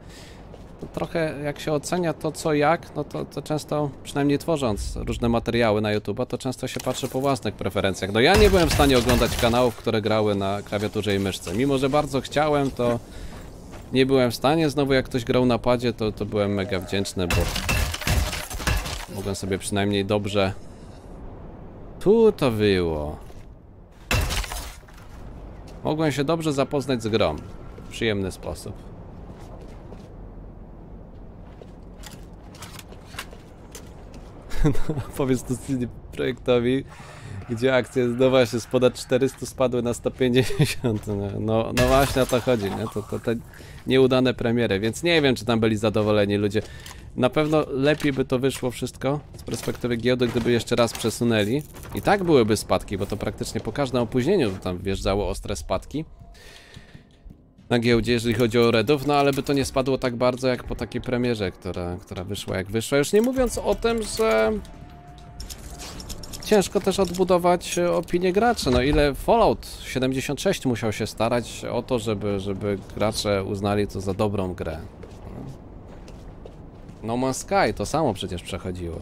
Trochę jak się ocenia to co jak, no to często, przynajmniej tworząc różne materiały na YouTube'a, to często się patrzy po własnych preferencjach. No ja nie byłem w stanie oglądać kanałów, które grały na klawiaturze i myszce. Mimo że bardzo chciałem, to nie byłem w stanie. Znowu jak ktoś grał na padzie, to byłem mega wdzięczny, bo mogłem sobie przynajmniej dobrze... Tu to było. Mogłem się dobrze zapoznać z grą. W przyjemny sposób. No, powiedz to projektowi, gdzie akcje znowu się z ponad 400 spadły na 150. No właśnie o to chodzi, nie? To te nieudane premiery, więc nie wiem, czy tam byli zadowoleni ludzie. Na pewno lepiej by to wyszło wszystko z perspektywy giełdy, gdyby jeszcze raz przesunęli. I tak byłyby spadki, bo to praktycznie po każdym opóźnieniu tam wjeżdżały ostre spadki na giełdzie, jeżeli chodzi o redów, no ale by to nie spadło tak bardzo jak po takiej premierze, która wyszła jak wyszła. Już nie mówiąc o tym, że ciężko też odbudować opinię graczy. No ile Fallout 76 musiał się starać o to, żeby gracze uznali to za dobrą grę. No Man's Sky to samo przecież przechodziło.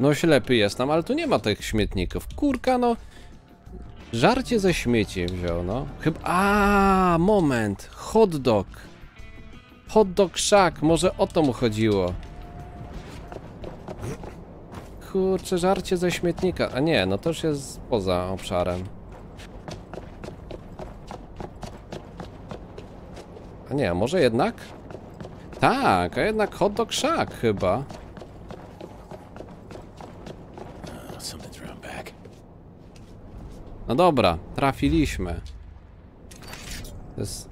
No ślepy jestem, ale tu nie ma tych śmietników. Kurka, no... Żarcie ze śmieci wziął, no. Chyba... A, moment. Hot dog. Hot dog shack. Może o to mu chodziło. Kurczę, żarcie ze śmietnika. A nie, no to już jest poza obszarem. A nie, może jednak? Tak, a jednak hot dog shack chyba. No dobra, trafiliśmy. To jest...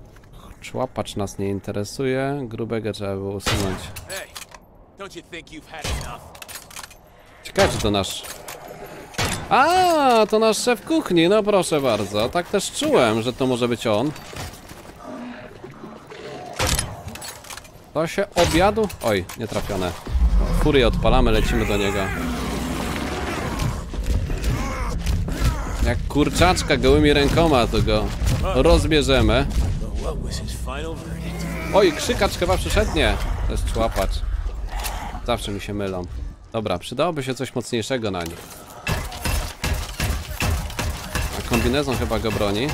Człapacz nas nie interesuje. Grubego trzeba było usunąć. Ciekawe, czy to nasz... A, to nasz szef kuchni, no proszę bardzo. Tak też czułem, że to może być on. To się obiadu... Oj, nietrafione. Furię odpalamy, lecimy do niego. Jak kurczaczka gołymi rękoma, to go rozbierzemy. Oj, krzykacz chyba przyszedł, nie. To jest człapacz. Zawsze mi się mylą. Dobra, przydałoby się coś mocniejszego na nich. A kombinezon chyba go broni.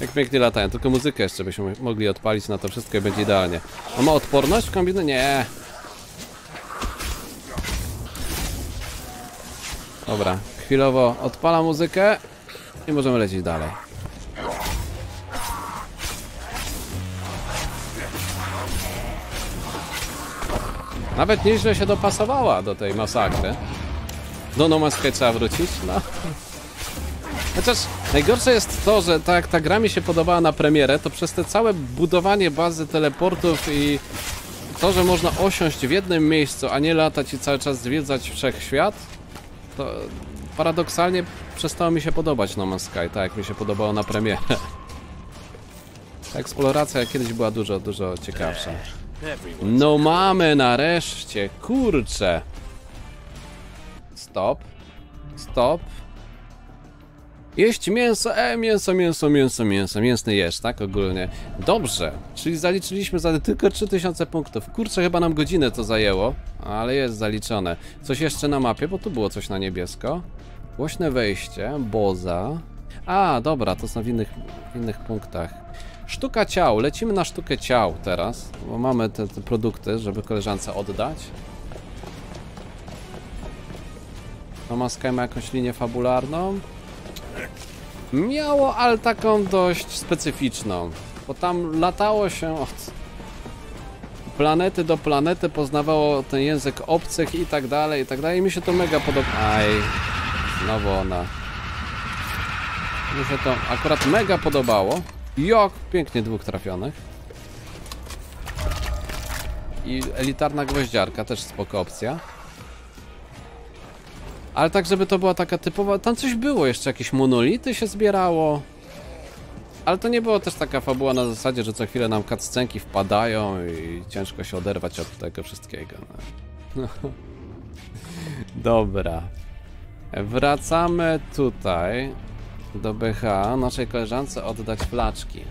Jak pięknie latają, tylko muzykę jeszcze byśmy mogli odpalić na to wszystko i będzie idealnie. On ma odporność w kombinezonie? Nie. Dobra, chwilowo odpala muzykę i możemy lecieć dalej. Nawet nieźle się dopasowała do tej masakry. Do No Man's Sky trzeba wrócić, no. Chociaż najgorsze jest to, że ta gra mi się podobała na premierę, to przez te całe budowanie bazy teleportów i to, że można osiąść w jednym miejscu, a nie latać i cały czas zwiedzać wszechświat, to paradoksalnie przestało mi się podobać No Man's Sky, tak jak mi się podobało na premierę. Ta eksploracja kiedyś była dużo, dużo ciekawsza. No mamy nareszcie, kurczę. Stop. Stop. Jeść mięso, mięso, mięsny jesz, tak ogólnie. Dobrze, czyli zaliczyliśmy za tylko 3000 punktów. Kurczę, chyba nam godzinę to zajęło, ale jest zaliczone. Coś jeszcze na mapie, bo tu było coś na niebiesko. Głośne wejście, boza. A, dobra, to są w innych punktach. Sztuka ciał, lecimy na sztukę ciał teraz, bo mamy te produkty, żeby koleżance oddać. No Man's Sky ma jakąś linię fabularną. Miało, ale taką dość specyficzną, bo tam latało się od planety do planety, poznawało ten język obcych i tak dalej, i tak dalej. Mi się to mega podoba. Aj, znowu ona. Mi się to akurat mega podobało. Jok, pięknie, dwóch trafionych. I elitarna gwoździarka, też spoko opcja. Ale tak, żeby to była taka typowa... Tam coś było jeszcze, jakieś monolity się zbierało. Ale to nie było też taka fabuła na zasadzie, że co chwilę nam cutscenki wpadają i ciężko się oderwać od tego wszystkiego. No. Dobra. Wracamy tutaj do BH. Naszej koleżance oddać flaczki.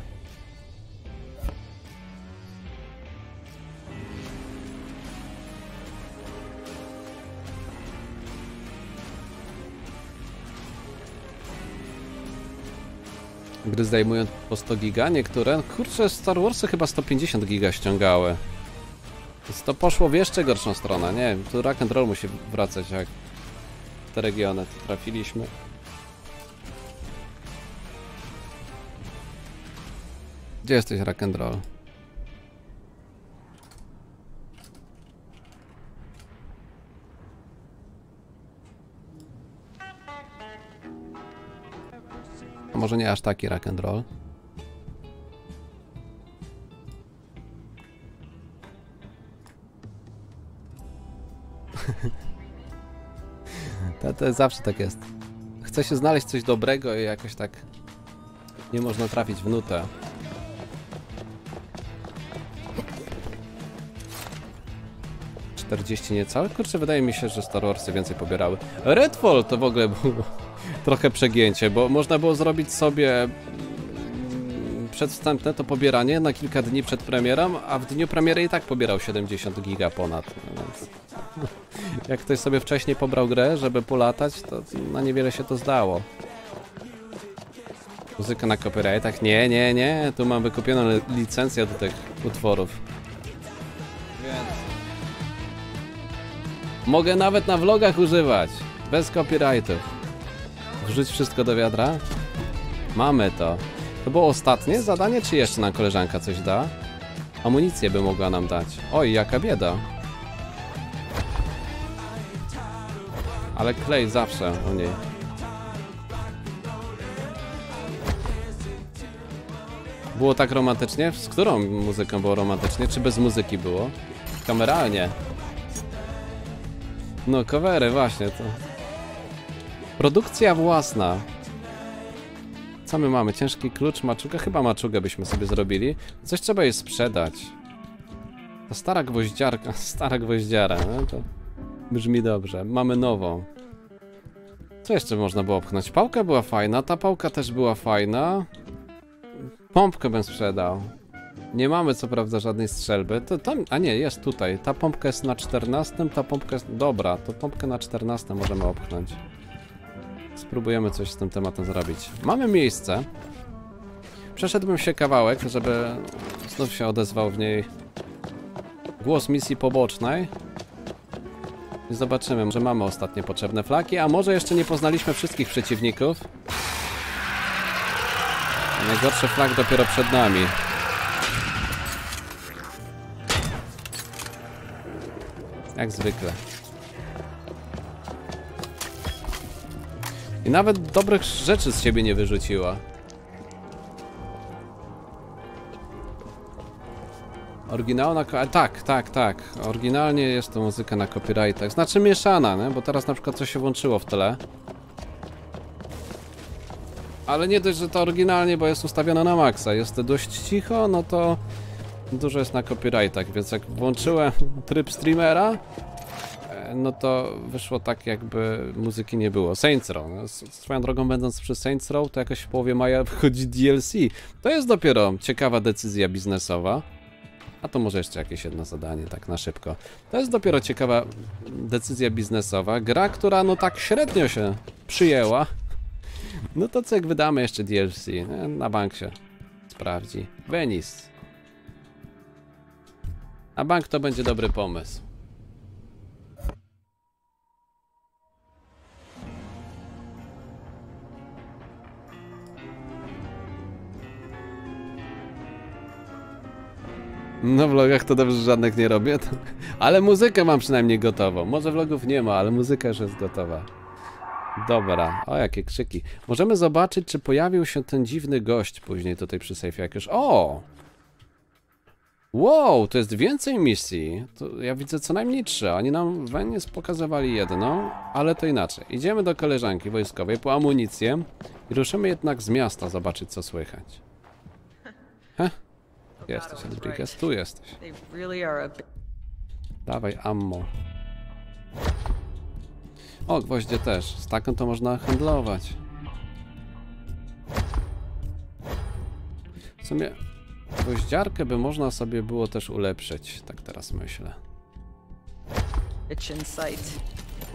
Gry zdejmują po 100 giga, niektóre. Kurczę, Star Warsy chyba 150 giga ściągały. Więc to poszło w jeszcze gorszą stronę, nie wiem. Tu rock and roll musi wracać, jak w te regiony to trafiliśmy. Gdzie jesteś, rock and roll? Może nie aż taki rock and roll. To zawsze tak jest. Chce się znaleźć coś dobrego i jakoś tak nie można trafić w nutę. Niecałe? Kurczę, wydaje mi się, że Star Warsy więcej pobierały. Redfall to w ogóle było trochę przegięcie, bo można było zrobić sobie przedwstępne to pobieranie na kilka dni przed premierą, a w dniu premiery i tak pobierał 70 giga ponad. Więc jak ktoś sobie wcześniej pobrał grę, żeby polatać, to na niewiele się to zdało. Muzyka na copyrightach? Nie, nie, nie. Tu mam wykupioną licencję do tych utworów. Mogę nawet na vlogach używać, bez copyrightów. Wrzuć wszystko do wiadra? Mamy to. To było ostatnie zadanie, czy jeszcze nam koleżanka coś da? Amunicję by mogła nam dać. Oj, jaka bieda. Ale Clay zawsze o niej. Było tak romantycznie? Z którą muzyką było romantycznie? Czy bez muzyki było? Kameralnie. No, covery, właśnie to. Produkcja własna. Co my mamy? Ciężki klucz, maczugę? Chyba maczugę byśmy sobie zrobili. Coś trzeba jej sprzedać. Ta stara gwoździarka, stara gwoździara, no to brzmi dobrze. Mamy nową. Co jeszcze można było opchnąć? Pałka była fajna, ta pałka też była fajna. Pompkę bym sprzedał. Nie mamy co prawda żadnej strzelby. To tam, a nie, jest tutaj. Ta pompka jest na 14, ta pompka jest... Dobra, to pompkę na 14 możemy opchnąć. Spróbujemy coś z tym tematem zrobić. Mamy miejsce. Przeszedłbym się kawałek, żeby znów się odezwał w niej głos misji pobocznej. I zobaczymy, że mamy ostatnie potrzebne flaki, a może jeszcze nie poznaliśmy wszystkich przeciwników. Najgorszy flag dopiero przed nami. Jak zwykle. I nawet dobrych rzeczy z siebie nie wyrzuciła. Oryginalna... Tak, tak, tak. Oryginalnie jest to muzyka na copyrightach. Znaczy mieszana, nie? Bo teraz na przykład coś się włączyło w tle. Ale nie dość, że to oryginalnie, bo jest ustawiona na maksa. Jest dość cicho, no to... Dużo jest na copyrightach, więc jak włączyłem tryb streamera, no to wyszło tak, jakby muzyki nie było. Saints Row. Swoją drogą, będąc przy Saints Row, to jakoś w połowie maja wchodzi DLC. To jest dopiero ciekawa decyzja biznesowa. A to może jeszcze jakieś jedno zadanie, tak na szybko. To jest dopiero ciekawa decyzja biznesowa. Gra, która no tak średnio się przyjęła. No to co, jak wydamy jeszcze DLC? Na bank się sprawdzi. Venice. A bank to będzie dobry pomysł. No, vlogach to dobrze, że żadnych nie robię. Ale muzykę mam przynajmniej gotową. Może vlogów nie ma, ale muzyka już jest gotowa. Dobra. O, jakie krzyki. Możemy zobaczyć, czy pojawił się ten dziwny gość później tutaj przy sejfie jak już... O! Wow, to jest więcej misji. To ja widzę co najmniej 3. Oni nam w Venice pokazywali jedną, ale to inaczej. Idziemy do koleżanki wojskowej po amunicję i ruszymy jednak z miasta zobaczyć, co słychać. Heh. Jesteś, Rodriguez, tu jesteś. Dawaj, ammo. O, gwoździe też. Z taką to można handlować. W sumie gwoździarkę by można sobie było też ulepszyć. Tak teraz myślę.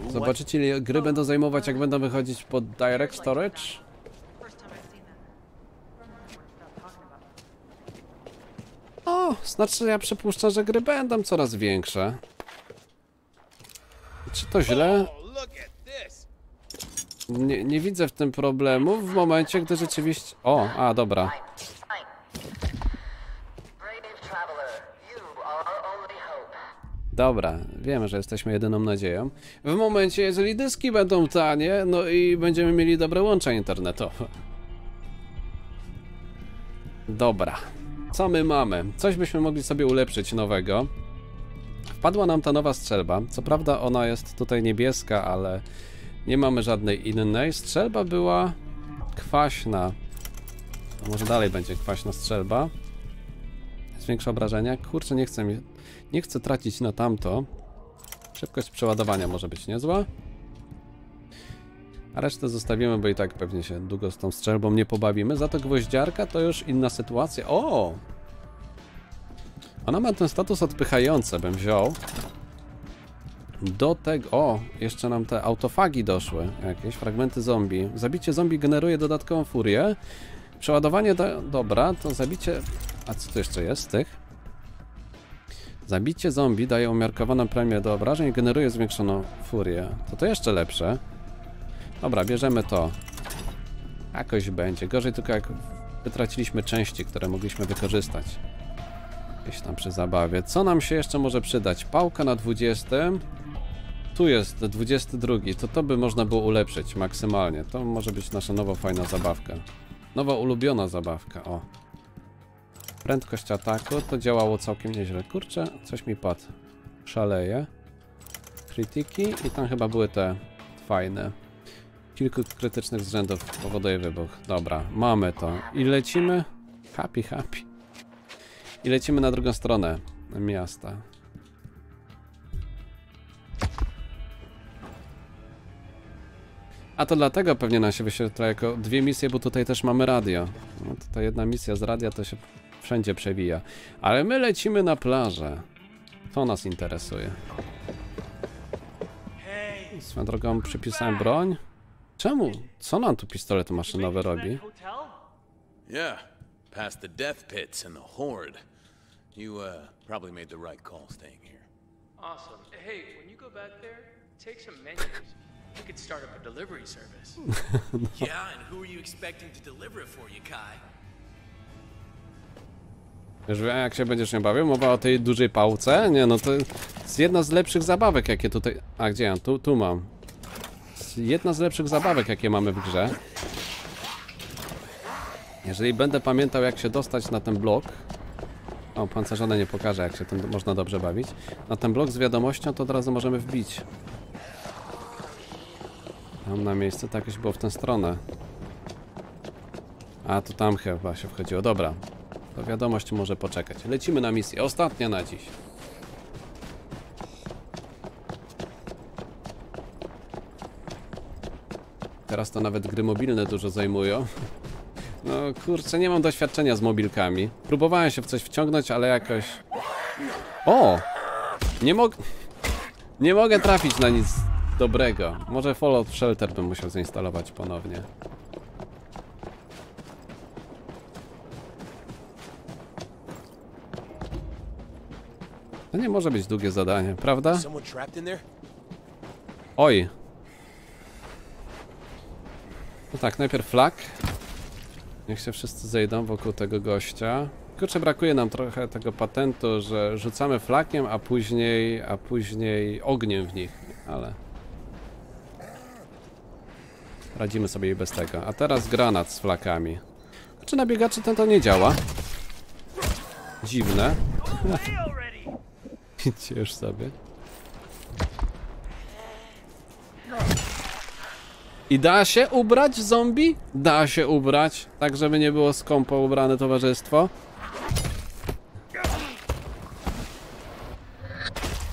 Zobaczycie, ile gry będą zajmować, jak będą wychodzić pod Direct Storage? O, znaczy ja przypuszczam, że gry będą coraz większe. Czy to źle? Nie widzę w tym problemu w momencie, gdy rzeczywiście... O, a dobra. Dobra, wiemy, że jesteśmy jedyną nadzieją. W momencie, jeżeli dyski będą tanie, no i będziemy mieli dobre łącza internetowe. Dobra. Co my mamy? Coś byśmy mogli sobie ulepszyć nowego. Wpadła nam ta nowa strzelba. Co prawda ona jest tutaj niebieska, ale nie mamy żadnej innej. Strzelba była kwaśna. A może dalej będzie kwaśna strzelba? Zwiększa obrażenia. Kurczę, nie chcę tracić na tamto. Szybkość przeładowania może być niezła. A resztę zostawimy, bo i tak pewnie się długo z tą strzelbą nie pobawimy. Za to gwoździarka to już inna sytuacja. O! Ona ma ten status odpychający, bym wziął. Do tego... O! Jeszcze nam te autofagi doszły. Jakieś fragmenty zombie. Zabicie zombie generuje dodatkową furię. Przeładowanie... Dobra, to zabicie... A co tu jeszcze jest z tych? Zabicie zombie daje umiarkowaną premię do obrażeń i generuje zwiększoną furię. To jeszcze lepsze. Dobra, bierzemy to. Jakoś będzie. Gorzej tylko jak wytraciliśmy części, które mogliśmy wykorzystać. Gdzieś tam przy zabawie. Co nam się jeszcze może przydać? Pałka na 20. Tu jest 22, to by można było ulepszyć maksymalnie. To może być nasza nowa fajna zabawka. Nowa ulubiona zabawka, o. Prędkość ataku, to działało całkiem nieźle. Kurczę, coś mi padł. Szaleje. Krytyki i tam chyba były te fajne. Kilku krytycznych z rzędu powoduje wybuch. Dobra, mamy to. I lecimy. Happy, happy. I lecimy na drugą stronę miasta. A to dlatego pewnie nam się wyświetla jako dwie misje, bo tutaj też mamy radio. No to ta jedna misja z radia to się wszędzie przewija. Ale my lecimy na plażę. To nas interesuje. Swoją drogą przypisałem broń. Czemu? Co nam tu pistolet maszynowy robi? Yeah, past the death pits and the horde. You probably made the right call staying here. Awesome. Hey, when you go back there, take some menus. We could start up a delivery service. Yeah, and who are you expecting to deliver it for you, Kai? Wiesz, jak się będziesz nie bawił? Mowa o tej dużej pałce? Nie, no to jest jedna z lepszych zabawek, jakie tutaj... A, gdzie ja? Tu mam. Jedna z lepszych zabawek, jakie mamy w grze. Jeżeli będę pamiętał, jak się dostać na ten blok... O, pancerzone nie pokaże, jak się tym można dobrze bawić. Na ten blok z wiadomością to od razu możemy wbić. Tam na miejsce, tak już było w tę stronę. A, to tam chyba się wchodziło. Dobra. To wiadomość może poczekać. Lecimy na misję. Ostatnia na dziś. Teraz to nawet gry mobilne dużo zajmują. No kurczę, nie mam doświadczenia z mobilkami. Próbowałem się w coś wciągnąć, ale jakoś... O! Nie mogę trafić na nic dobrego. Może Fallout Shelter bym musiał zainstalować ponownie. To nie może być długie zadanie, prawda? Oj. No tak, najpierw flak. Niech się wszyscy zejdą wokół tego gościa. Kurczę, brakuje nam trochę tego patentu, że rzucamy flakiem, a później ogniem w nich, ale... Radzimy sobie i bez tego. A teraz granat z flakami. Znaczy na biegaczy ten to nie działa. Dziwne. Idźcie już sobie. I da się ubrać zombie? Da się ubrać, tak żeby nie było skąpo ubrane towarzystwo.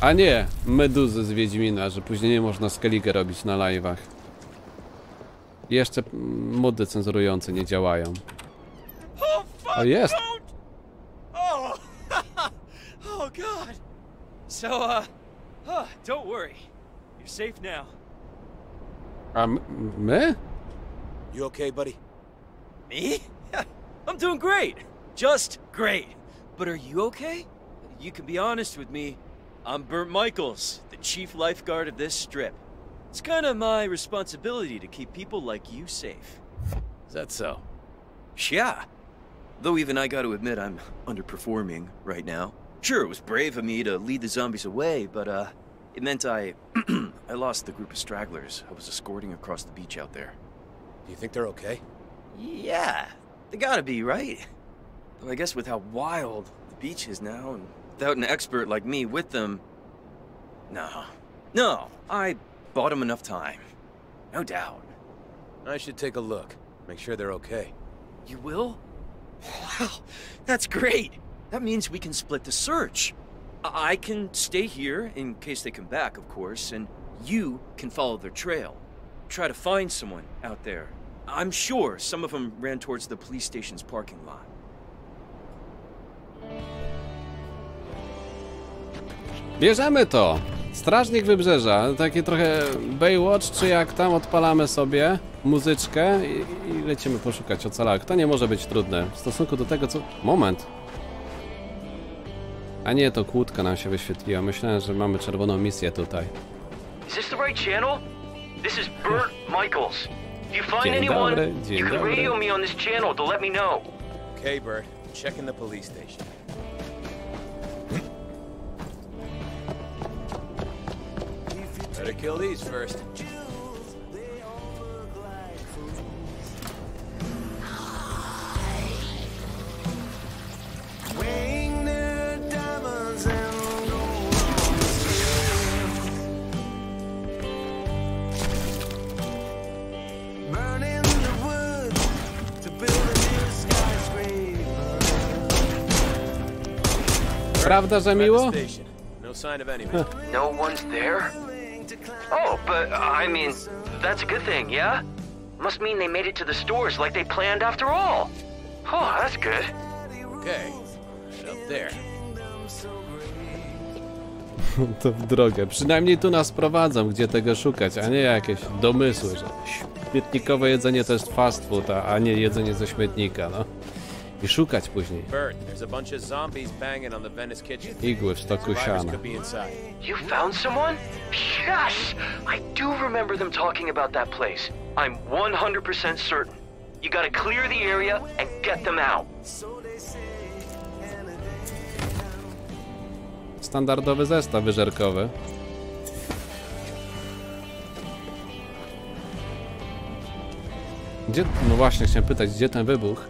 A nie, meduzy z Wiedźmina, że później nie można skeligę robić na live'ach. Jeszcze mody cenzurujące nie działają. O, jest! So, don't worry. You're safe now. Me? You okay, buddy? Me? I'm doing great. Just great. But are you okay? You can be honest with me. I'm Burt Michaels, the chief lifeguard of this strip. It's kind of my responsibility to keep people like you safe. Is that so? Yeah. Though even I got to admit I'm underperforming right now. Sure, it was brave of me to lead the zombies away, but it meant I lost the group of stragglers I was escorting across the beach out there. Do you think they're okay? Yeah, they gotta be, right? Though I guess with how wild the beach is now, and without an expert like me with them... No, I bought them enough time. No doubt. I should take a look, make sure they're okay. You will? Wow, that's great! That means we can split the search. I can stay here, in case they come back, of course, and you can follow their trail. Try to find someone out there. I'm sure some of them ran towards the police station's parking lot. Bierzemy to! Strażnik Wybrzeża, taki trochę Baywatch, czy jak tam, odpalamy sobie muzyczkę i lecimy poszukać ocalałych. To nie może być trudne, w stosunku do tego, co... Moment! A nie, to kłódka nam się wyświetliła. Myślałem, że mamy czerwoną misję tutaj. Is this the right channel? This is Burt Michaels. If you find anyone, you can radio me on this channel to let me know. Okay, Bert. Check in the police station. Ready? Better kill these first. Prawda, że miło? No one's there? Oh, but I mean, that's a good thing, yeah? Must mean they made it to the stores like they planned after all. Oh, that's good. Okay, up there. To w drogę. Przynajmniej tu nas prowadzą, gdzie tego szukać, a nie jakieś domysły, że śmietnikowe jedzenie to jest fast food, a nie jedzenie ze śmietnika, no. I szukać później. Igły w stoku siana. You found someone? Yes! I do remember them talking about that place. I'm 100% certain. You gotta clear the area and get them out. Standardowy zestaw wyżerkowy. Gdzie? No właśnie, chciałem pytać, gdzie ten wybuch?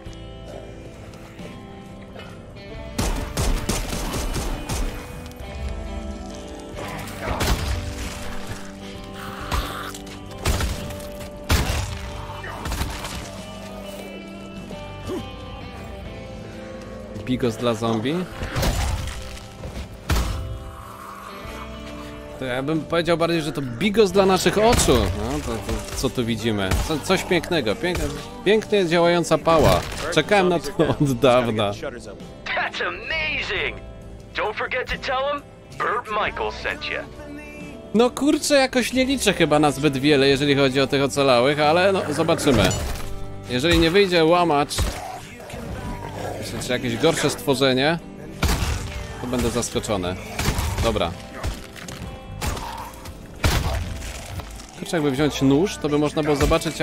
Bigos dla zombie. To ja bym powiedział bardziej, że to bigos dla naszych oczu. No, to co tu widzimy? Coś pięknego. Pięknie działająca pała. Czekałem na to od dawna. That's amazing. Don't forget to tell him Bird Michael sent you. No kurczę, jakoś nie liczę chyba na zbyt wiele, jeżeli chodzi o tych ocalałych, ale no zobaczymy. Jeżeli nie wyjdzie łamacz, czy jakieś gorsze stworzenie, to będę zaskoczony. Dobra. Kurczę, jakby wziąć nóż, to by można było zobaczyć,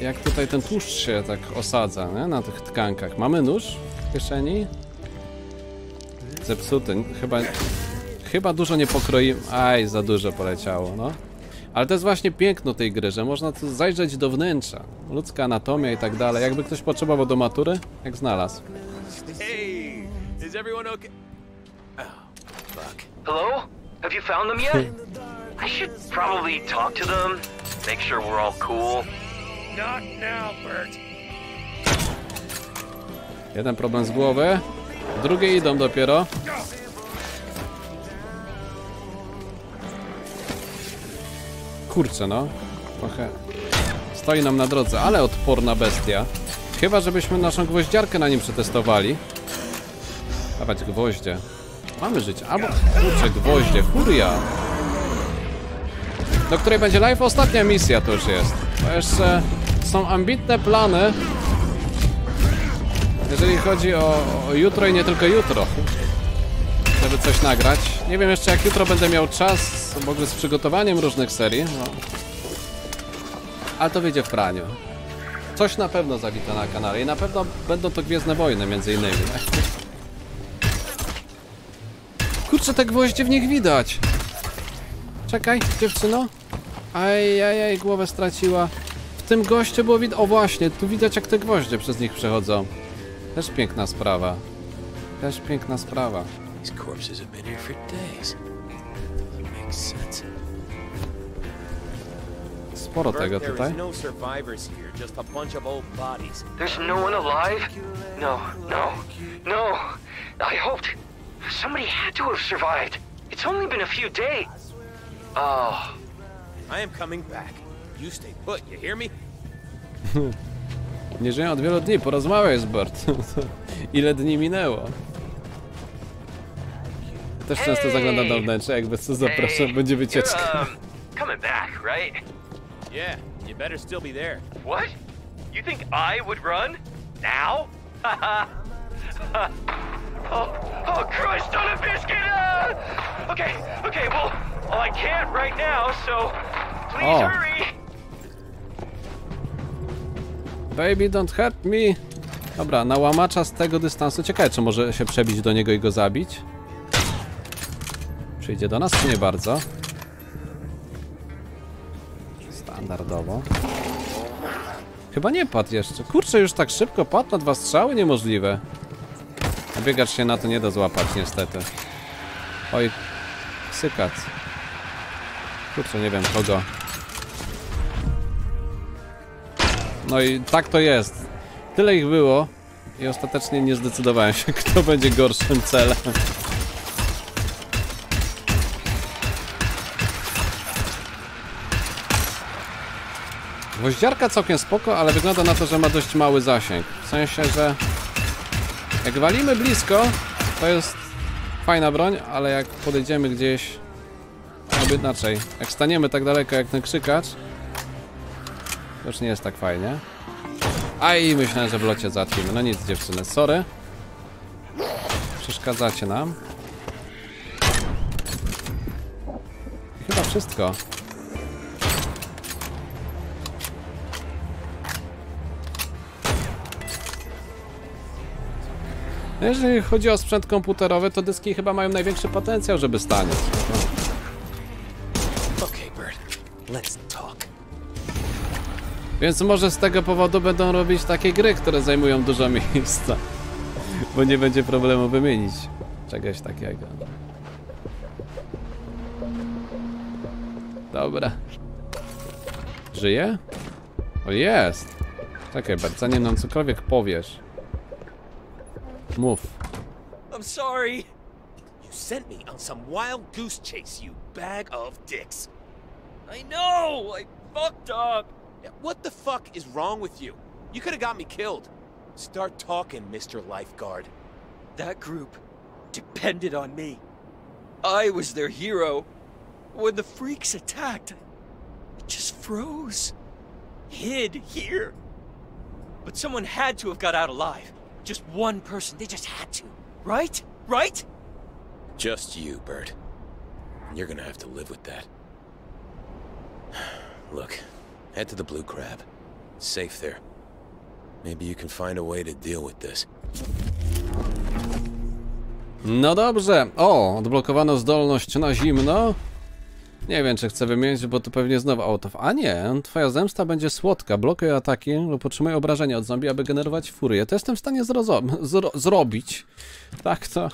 jak tutaj ten tłuszcz się tak osadza, nie? Na tych tkankach. Mamy nóż w kieszeni? Zepsuty. Chyba dużo nie pokroimy. Aj, za dużo poleciało, no. Ale to jest właśnie piękno tej gry, że można tu zajrzeć do wnętrza. Ludzka anatomia i tak dalej. Jakby ktoś potrzebował do matury, jak znalazł. Hey, is everyone okay? Oh, fuck. Hello? Have you found them yet? I should probably talk to them. Make sure we're all cool. Not now, Bert. Jeden problem z głowy. Drugie idą dopiero. Kurczę, no. Trochę stoi nam na drodze, ale odporna bestia. Chyba, żebyśmy naszą gwoździarkę na nim przetestowali. Dawać gwoździe. Mamy życie. Albo kurczę, gwoździe. Furia. Do której będzie live. Ostatnia misja to już jest. To jeszcze są ambitne plany. Jeżeli chodzi o jutro i nie tylko jutro. Żeby coś nagrać. Nie wiem jeszcze, jak jutro będę miał czas w ogóle z przygotowaniem różnych serii, no. Ale to wyjdzie w praniu. Coś na pewno zawita na kanale i na pewno będą to Gwiezdne Wojny między innymi. Kurczę, te gwoździe w nich widać. Czekaj, dziewczyno. Ajajaj, głowę straciła. W tym goście było widać. O właśnie, tu widać, jak te gwoździe przez nich przechodzą. Też piękna sprawa. Też piękna sprawa. These corpses have been here for days. Doesn't make sense. Sporo tego tutaj. There's no survivors here, just a bunch of old bodies. There's no one alive? No. I hoped somebody had to have survived. It's only been a few days. Oh. I am coming back. You stay put, you hear me? Nie żyję od wielu dni, porozmawiaj z Bert. Ile dni minęło? Też często zaglądam do wnętrza, jakby co, zapraszam, będzie wycieczka. Coming back, right? Yeah, you better still be there. What? You think I would run? Now? Oh Christ on a biscuit! Okay, well I can't right now, so please hurry. Baby, don't hurt me. Dobra, na łamacza z tego dystansu. Ciekawe, czy może się przebić do niego i go zabić? Przyjdzie do nas, czy nie bardzo? standardowo. Chyba nie padł jeszcze. Kurczę, już tak szybko padł na 2 strzały? Niemożliwe. Biegacz się na to nie da złapać, niestety. Oj, sykac. Kurczę, nie wiem kogo. No i tak to jest. Tyle ich było i ostatecznie nie zdecydowałem się, kto będzie gorszym celem. Gwoździarka całkiem spoko, ale wygląda na to, że ma dość mały zasięg. W sensie, że jak walimy blisko, to jest fajna broń, ale jak podejdziemy gdzieś, to inaczej. Jak staniemy tak daleko jak ten krzykacz, to już nie jest tak fajnie. A i myślałem, że w locie załatwimy. No nic, dziewczyny, sorry. Przeszkadzacie nam. I chyba wszystko. Jeżeli chodzi o sprzęt komputerowy, to dyski chyba mają największy potencjał, żeby stanąć. Więc może z tego powodu będą robić takie gry, które zajmują dużo miejsca. Bo nie będzie problemu wymienić czegoś takiego. Dobra. Żyje? O, jest! Czekaj, Bert, zanim nam cokolwiek powiesz. Move. I'm sorry. You sent me on some wild goose chase, you bag of dicks. I know. I fucked up. What the fuck is wrong with you? You could have got me killed. Start talking, Mr. Lifeguard. That group depended on me. I was their hero. When the freaks attacked, I just froze, hid here. But someone had to have got out alive. Just one person. They just had to. Right? Right? Just you, Bert. And you're gonna have to live with that. Look, head to the Blue Crab. It's safe there. Maybe you can find a way to deal with this. No dobrze. O, odblokowano zdolność na zimno. Nie wiem, czy chcę wymienić, bo to pewnie znowu out of... A nie, twoja zemsta będzie słodka. Blokuj ataki lub otrzymuj obrażenia od zombie, aby generować furię. To jestem w stanie zrobić. Tak, to...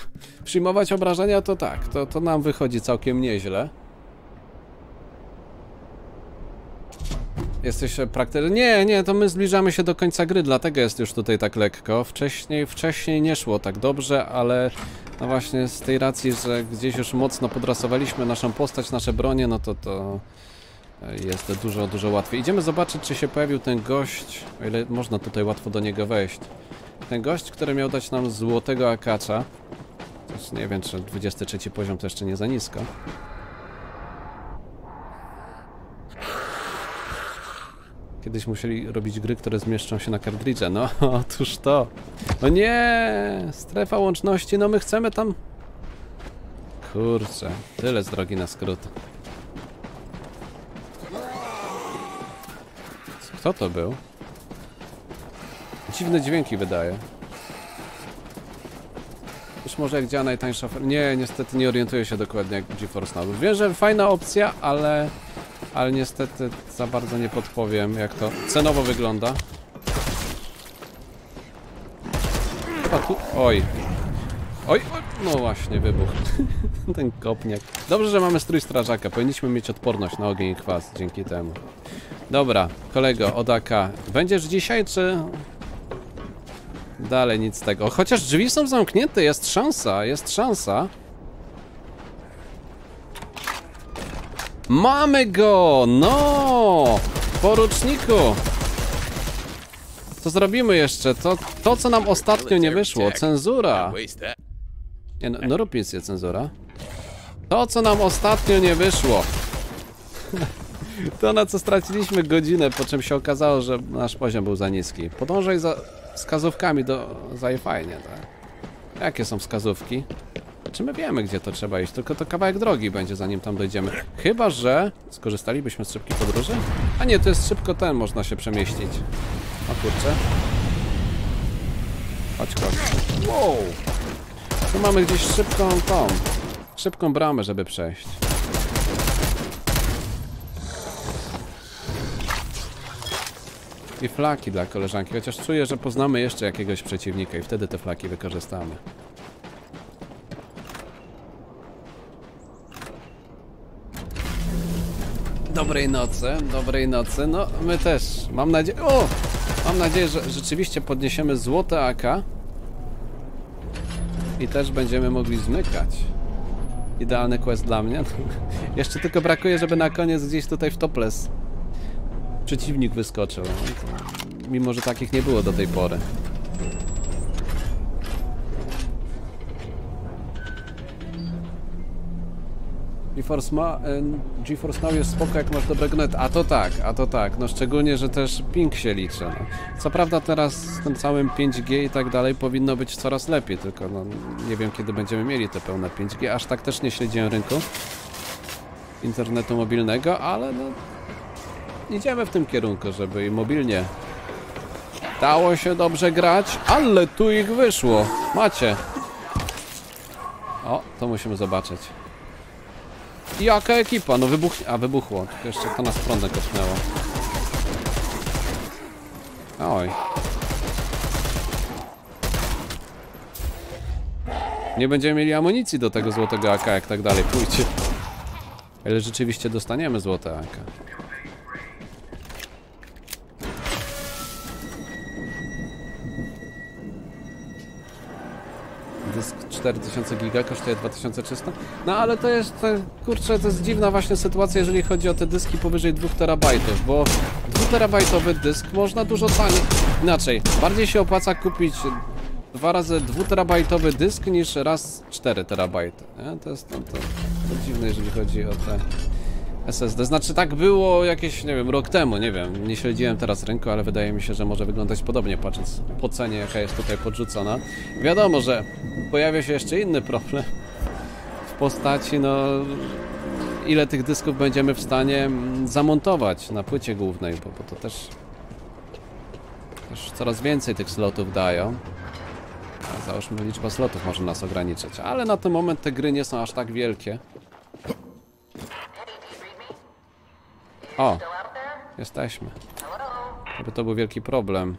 Przyjmować obrażenia to tak. To nam wychodzi całkiem nieźle. Jesteś praktycznie... Nie, nie, to my zbliżamy się do końca gry, dlatego jest już tutaj tak lekko. Wcześniej nie szło tak dobrze, ale... No właśnie z tej racji, że gdzieś już mocno podrasowaliśmy naszą postać, nasze bronie, no to jest dużo łatwiej. Idziemy zobaczyć, czy się pojawił ten gość, o ile można tutaj łatwo do niego wejść. Ten gość, który miał dać nam złotego akacza. Też nie wiem, czy 23 poziom to jeszcze nie za nisko. Kiedyś musieli robić gry, które zmieszczą się na kartridże. No, otóż to. No nie! Strefa łączności, no my chcemy tam... Kurczę, tyle z drogi na skrót. Kto to był? Dziwne dźwięki wydaje. Już może jak działa najtańsza... Nie, niestety nie orientuję się dokładnie jak GeForce Now. Wiem, że fajna opcja, ale... Ale niestety za bardzo nie podpowiem, jak to cenowo wygląda. A tu... Oj. Oj, no właśnie, wybuch. Ten kopniak. Dobrze, że mamy strój strażaka. Powinniśmy mieć odporność na ogień i kwas dzięki temu. Dobra, kolego, od AK. Będziesz dzisiaj, czy... Dalej nic z tego. Chociaż drzwi są zamknięte, jest szansa, jest szansa. Mamy go! No! Poruczniku! Co zrobimy jeszcze? To co nam ostatnio nie wyszło. Cenzura! Nie, no rób nic, jest cenzura. To, co nam ostatnio nie wyszło. To, na co straciliśmy godzinę, po czym się okazało, że nasz poziom był za niski. Podążaj za wskazówkami do... Zajfajnie, tak? Jakie są wskazówki? Czy my wiemy, gdzie to trzeba iść, tylko to kawałek drogi będzie, zanim tam dojdziemy. Chyba, że skorzystalibyśmy z szybkiej podróży? A nie, to jest szybko ten, można się przemieścić. O kurczę. Chodź, chodź. Wow! Tu mamy gdzieś szybką tą... Szybką bramę, żeby przejść. i flaki dla koleżanki, chociaż czuję, że poznamy jeszcze jakiegoś przeciwnika i wtedy te flaki wykorzystamy. Dobrej nocy, no my też, mam nadzieję, mam nadzieję, że rzeczywiście podniesiemy złote AK i też będziemy mogli zmykać. Idealny quest dla mnie. Jeszcze tylko brakuje, żeby na koniec gdzieś tutaj w topless przeciwnik wyskoczył, mimo że takich nie było do tej pory. GeForce Now jest spoko, jak masz dobrego net. A to tak, no szczególnie, że też ping się liczy. No. Co prawda teraz z tym całym 5G i tak dalej powinno być coraz lepiej, tylko no, nie wiem, kiedy będziemy mieli te pełne 5G. Aż tak też nie śledziłem rynku internetu mobilnego, ale no, idziemy w tym kierunku, żeby i mobilnie dało się dobrze grać, ale tu ich wyszło. Macie. O, to musimy zobaczyć. Jaka ekipa? No wybuchnie. A, wybuchło. Tylko jeszcze to nas prądem kopnęło. Oj. Nie będziemy mieli amunicji do tego złotego AK, jak tak dalej pójdzie. Ale rzeczywiście dostaniemy złote AK. Dysk 4000 giga kosztuje 2300. No ale to jest, kurczę, to jest dziwna właśnie sytuacja, jeżeli chodzi o te dyski powyżej 2 terabajtów, bo 2-terabajtowy dysk można dużo taniej. Inaczej, bardziej się opłaca kupić 2 razy 2-terabajtowy dysk niż raz 4 terabajty. To jest to dziwne, jeżeli chodzi o te SSD. Znaczy tak było jakieś, nie wiem, rok temu, nie wiem, nie śledziłem teraz rynku, ale wydaje mi się, że może wyglądać podobnie, patrząc po cenie, jaka jest tutaj podrzucona. Wiadomo, że pojawia się jeszcze inny problem w postaci, no, ile tych dysków będziemy w stanie zamontować na płycie głównej, bo to też coraz więcej tych slotów dają. Załóżmy, liczba slotów może nas ograniczyć, ale na ten moment te gry nie są aż tak wielkie. O, jesteśmy. Żeby to był wielki problem.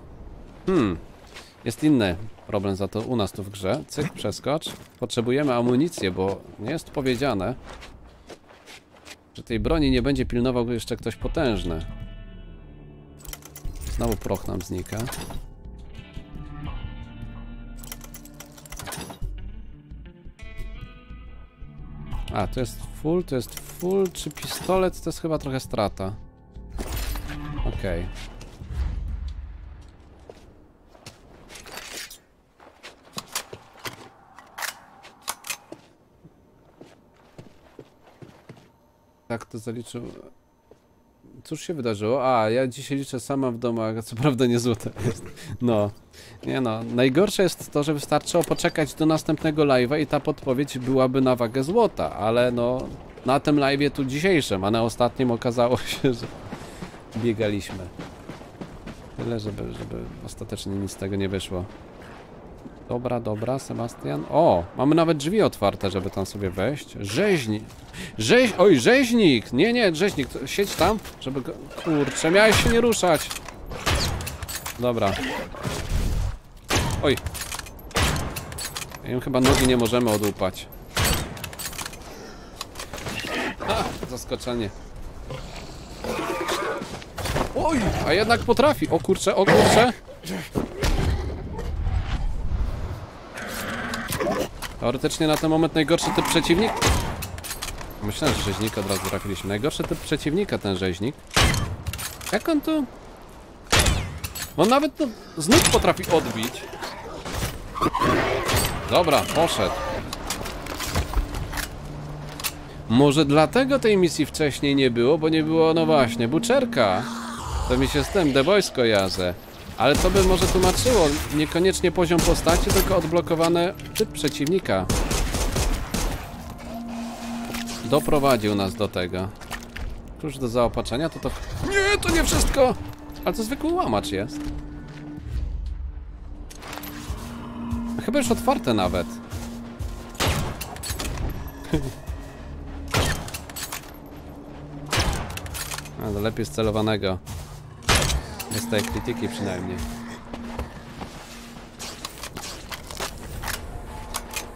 Jest inny problem za to u nas tu w grze. Cyk, przeskocz. Potrzebujemy amunicję, bo nie jest powiedziane, że tej broni nie będzie pilnował jeszcze ktoś potężny. Znowu proch nam znika. A, to jest full, czy pistolet? To jest chyba trochę strata. Okej. Tak to zaliczył. Cóż się wydarzyło? A, ja dzisiaj liczę sama w domu, a co prawda nie złote jest. No, nie no, najgorsze jest to, że wystarczyło poczekać do następnego live'a i ta podpowiedź byłaby na wagę złota, ale no, na tym live'ie tu dzisiejszym, a na ostatnim okazało się, że biegaliśmy. Tyle, żeby ostatecznie nic z tego nie wyszło. Dobra, dobra, Sebastian. O, mamy nawet drzwi otwarte, żeby tam sobie wejść. Rzeźnik. Oj, rzeźnik! Nie, nie, rzeźnik. Siedź tam, żeby go... Kurczę, miałeś się nie ruszać. Dobra. Oj. Ja chyba nogi nie możemy odłupać. Ha, zaskoczenie. Oj, a jednak potrafi. O kurczę, o kurczę. Teoretycznie na ten moment najgorszy typ przeciwnika. Myślałem, że rzeźnika od razu trafiliśmy. Najgorszy typ przeciwnika ten rzeźnik. Jak on tu... On nawet no, z nóg potrafi odbić. Dobra, poszedł. Może dlatego tej misji wcześniej nie było, bo nie było, no właśnie, buczerka. To mi się z tym The Boys kojarzy. Ale co by może tłumaczyło? Niekoniecznie poziom postaci, tylko odblokowany typ przeciwnika. Doprowadził nas do tego. Klucz do zaopatrzenia to... Nie, to nie wszystko! Ale to zwykły łamacz jest. Chyba już otwarte nawet. Ale lepiej z celowanego. Z tej krytyki przynajmniej.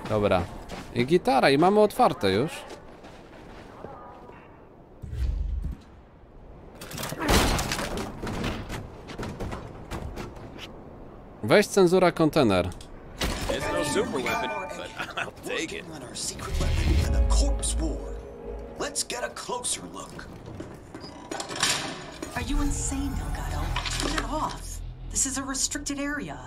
Dobra. I gitara, i mamy otwarte już. Weź cenzura kontener. Are you insane, Delgado? Put it off. This is a restricted area.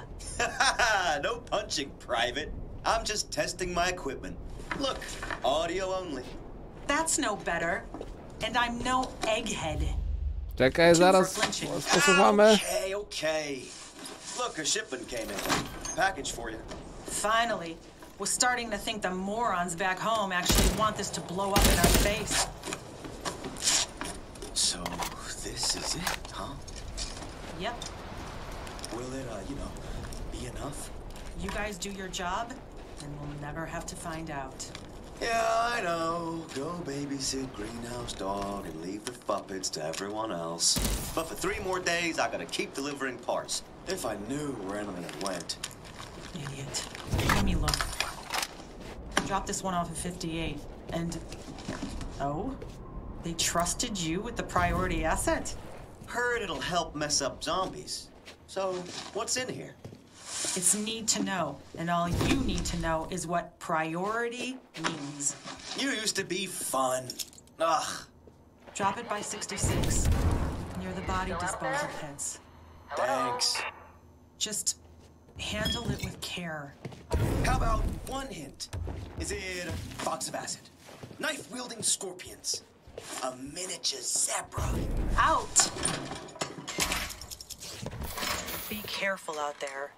No punching, Private. I'm just testing my equipment. Look, audio only. That's no better. And I'm no egghead. Czekaj, zaraz posłuchamy. Okay, okay. Look, a shipment came in. Package for you. Finally, we're starting to think the morons back home actually want this to blow up in our face. So this is it, huh? Yep. Will it, you know, be enough? You guys do your job, and we'll never have to find out. Yeah, I know. Go babysit Greenhouse Dog and leave the puppets to everyone else. But for 3 more days, I gotta keep delivering parts. If I knew where anyone had went. Idiot. Let me look. Drop this one off at 58, and... oh? They trusted you with the priority asset? Heard it'll help mess up zombies. So, what's in here? It's need to know, and all you need to know is what priority means. You used to be fun. Ugh. Drop it by 66, near the body disposal pits. Thanks. Just handle it with care. How about one hint? Is it a box of acid? Knife-wielding scorpions? A miniature zebra. Out! Be careful out there.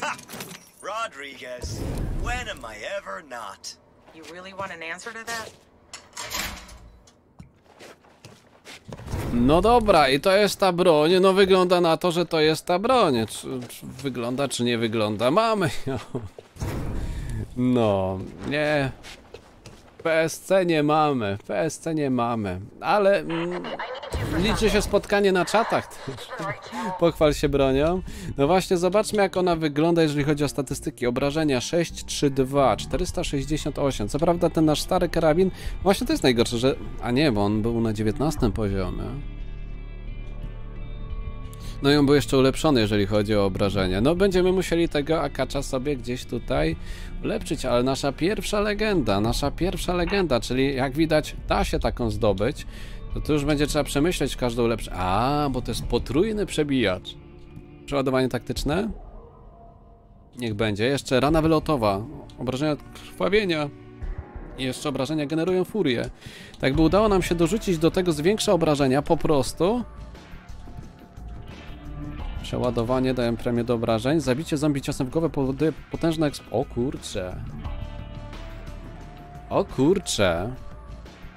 Ha! Rodriguez, when am I ever not? You really want an answer to that? No dobra, i to jest ta broń. No wygląda na to, że to jest ta broń. Czy wygląda, czy nie wygląda? Mamy ją. No, nie... PSC nie mamy, PSC nie mamy, ale liczy się spotkanie na czatach też. Pochwal się bronią. No właśnie, zobaczmy jak ona wygląda, jeżeli chodzi o statystyki. Obrażenia 632, 468. Co prawda ten nasz stary karabin, właśnie to jest najgorsze, że... a nie, bo on był na 19 poziomie. No i on był jeszcze ulepszony, jeżeli chodzi o obrażenia. No będziemy musieli tego akacza sobie gdzieś tutaj ulepszyć, ale nasza pierwsza legenda, czyli jak widać da się taką zdobyć, to tu już będzie trzeba przemyśleć każdą ulepszenie. A, bo to jest potrójny przebijacz. Przeładowanie taktyczne? Niech będzie. Jeszcze rana wylotowa, obrażenia krwawienia. I jeszcze obrażenia generują furię. Tak by udało nam się dorzucić do tego zwiększa obrażenia po prostu. Przeładowanie, daję premię do obrażeń. Zabicie zombie ciosem w głowę powoduje potężne O kurcze. O kurcze.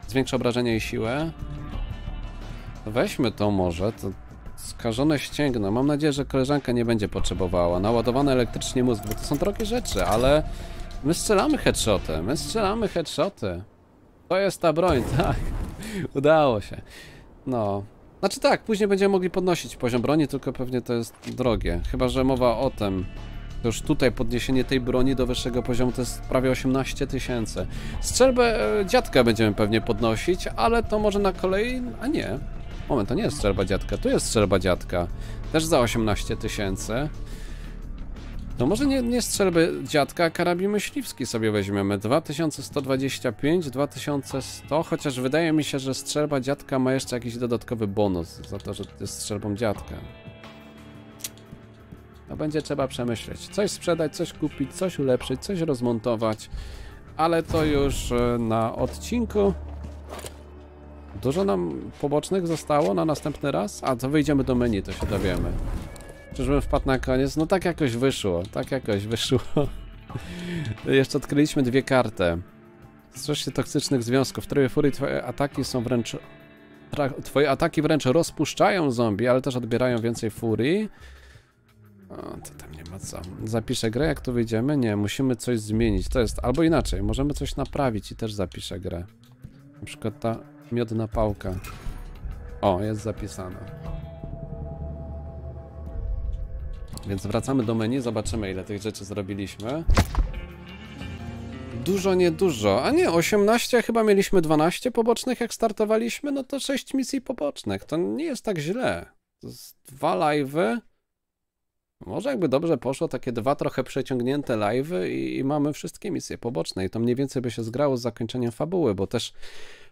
Zwiększa obrażenie i siłę. Weźmy to może. To skażone ścięgno. Mam nadzieję, że koleżanka nie będzie potrzebowała. Naładowany elektrycznie mózg, bo to są drogie rzeczy, ale... my strzelamy headshoty, my strzelamy headshoty. To jest ta broń, tak. Udało się. No... znaczy tak, później będziemy mogli podnosić poziom broni, tylko pewnie to jest drogie. Chyba że mowa o tym, to już tutaj podniesienie tej broni do wyższego poziomu to jest prawie 18 000. Strzelbę dziadka będziemy pewnie podnosić, ale to może na kolei... a nie, moment, to nie jest strzelba dziadka, tu jest strzelba dziadka. Też za 18 000. No może nie strzelby dziadka, karabin myśliwski sobie weźmiemy. 2125, 2100, chociaż wydaje mi się, że strzelba dziadka ma jeszcze jakiś dodatkowy bonus za to, że jest strzelbą dziadka. No będzie trzeba przemyśleć. Coś sprzedać, coś kupić, coś ulepszyć, coś rozmontować. Ale to już na odcinku. Dużo nam pobocznych zostało na następny raz? A, to wyjdziemy do menu, to się dowiemy. Czyżbym wpadł na koniec? No tak jakoś wyszło, tak jakoś wyszło. Jeszcze odkryliśmy 2 karty. Strzeż się toksycznych związków. W trybie furii twoje ataki wręcz rozpuszczają zombie, ale też odbierają więcej furii. O, to tam nie ma co. Zapiszę grę, jak tu wyjdziemy? Nie, musimy coś zmienić. To jest, albo inaczej, możemy coś naprawić i też zapiszę grę. Na przykład ta miodna pałka. O, jest zapisana. Więc wracamy do menu, zobaczymy ile tych rzeczy zrobiliśmy. Dużo, niedużo. A nie, 18, chyba mieliśmy 12 pobocznych jak startowaliśmy, no to 6 misji pobocznych. To nie jest tak źle. To jest 2 live'y. Może jakby dobrze poszło, takie 2 trochę przeciągnięte live'y i mamy wszystkie misje poboczne. I to mniej więcej by się zgrało z zakończeniem fabuły, bo też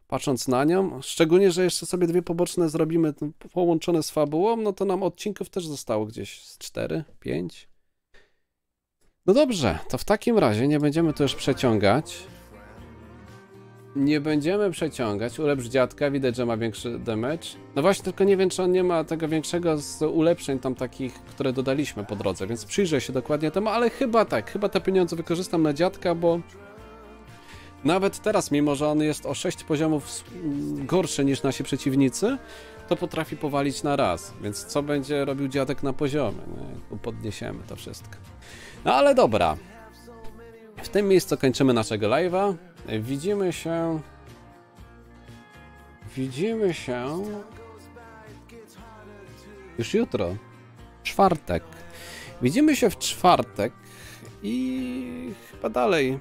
patrząc na nią, szczególnie, że jeszcze sobie 2 poboczne zrobimy połączone z fabułą, no to nam odcinków też zostało gdzieś z 4, 5. No dobrze, to w takim razie nie będziemy tu już przeciągać. Nie będziemy przeciągać. Ulepsz dziadka, widać, że ma większy damage. No właśnie, tylko nie wiem, czy on nie ma tego większego z ulepszeń tam takich, które dodaliśmy po drodze, więc przyjrzę się dokładnie temu, ale chyba tak, chyba te pieniądze wykorzystam na dziadka, bo nawet teraz, mimo że on jest o 6 poziomów gorszy niż nasi przeciwnicy, to potrafi powalić na raz, więc co będzie robił dziadek na poziomie, nie? Podniesiemy to wszystko. No ale dobra, w tym miejscu kończymy naszego live'a, widzimy się już jutro, czwartek, widzimy się w czwartek i chyba dalej,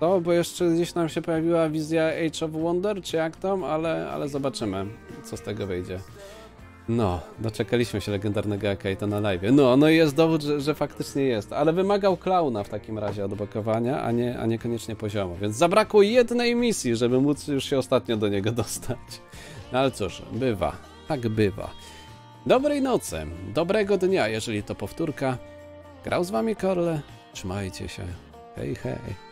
to bo jeszcze gdzieś nam się pojawiła wizja Age of Wonder, czy jak tam, ale zobaczymy co z tego wyjdzie. No, doczekaliśmy się legendarnego Akaita na live. No i jest dowód, że faktycznie jest, ale wymagał klauna w takim razie odblokowania, a nie koniecznie poziomu, więc zabrakło jednej misji, żeby móc już się ostatnio do niego dostać. No ale cóż, bywa, tak bywa. Dobrej nocy, dobrego dnia, jeżeli to powtórka. Grał z wami Corle, trzymajcie się, hej hej.